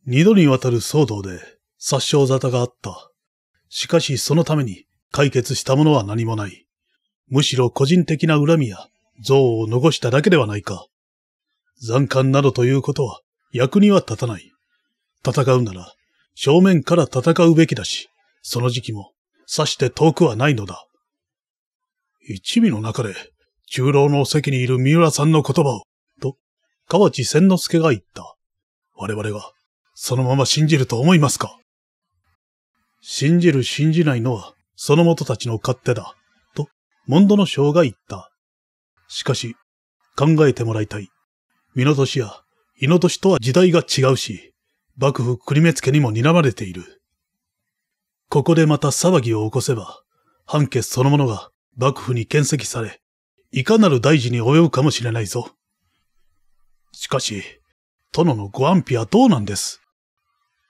二度にわたる騒動で殺傷沙汰があった。しかしそのために解決したものは何もない。むしろ個人的な恨みや憎悪を残しただけではないか。残姦などということは役には立たない。戦うなら正面から戦うべきだし、その時期もさして遠くはないのだ。一味の中で、中老の席にいる三浦さんの言葉を、と、河内千之助が言った。我々がそのまま信じると思いますか？信じる信じないのは、その元たちの勝手だ、と、モンドの将が言った。しかし、考えてもらいたい。美濃都市や、伊野都市とは時代が違うし、幕府栗目付にも睨まれている。ここでまた騒ぎを起こせば、判決そのものが幕府に献斥され、いかなる大事に及ぶかもしれないぞ。しかし、殿のご安否はどうなんです？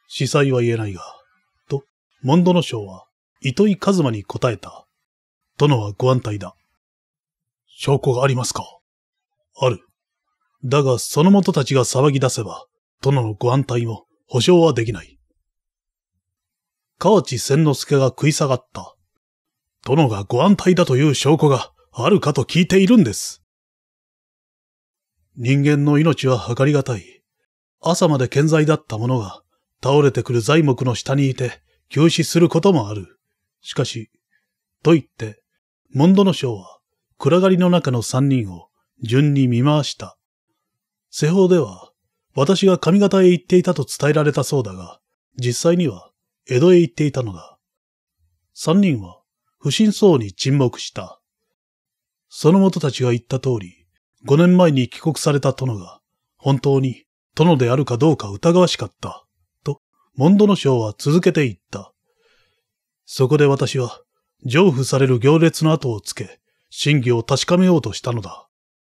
子細は言えないが、と、モンドノ将は糸井一馬に答えた。殿はご安泰だ。証拠がありますか？ある。だがその者たちが騒ぎ出せば、殿のご安泰も保証はできない。河内千之助が食い下がった。殿がご安泰だという証拠があるかと聞いているんです。人間の命は計りがたい。朝まで健在だった者が倒れてくる材木の下にいて急死することもある。しかし、と言って、モンドノ将は暗がりの中の三人を順に見回した。施法では、私が上方へ行っていたと伝えられたそうだが、実際には江戸へ行っていたのだ。三人は不審そうに沈黙した。その者たちが言った通り、五年前に帰国された殿が、本当に殿であるかどうか疑わしかった、と、モンドノ将は続けて言った。そこで私は、上付される行列の後をつけ、真偽を確かめようとしたのだ。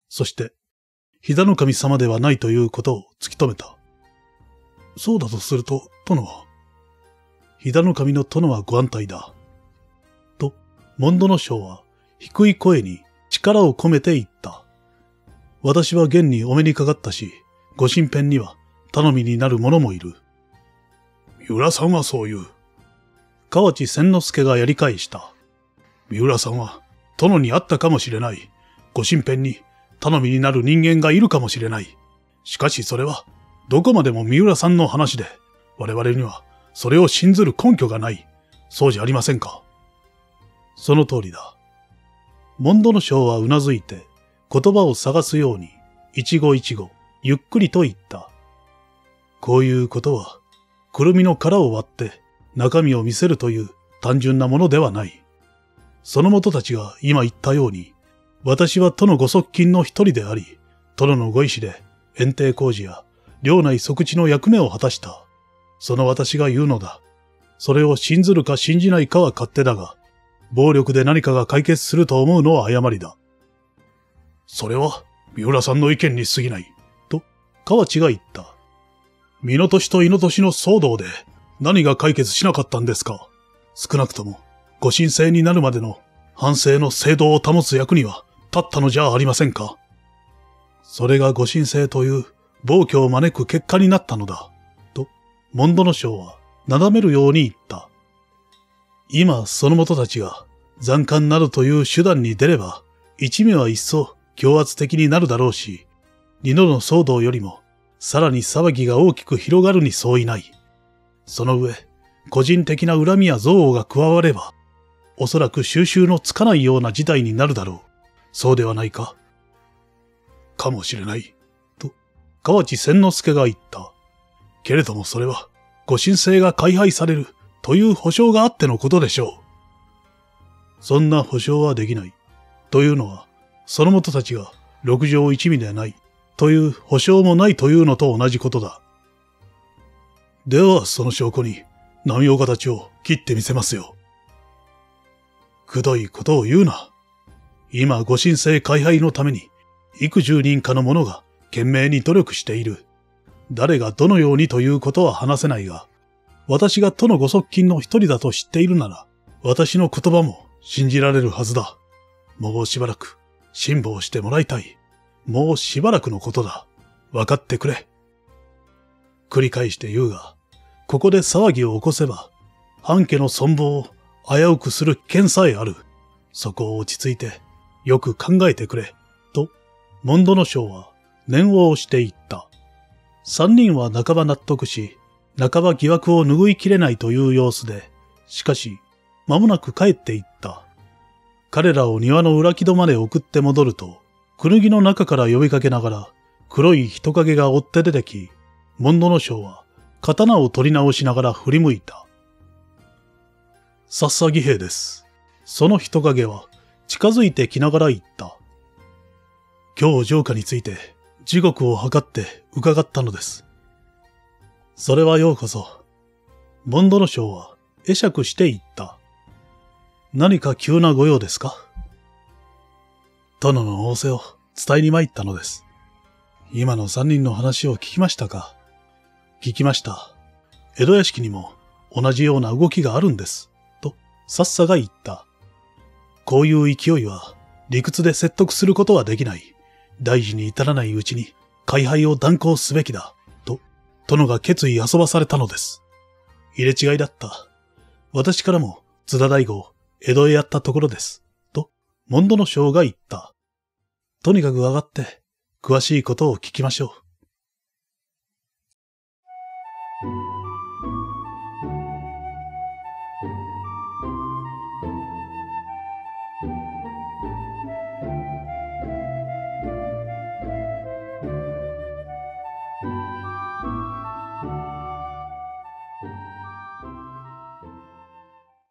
そして、膝の神様ではないということを突き止めた。そうだとすると、殿は、膝の神の殿はご安泰だ。と、モンドノ将は低い声に力を込めて言った。私は現にお目にかかったし、ご身辺には頼みになる者もいる。三浦さんはそう言う。河内千之助がやり返した。三浦さんは殿に会ったかもしれない。ご身辺に、頼みになる人間がいるかもしれない。しかしそれは、どこまでも三浦さんの話で、我々にはそれを信ずる根拠がない。そうじゃありませんか。その通りだ。モンドノ将はうなずいて、言葉を探すように、一語一語、ゆっくりと言った。こういうことは、くるみの殻を割って中身を見せるという単純なものではない。その者たちが今言ったように、私は殿ご側近の一人であり、殿のご意志で、園庭工事や、領内即地の役目を果たした。その私が言うのだ。それを信ずるか信じないかは勝手だが、暴力で何かが解決すると思うのは誤りだ。それは、三浦さんの意見に過ぎない。と、河内が言った。美濃都市と伊野都市の騒動で、何が解決しなかったんですか？少なくとも、ご神聖になるまでの、反省の正道を保つ役には、立ったのじゃありませんか。それがご神聖という暴挙を招く結果になったのだ。と、モンドノ将はなだめるように言った。今、その者たちが残姦などという手段に出れば、一味は一層強圧的になるだろうし、二度の騒動よりも、さらに騒ぎが大きく広がるに相違ない。その上、個人的な恨みや憎悪が加われば、おそらく収拾のつかないような事態になるだろう。そうではないか。かもしれない。と、河内千之助が言った。けれどもそれは、ご神聖が開廃されるという保証があってのことでしょう。そんな保証はできない。というのは、その者たちが六条一味でないという保証もないというのと同じことだ。では、その証拠に、波岡たちを切ってみせますよ。くどいことを言うな。今、ご神聖開廃のために、幾十人かの者が懸命に努力している。誰がどのようにということは話せないが、私が殿ご側近の一人だと知っているなら、私の言葉も信じられるはずだ。もうしばらく、辛抱してもらいたい。もうしばらくのことだ。わかってくれ。繰り返して言うが、ここで騒ぎを起こせば、半家の存亡を危うくする危険さえある。そこを落ち着いて、よく考えてくれ、と、モンドノ将は念を押していった。三人は半ば納得し、半ば疑惑を拭いきれないという様子で、しかし、間もなく帰っていった。彼らを庭の裏木戸まで送って戻ると、くぬぎの中から呼びかけながら、黒い人影が追って出てき、モンドノ将は刀を取り直しながら振り向いた。殺戮兵です。その人影は近づいてきながら言った。今日城下について時刻を計って伺ったのです。それはようこそ。ボンドの将は会釈して言った。何か急なご用ですか？殿の仰せを伝えに参ったのです。今の三人の話を聞きましたか？聞きました。江戸屋敷にも同じような動きがあるんです。と、さっさが言った。こういう勢いは理屈で説得することはできない。大事に至らないうちに開廃を断行すべきだ。と、殿が決意遊ばされたのです。入れ違いだった。私からも津田大吾を江戸へやったところです。と、門戸の将が言った。とにかく上がって詳しいことを聞きましょう。